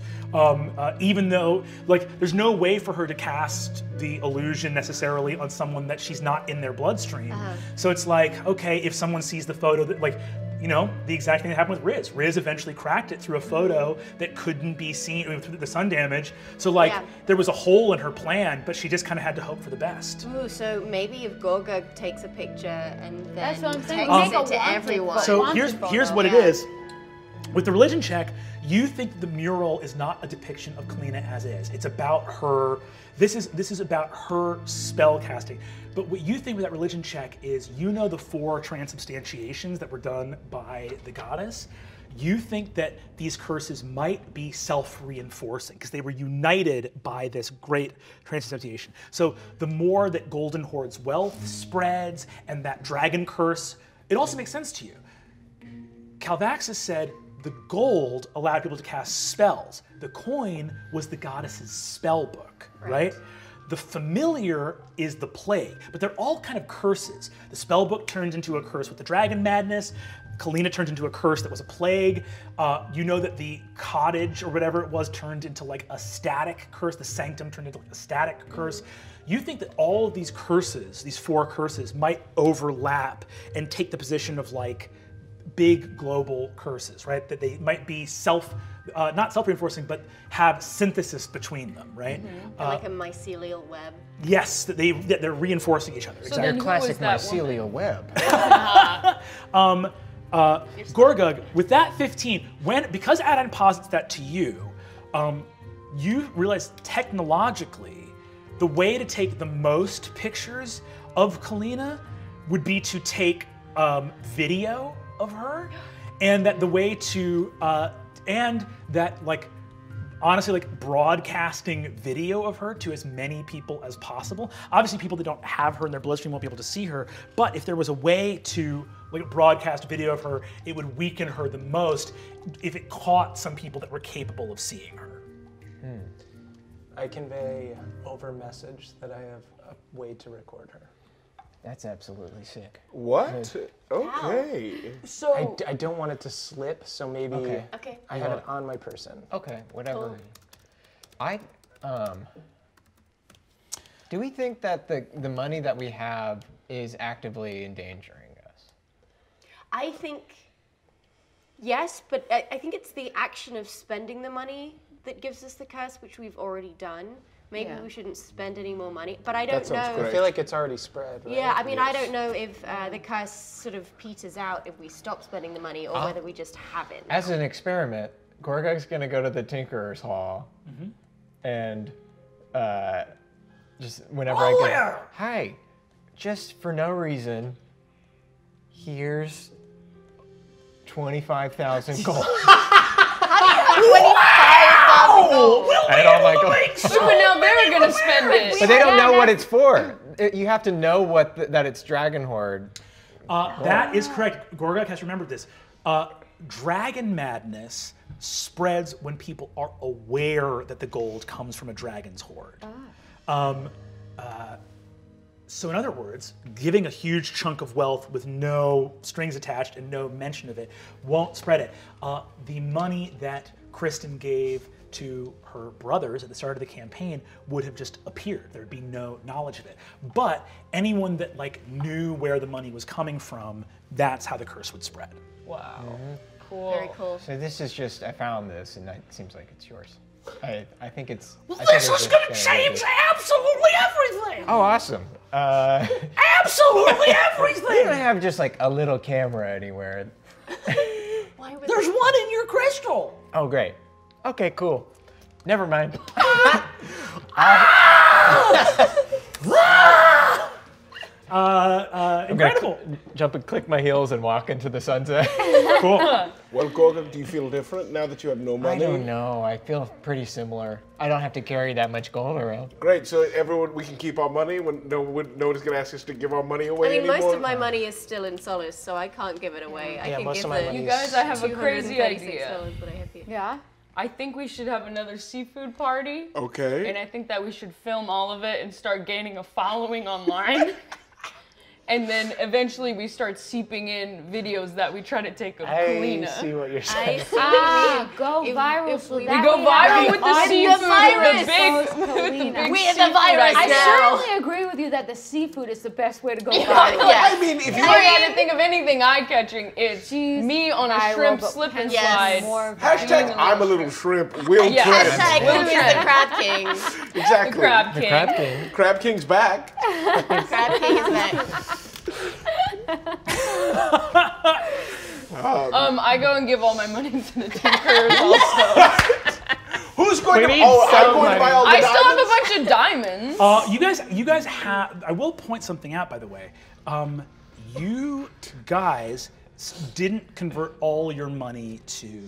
Even though, like, there's no way for her to cast the illusion necessarily on someone that she's not in their bloodstream. So it's like, okay, if someone sees the photo that, like, you know, the exact thing that happened with Riz. Riz eventually cracked it through a photo that couldn't be seen through the sun damage. So, like, there was a hole in her plan, but she just kind of had to hope for the best. Ooh, so maybe if Gorgug takes a picture and then takes it to everyone. So here's what it is. With the religion check, you think the mural is not a depiction of Kalina as is. It's about her. This is about her spell casting. But what you think with that religion check is, you know, the 4 transubstantiations that were done by the goddess. You think that these curses might be self-reinforcing because they were united by this great transubstantiation. So the more that Golden Horde's wealth spreads and that dragon curse, it also makes sense to you. Kalvaxus said, the gold allowed people to cast spells. The coin was the goddess's spell book, right? The familiar is the plague, but they're all kind of curses. The spell book turned into a curse with the dragon madness. Kalina turned into a curse that was a plague. You know that the cottage or whatever it was turned into like a static curse. The sanctum turned into like a static curse. You think that all of these curses, these 4 curses, might overlap and take the position of like big global curses, right? That they might be not self-reinforcing, but have synthesis between them, right? Like a mycelial web. Yes, they're reinforcing each other. So exactly. Your classic mycelial web. Gorgug, with that 15, because Adaine posits that to you, you realize technologically the way to take the most pictures of Kalina would be to take video of her, and that the way to and that, like, honestly, like broadcasting video of her to as many people as possible. Obviously, people that don't have her in their bloodstream won't be able to see her, but if there was a way to like broadcast video of her, it would weaken her the most if it caught some people that were capable of seeing her. I convey over message that I have a way to record her. That's absolutely sick. What? Okay. So I don't want it to slip, so maybe I have it on my person. Okay, whatever. Cool. Do we think that the money that we have is actively endangering us? I think yes, but I think it's the action of spending the money that gives us the curse, which we've already done. Maybe we shouldn't spend any more money, but I don't know. Great. I feel like it's already spread, right? Yeah, I mean, I don't know if the curse sort of peters out if we stop spending the money or whether we just have it. As an experiment, Gorgug's gonna go to the Tinkerer's Hall and just whenever hi, just for no reason, here's 25,000 gold. And I'm like, but now they're gonna spend it. But they don't know what it's for. You have to know that it's Dragon Horde. That is correct. Gorgug has remembered this. dragon madness spreads when people are aware that the gold comes from a dragon's hoard. Ah. So in other words, giving a huge chunk of wealth with no strings attached and no mention of it won't spread it. The money that Kristen gave to her brothers at the start of the campaign would have just appeared. There'd be no knowledge of it. But anyone that like knew where the money was coming from, that's how the curse would spread. Wow. Mm-hmm. Cool. Very cool. So this is just, I found this and it seems like it's yours. I think it's... Well, this is going to change absolutely everything! Oh, awesome. Absolutely everything! You don't have just like a little camera anywhere. Why would there's one in your crystal! Oh, great. Okay, cool. Never mind. Incredible. Jump and click my heels and walk into the sunset. Cool. Well, Gorgug, do you feel different now that you have no money? I don't know. I feel pretty similar. I don't have to carry that much gold around. Great. So everyone, we can keep our money. When no one's going to ask us to give our money away anymore. Most of my money is still in Solace, so I can't give it away. Yeah, I can give it. You guys, I have a crazy idea. Yeah. I think we should have another seafood party. Okay. And I think that we should film all of it and start gaining a following online. And then eventually we start seeping in videos that we try to take of Kalina. I see what you're saying. We go viral with the seafood, with the big we are the virus now. I certainly agree with you that the seafood is the best way to go viral. Yes. I mean, if you had to think of anything eye-catching, it's me on a shrimp slip and slide. Hashtag I'm a little shrimp. Will Trent. Hashtag Kalina's the crab king. Exactly. The crab king. The crab king. Crab king's back. The crab king is back. I go and give all my money to the Tinkerers also. Who's going to? Oh, I'm going to buy all the diamonds. I still have a bunch of diamonds. You guys have. I will point something out, by the way. You guys didn't convert all your money to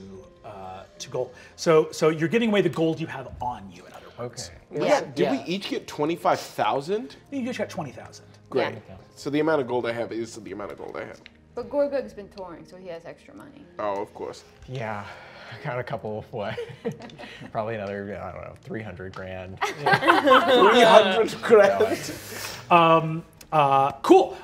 gold. So you're giving away the gold you have on you. In other words. Okay. Yeah. Did we each get 25,000? You each got 20,000. Great. Yeah. So the amount of gold I have is the amount of gold I have. But Gorgug's been touring, so he has extra money. Oh, of course. Yeah, I got a couple of what? Probably another, I don't know, 300 grand. 300 grand. Cool.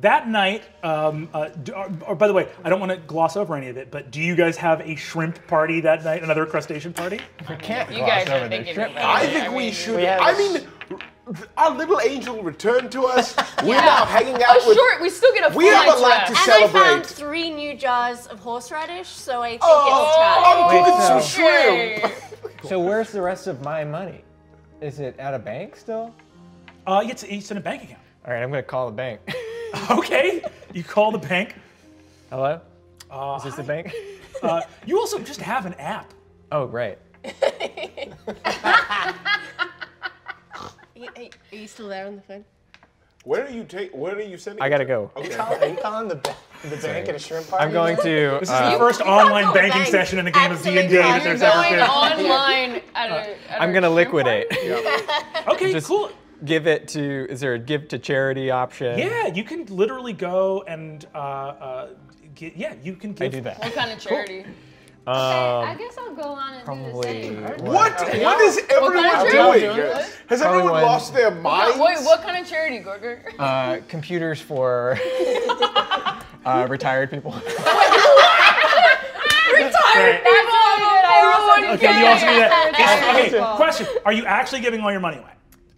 That night, by the way, I don't want to gloss over any of it, but do you guys have a shrimp party that night? Another crustacean party? I can't gloss over the shrimp party. I think we should. I mean, our little angel returned to us. We're now hanging out we still get a We have a lot to celebrate. And I found 3 new jars of horseradish, so I think it's time. I'm cooking some shrimp. So where's the rest of my money? Is it at a bank still? It's in a bank account. All right, I'm gonna call the bank. Okay, you call the bank. Hello? Is this the bank? You also just have an app. Oh, right. Are you still there on the phone? Where are you sending? I gotta go. Okay. Are you calling the bank at a shrimp party? I'm going to. This is the first online banking session in a game of D&D that there's ever been. Online. I'm gonna liquidate. Yep. Okay, cool. Give it to. Is there a give to charity option? Yeah, you can literally go and. You can give. I do that. What kind of charity? Cool. Okay, I guess I'll go on and do this. What is everyone doing? Has everyone lost their minds? Wait, what kind of charity, Gorgug? Computers for retired people. Retired people! Everyone okay, you also do that. Okay, question. Are you actually giving all your money away?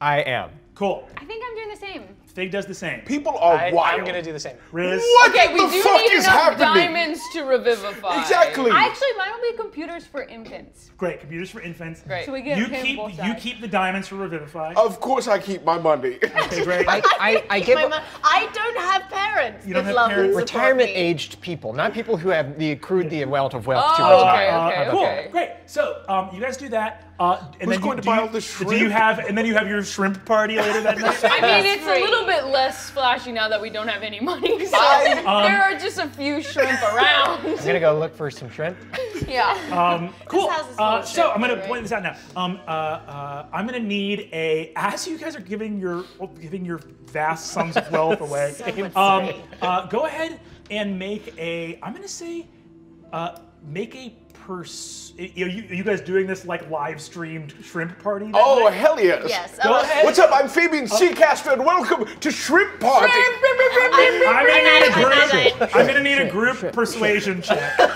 I am. Cool. I think I'm doing the same. Fig does the same. People are wild. I'm gonna do the same. Riz. What the fuck is happening? Diamonds to revivify. Exactly. Actually, mine will be computers for infants. Great, computers for infants. Great. So we get you keep the diamonds for revivify. Of course, I keep my money. Okay, great. I give. I don't have parents. You don't have parents. Retirement-aged people, not people who have accrued the amount of wealth to retire. Okay, cool. Great. So you guys do that. And Who's then going you, to buy all the shrimp? You have your shrimp party later that night? I mean, it's a little bit less flashy now that we don't have any money. So there are just a few shrimp around. I'm gonna go look for some shrimp. Yeah. Cool. So I'm gonna point this out now. I'm gonna need as you guys are giving your vast sums of wealth away. Go ahead and make a. I'm gonna say Make a Are you guys doing this like live streamed shrimp party? Oh, hell yes. Yes. Go ahead. What's up? I'm Fabian Seacaster and welcome to Shrimp Party. I'm going to need a group persuasion check. Can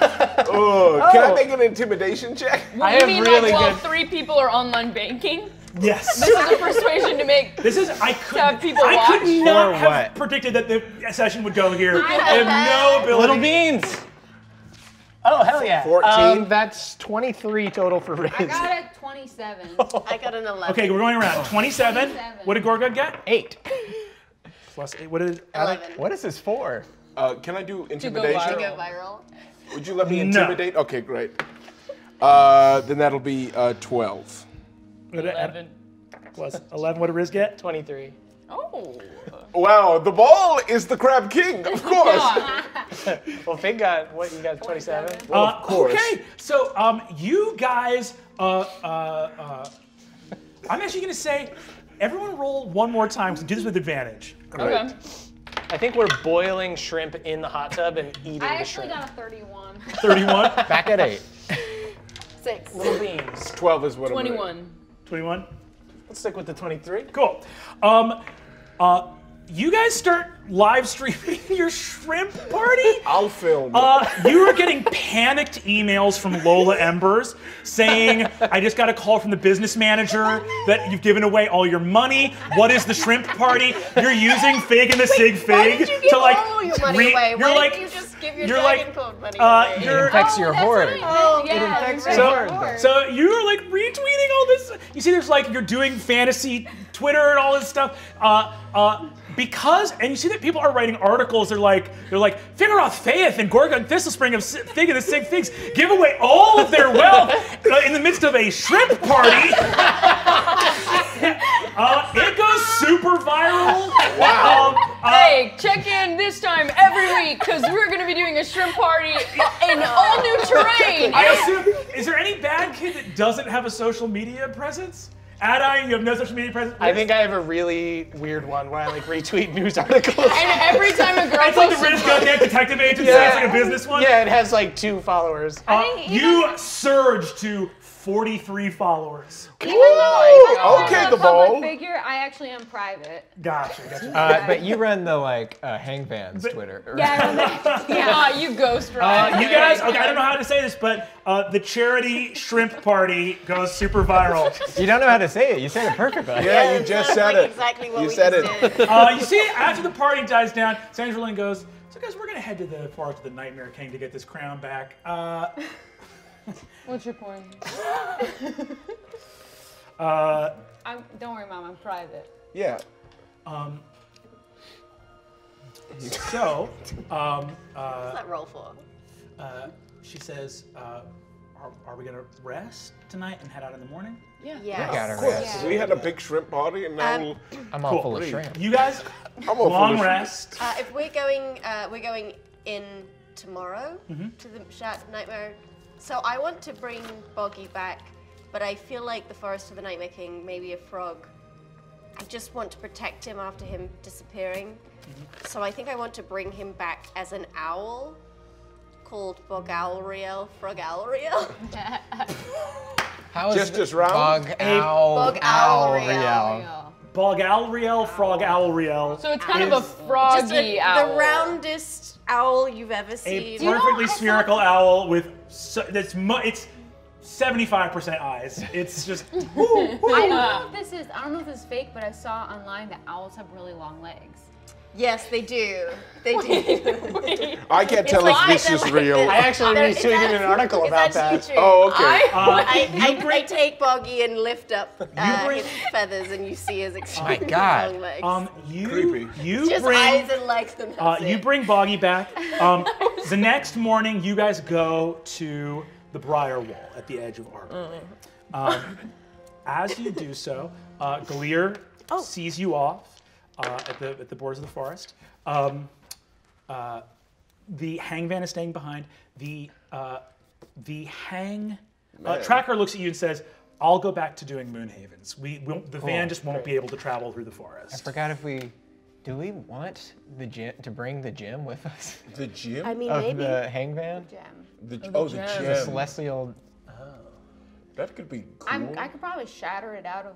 I make an intimidation check? I have really good. Three people are online banking? Yes. This is a persuasion to make. This is I could not have predicted that the session would go here. I have no ability. Little beans. Oh, hell yeah. 14. That's 23 total for Riz. I got a 27. I got an 11. Okay, we're going around. 27. What did Gorgug get? 8. Plus 8. What is 11. What is this for? Can I do intimidation? To go viral. Would you let me intimidate? No. Okay, great. Then that'll be 12. 11. Plus 11. What did Riz get? 23. Oh. Wow, the ball is the Crab King, of course. Well, Fig got, what, you got 27? Well, of course. Okay, so you guys, I'm actually going to say, everyone roll one more time, so do this with advantage. Right. Okay. I think we're boiling shrimp in the hot tub and eating the shrimp. I actually got a 31. 31? Back at 8. 6. Little beans. 12 is what 21. 21? Let's stick with the 23. Cool. You guys start live streaming your shrimp party? I'll film. You are getting panicked emails from Lola Embers saying, I just got a call from the business manager that you've given away all your money. What is the shrimp party? You're using Fig and the Sig Fig to like. Why did you give all your money away? Why didn't you just give your dragon code money away? It infects your hoard. So you're like retweeting all this. You see, there's like, you're doing fantasy Twitter and all this stuff. Because, and you see that people are writing articles, they're like, Fingeroth Faith and Gorgon Thistlespring of Fig and the Sig Figs give away all of their wealth in the midst of a shrimp party. It goes super viral. Wow. Hey, check in this time every week, because we're going to be doing a shrimp party in all new terrain. I assume, is there any bad kid that doesn't have a social media presence? Adaine, you have no social media presence? I think I have a really weird one where I like retweet news articles. And every time a girl. It's like the Riz Guttgak detective agency. Yeah. It's like a business one. Yeah, it has like 2 followers. You surge to 43 followers. Even though I'm a public figure, I actually am private. Gotcha. But you run the like Hangman's Twitter. Right? Yeah, I run the, you ghost run. You guys, okay, I don't know how to say this, but the charity shrimp party goes super viral. You don't know how to say it. You said it perfectly. Yeah, you just said it. Exactly what you said it. You see, after the party dies down, Sandra Lynn goes, "So guys, we're gonna head to the forest of the Nightmare King to get this crown back." What's your point? Don't worry, Mom. I'm private. Yeah. So. What's that roll for? She says, "Are we gonna rest tonight and head out in the morning?" Yeah. Yes. We had a big shrimp party, and now I'm all full of shrimp. You guys, long rest. If we're going in tomorrow to the Nightmare. So I want to bring Boggy back, but I feel like the Forest of the Nightmare King may be a frog. I just want to protect him after him disappearing. So I think I want to bring him back as an owl called Bog Owlriel, Frog Owlriel. How is just round? Bog Owlriel. Bog Owlriel, Frog Owlriel. So it's kind of a froggy owl. The roundest owl you've ever seen. A perfectly spherical owl with it's 75% eyes. It's just. Woo. I don't know if this is fake, but I saw online that owls have really long legs. Yes, they do. They do. I can't tell if this is real. I actually retweeted an article about that. True. Oh, okay. I take Boggy and lift up his feathers, and you see his extremely long legs. Just eyes and legs. You bring Boggy back. The next morning, you guys go to the Briar Wall at the edge of Arborly. As you do so, Gilear sees you off. At the borders of the forest. The hangman is staying behind. The tracker looks at you and says, "I'll go back to doing moon havens. The van just won't be able to travel through the forest." I forgot if we Do we want the gym to bring the gym with us? The gym? I mean, maybe. The hangman? The gym. The gym. The celestial. Oh. That could be cool. I could probably shatter it out of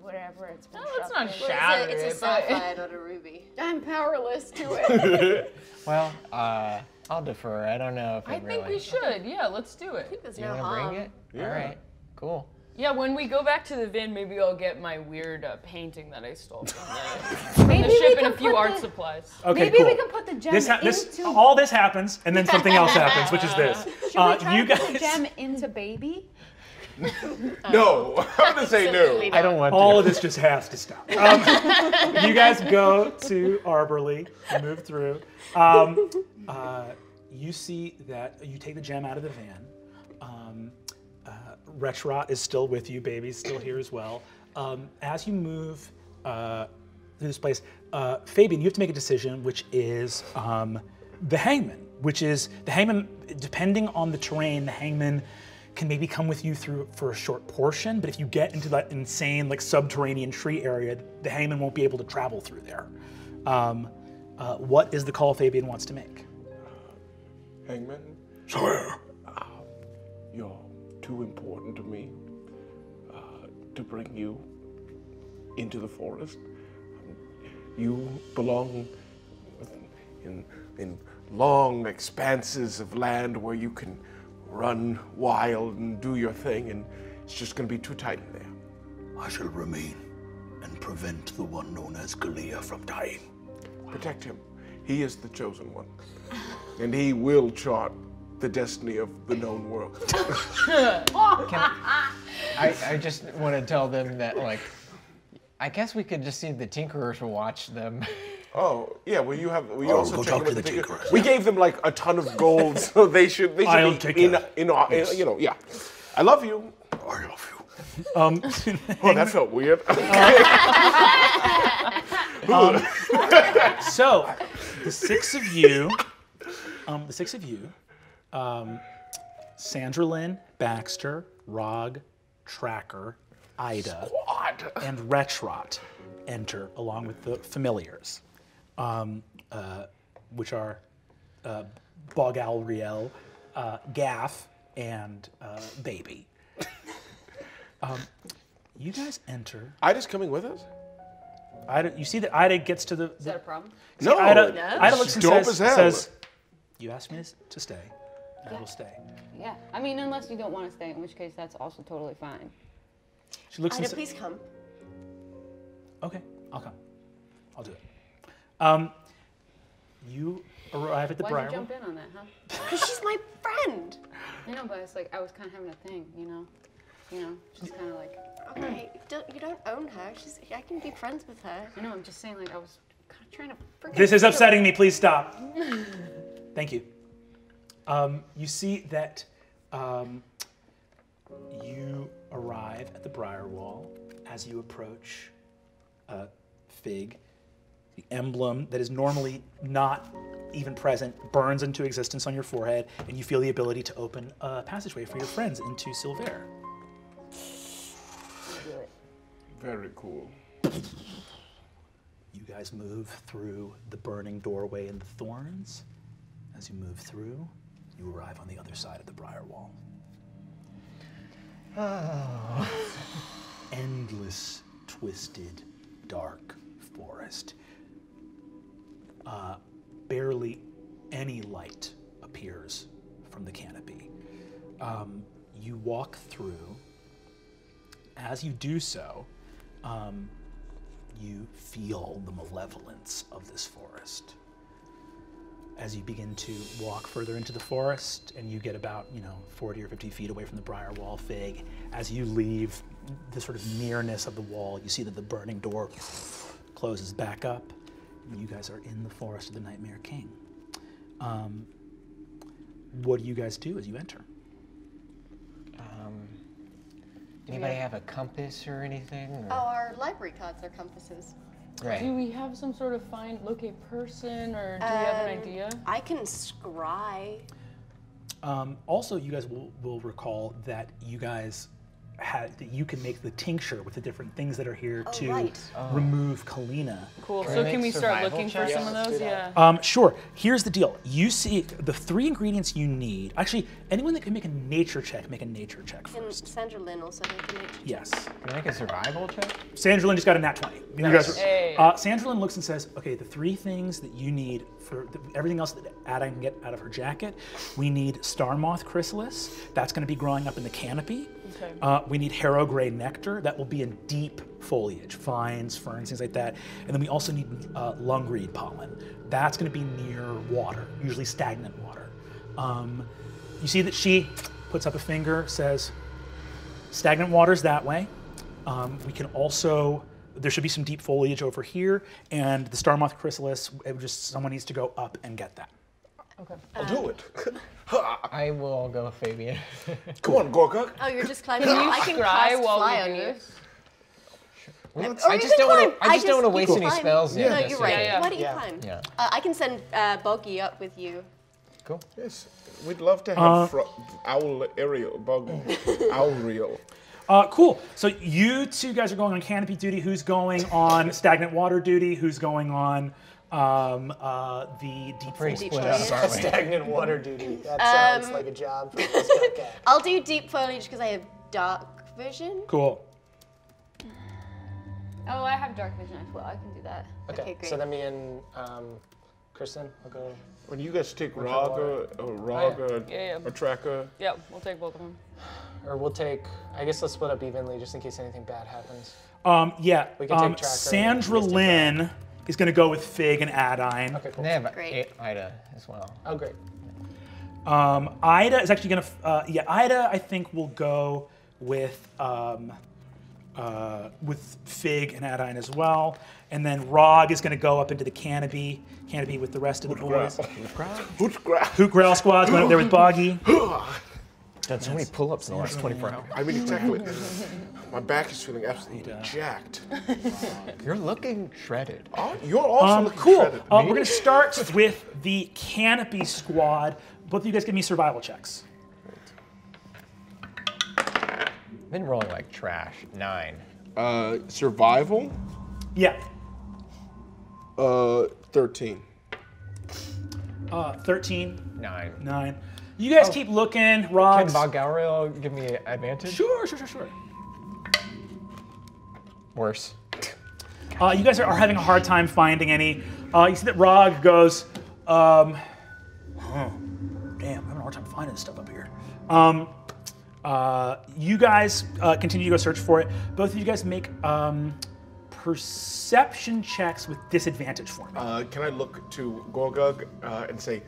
whatever it's been. No, it's not shattered. It's a sapphire on a ruby. I'm powerless to it. Well, I'll defer. I don't know if I think we should. Yeah, let's do it. I think that's you want to bring it? Yeah. All right, cool. Yeah, when we go back to the van, maybe I'll get my weird painting that I stole from the ship and a few art supplies. Okay, maybe we can put the gem into... All this happens, and then something else happens, which is this. Should we try to put the gem into Baby? No, I'm gonna say no. I don't want to. All of this just has to stop. You guys go to Arborly, move through. You see that you take the gem out of the van. Rexrot is still with you. Baby's still here as well. As you move through this place, Fabian, you have to make a decision, which is the hangman. Which is the hangman. Depending on the terrain, the hangman can maybe come with you through for a short portion. But if you get into that insane, like, subterranean tree area, the hangman won't be able to travel through there. What is the call Fabian wants to make? Hangman, sir, you're too important to me to bring you into the forest. You belong in long expanses of land where you can run wild and do your thing, and it's just going to be too tight in there. I shall remain and prevent the one known as Gilear from dying. Protect him. He is the chosen one, and he will chart the destiny of the known world. I just want to tell them that, like, I guess we could just see the Tinkerers watch them. Oh, yeah, well, you have... We'll talk to the Tinkerers. We gave them, like, a ton of gold, so they should be in, you know, yeah. I love you. I love you. Oh, that felt weird. So, the six of you, Sandra Lynn, Baxter, Rog, Tracker, Ayda, and Rexrot enter along with the familiars. Which are Bog Owlriel, Gaff, and Baby. You guys enter. Ida's coming with us? Ida, you see that Ayda gets to the... Is that a problem? No. Ayda looks and says, you asked me to stay, and I will stay. Yeah, I mean, unless you don't want to stay, in which case that's also totally fine. She looks Ayda, please come. Okay, I'll come. I'll do it. You arrive at the Briar Wall. Why'd you jump in on that, huh? Because she's my friend. I know, but it's like I was kind of having a thing, you know. You know, she's kind of like, okay, you don't own her. I can be friends with her. I know. I'm just saying, like, I was kind of trying to. This is upsetting me. Please stop. Thank you. You see that you arrive at the Briar Wall. As you approach, Fig, the emblem that is normally not even present burns into existence on your forehead, and you feel the ability to open a passageway for your friends into Silver. Very cool. You guys move through the burning doorway and the thorns. As you move through, you arrive on the other side of the Briar Wall. Oh. Endless, twisted, dark forest. Barely any light appears from the canopy. You walk through. As you do so, you feel the malevolence of this forest. As you begin to walk further into the forest, and you get about, you know, 40 or 50 feet away from the Briar Wall, Fig, as you leave the sort of nearness of the wall, you see that the burning door closes back up. You guys are in the forest of the Nightmare King. What do you guys do as you enter? Anybody have a compass or anything? Or? Oh, our library cards are compasses. Right. Do we have some sort of locate person, or do we have an idea? I can scry. Also, you guys will recall that you guys that you can make the tincture with the different things that are here to remove Kalina. Cool. So can we start looking for some of those? Yeah. Sure. Here's the deal. You see the three ingredients you need. Actually, anyone that can make a nature check, make a nature check first. And Sandra Lynn also make a nature check. Yes. Can I make a survival check? Sandra Lynn just got a nat 20. Nice. You guys are, Sandra Lynn looks and says, okay, the three things that you need for everything else that Ada can get out of her jacket, we need star moth chrysalis. That's going to be growing up in the canopy. Okay. We need harrow gray nectar. That will be in deep foliage, vines, ferns, things like that. And then we also need lungreed pollen. That's going to be near water, usually stagnant water. You see that she puts up a finger, says, stagnant water's that way. We can also, there should be some deep foliage over here. And the star moth chrysalis, it just someone needs to go up and get that. Okay. I'll do it. I will go, Fabian. Come on, Gorgug. Oh, you're just climbing. Can you I can cry while fly on you. Well, I just don't want to waste any spells. Yeah. No, you're right. Yeah. Why don't you climb? Yeah. I can send Boggy up with you. Cool. Yes, we'd love to have Bog Owlriel. Cool. So you two guys are going on canopy duty. Who's going on stagnant water duty? Who's going on? The deep foliage. Stagnant water duty. That sounds like a job for this guy. I'll do deep foliage because I have dark vision. Cool. Oh, I have dark vision as well. I can do that. Okay great. So then me and Kristen will go. When you guys take Rog or Tracker. Yeah, we'll take both of them. Or we'll take. I guess let's split up evenly just in case anything bad happens. Yeah. We can take Tracker. Sandra Lynn. He's going to go with Fig and Adaine. Okay, cool. They have Ayda as well. Oh, great. Ayda is actually going to, Ayda I think will go with Fig and Adaine as well. And then Rog is going to go up into the canopy with the rest of the boys. Hoot Growl Squad's going up there with Boggy. Done so many pull-ups in the last 24 hours. I mean, exactly. My back is feeling absolutely jacked. You're looking shredded. Oh, you're also looking shredded. Cool. We're gonna start with the canopy squad. Both of you guys give me survival checks. I've been rolling like trash. 9. Survival? Yeah. 13. 13. 9. You guys keep looking, Rob. Can Bog Owlriel give me an advantage? Sure. Worse. You guys are having a hard time finding any. You see that Rog goes, damn, I'm having a hard time finding this stuff up here. You guys continue to go search for it. Both of you guys make perception checks with disadvantage for me. Can I look to Gorgug and say,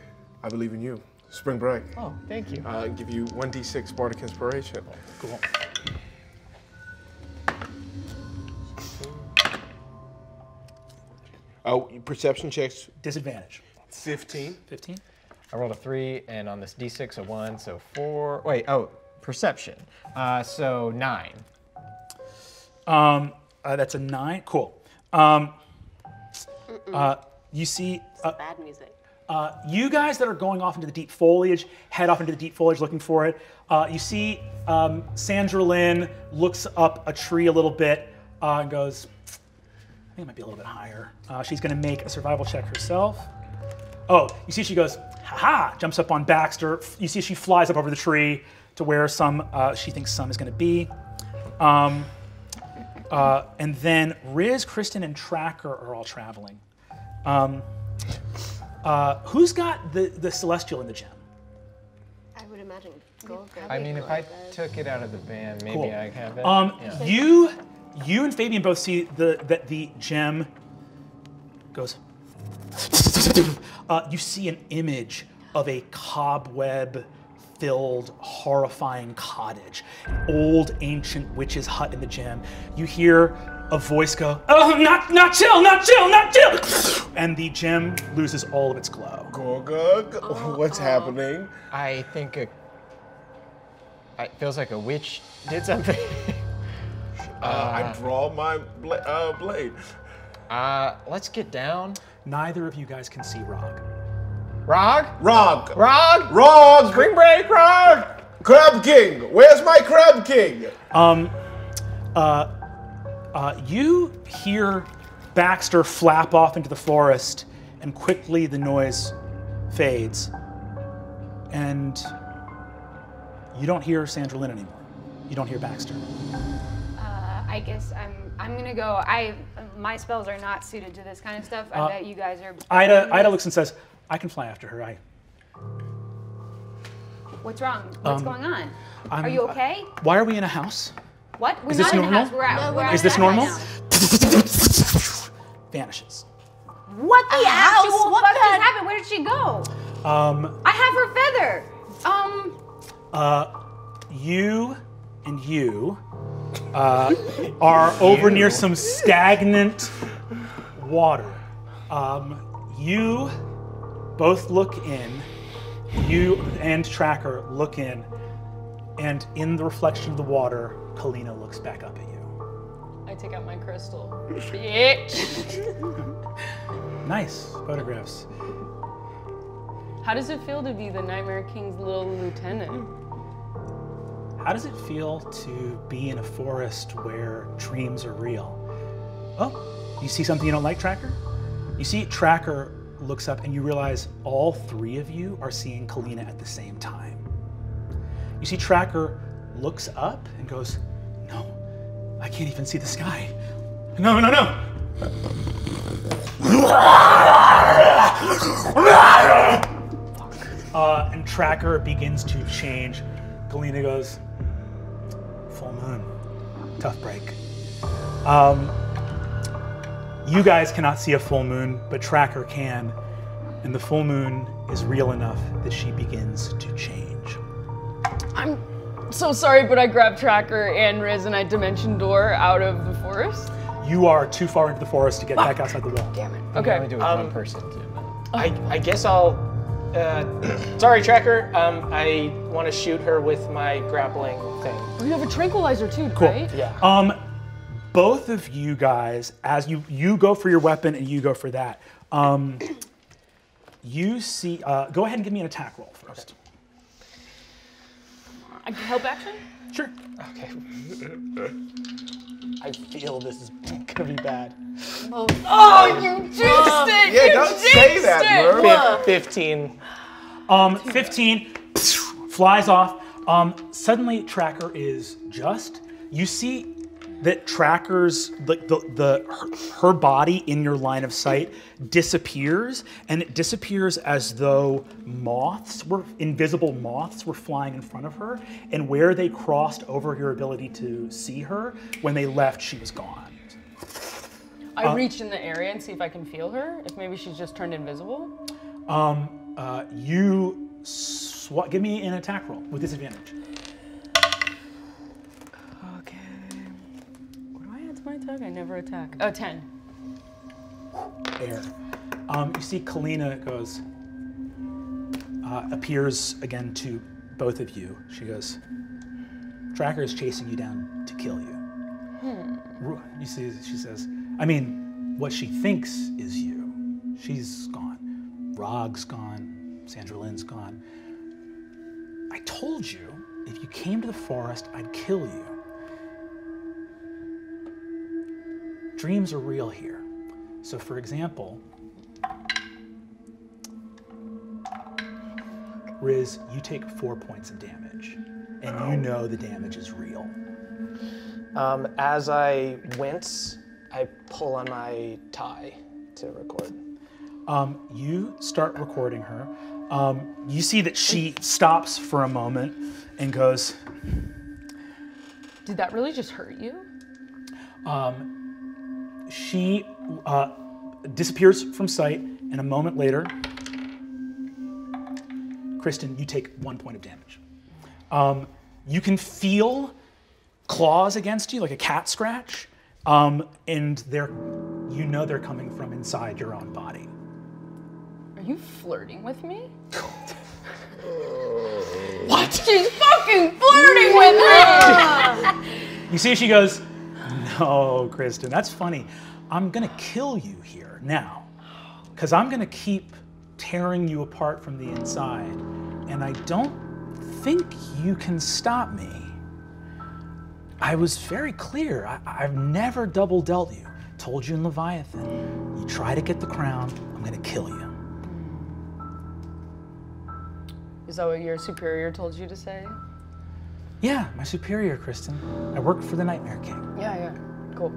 I believe in you, spring break. Oh, thank you. Give you 1d6 bardic inspiration. Cool. Oh, perception checks. Disadvantage. 15. 15. I rolled a 3, and on this d6, a 1, so 4. Wait, perception. So 9. That's a 9. Cool. You see. Bad music. You guys that are going off into the deep foliage, head off into the deep foliage looking for it. You see Sandra Lynn looks up a tree a little bit and goes, it might be a little bit higher. She's going to make a survival check herself. Oh, you see she goes, ha-ha, jumps up on Baxter. You see she flies up over the tree to where some, she thinks some is going to be. And then Riz, Kristen, and Tracker are all traveling. Who's got the Celestial in the gym? I would imagine. I mean, if I took it out of the van, maybe I have it. You and Fabian both see that the gem goes. You see an image of a cobweb-filled, horrifying cottage, an old, ancient witch's hut in the gem. You hear a voice go, "Oh, not chill!" And the gem loses all of its glow. Gorgug, what's happening? I think it feels like a witch did something. I draw my blade. Let's get down. Neither of you guys can see Rog. Rog? Spring break, Rog! Crab King! Where's my Crab King? You hear Baxter flap off into the forest, and quickly the noise fades. And you don't hear Sandra Lynn anymore. You don't hear Baxter. I guess I'm gonna go. My spells are not suited to this kind of stuff. I bet you guys are. Ayda looks and says, "I can fly after her." What's wrong? What's going on? Are you okay? Why are we in a house? What? We're not in a house. We're out. No, is this normal? Vanishes. What the actual fuck just happened? Where did she go? I have her feather. You and you are over near some stagnant water. You both look in. You and Tracker look in, and in the reflection of the water, Kalina looks back up at you. I take out my crystal. Bitch! Nice photographs. How does it feel to be the Nightmare King's little lieutenant? How does it feel to be in a forest where dreams are real? Oh, you see something you don't like, Tracker? You see Tracker looks up and you realize all three of you are seeing Kalina at the same time. You see Tracker looks up and goes, "No, I can't even see the sky. No, no, no." And Tracker begins to change. Kalina goes, "Full moon, tough break." You guys cannot see a full moon, but Tracker can. And the full moon is real enough that she begins to change. I'm so sorry, but I grabbed Tracker and Riz and I dimension door out of the forest. You are too far into the forest to get back outside the wall. Damn it. Okay. I'm going to do it one person. I guess I'll... sorry, Tracker. I want to shoot her with my grappling thing. Oh, you have a tranquilizer too, cool. Right? Yeah. Both of you guys, as you go for your weapon and you go for that, you see, go ahead and give me an attack roll first. Okay. I can help action? Sure. Okay. I feel this is gonna be bad. Oh, you jinxed it! Yeah, you don't say that, bro. 15. 15 flies off. Suddenly, Tracker is just, you see, that Tracker's, her body in your line of sight disappears, and it disappears as though invisible moths were flying in front of her, and where they crossed over your ability to see her, when they left, she was gone. I reach in the area and see if I can feel her, if maybe she's just turned invisible. You give me an attack roll with disadvantage. My attack? I never attack. Oh, 10. There. You see Kalina goes, appears again to both of you. She goes, "Tracker is chasing you down to kill you." You see, she says, I mean, what she thinks is you. She's gone. Rog's gone. Sandra Lynn's gone. I told you, if you came to the forest, I'd kill you. Dreams are real here. So for example, Riz, you take 4 points of damage, and you know the damage is real. As I wince, I pull on my tie to record. You start recording her. You see that she stops for a moment and goes, "Did that really just hurt you?" She disappears from sight, and a moment later, Kristen, you take 1 point of damage. You can feel claws against you, like a cat scratch, and you know they're coming from inside your own body. Are you flirting with me? What? She's fucking flirting with me! You see, she goes, "Oh, Kristen, that's funny. I'm gonna kill you here now, because I'm gonna keep tearing you apart from the inside, and I don't think you can stop me. I was very clear. I've never double dealt you. Told you in Leviathan, you try to get the crown, I'm gonna kill you. Is that what your superior told you to say? Yeah, my superior, Kristen. I work for the Nightmare King. Yeah, yeah, cool.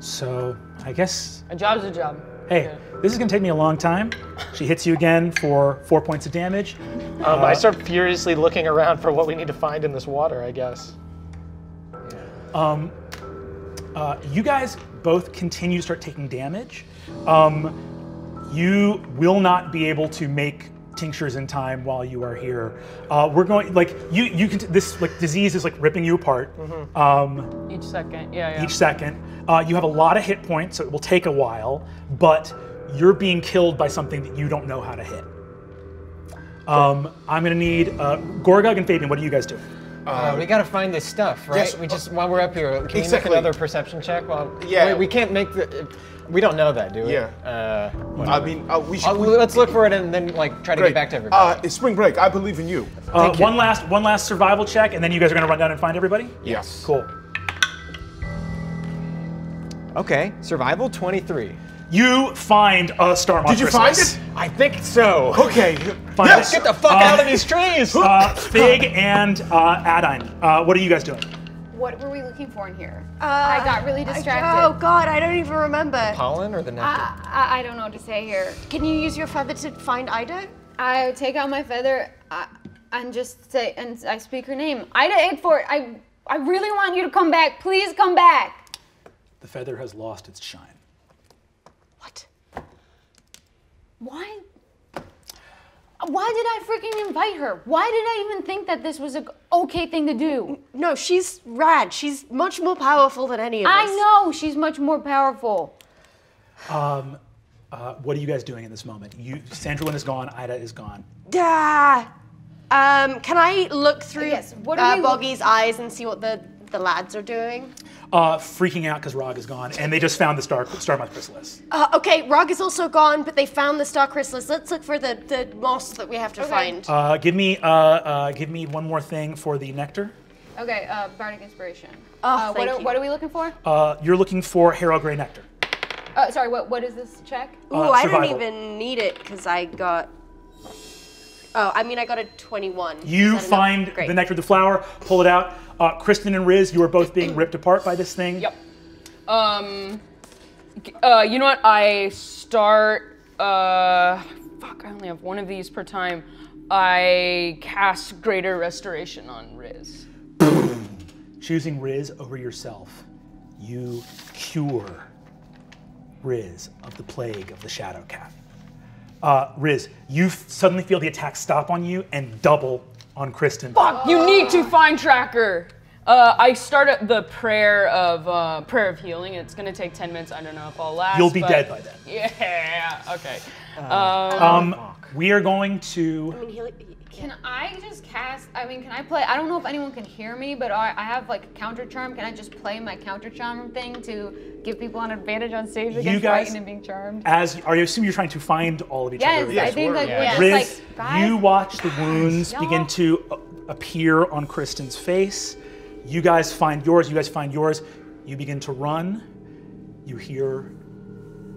So, I guess... a job's a job. Hey, yeah. This is gonna take me a long time. She hits you again for 4 points of damage. I start furiously looking around for what we need to find in this water, I guess. Yeah. You guys both continue to start taking damage. You will not be able to make tinctures in time while you are here. We're going, like, you can, this like disease is like ripping you apart. Mm-hmm. Each second, yeah. Each second. You have a lot of hit points, so it will take a while, but you're being killed by something that you don't know how to hit. I'm gonna need, Gorgug and Fabian, what are you guys doing? We gotta find this stuff, right? Yes. We just, while we're up here, can we make another perception check? Well, yeah. Wait, we can't make the, we don't know that, do we? Yeah. I mean, we should. Let's look for it and then like try to get back to everybody. It's spring break, I believe in you. One last survival check and then you guys are gonna run down and find everybody? Yes. Cool. Okay, survival 23. You find a star monster. Did you find it? I think so. Okay. Yes. Get the fuck out of these trees. Fig and Adaine. What are you guys doing? What were we looking for in here? I got really distracted. Oh God, I don't even remember. Pollen or the nectar? I don't know what to say here. Can you use your feather to find Ayda? I take out my feather and just say, and I speak her name. Ayda Aguefort, I really want you to come back. Please come back. The feather has lost its shine. Why? Why did I freaking invite her? Why did I even think that this was an okay thing to do? No, she's rad. She's much more powerful than any of us. I know, she's much more powerful. What are you guys doing in this moment? Sandra Lynn is gone, Ayda is gone. Can I look through Boggy's eyes and see what the lads are doing? Freaking out because Rog is gone, and they just found the Starmouth Chrysalis. Okay, Rog is also gone, but they found the Star Chrysalis. Let's look for the moss that we have to find. Give me one more thing for the nectar. Okay, Bardic Inspiration. What are we looking for? You're looking for Harrow Grey Nectar. Sorry, what is this check? Ooh, I don't even need it because I got... I got a 21. You find the nectar of the flower, pull it out. Kristen and Riz, you are both being ripped apart by this thing. Yep. You know what? I start, I only have one of these per time. I cast Greater Restoration on Riz. Choosing Riz over yourself, you cure Riz of the plague of the Shadow Cat. Riz, you suddenly feel the attack stop on you and double on Kristen. Fuck! You need to find Tracker. I start at the prayer of healing. It's gonna take 10 minutes. I don't know if I'll last. You'll be dead by then. Yeah. Okay. We are going to. Can I just cast? Can I play? I don't know if anyone can hear me, but I have like counter charm. Can I just play my counter charm thing to give people an advantage on stage against frightened and being charmed? I assume you're trying to find all of each other. Yes, I think Riz, you watch the wounds begin to appear on Kristen's face. You guys find yours. You guys find yours. You begin to run. You hear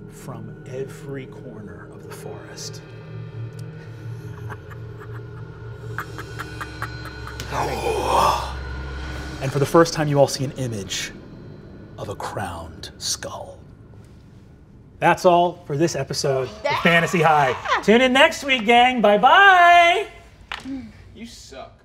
from every corner of the forest. And for the first time, you all see an image of a crowned skull. That's all for this episode of Fantasy High. Tune in next week, gang. Bye-bye. You suck.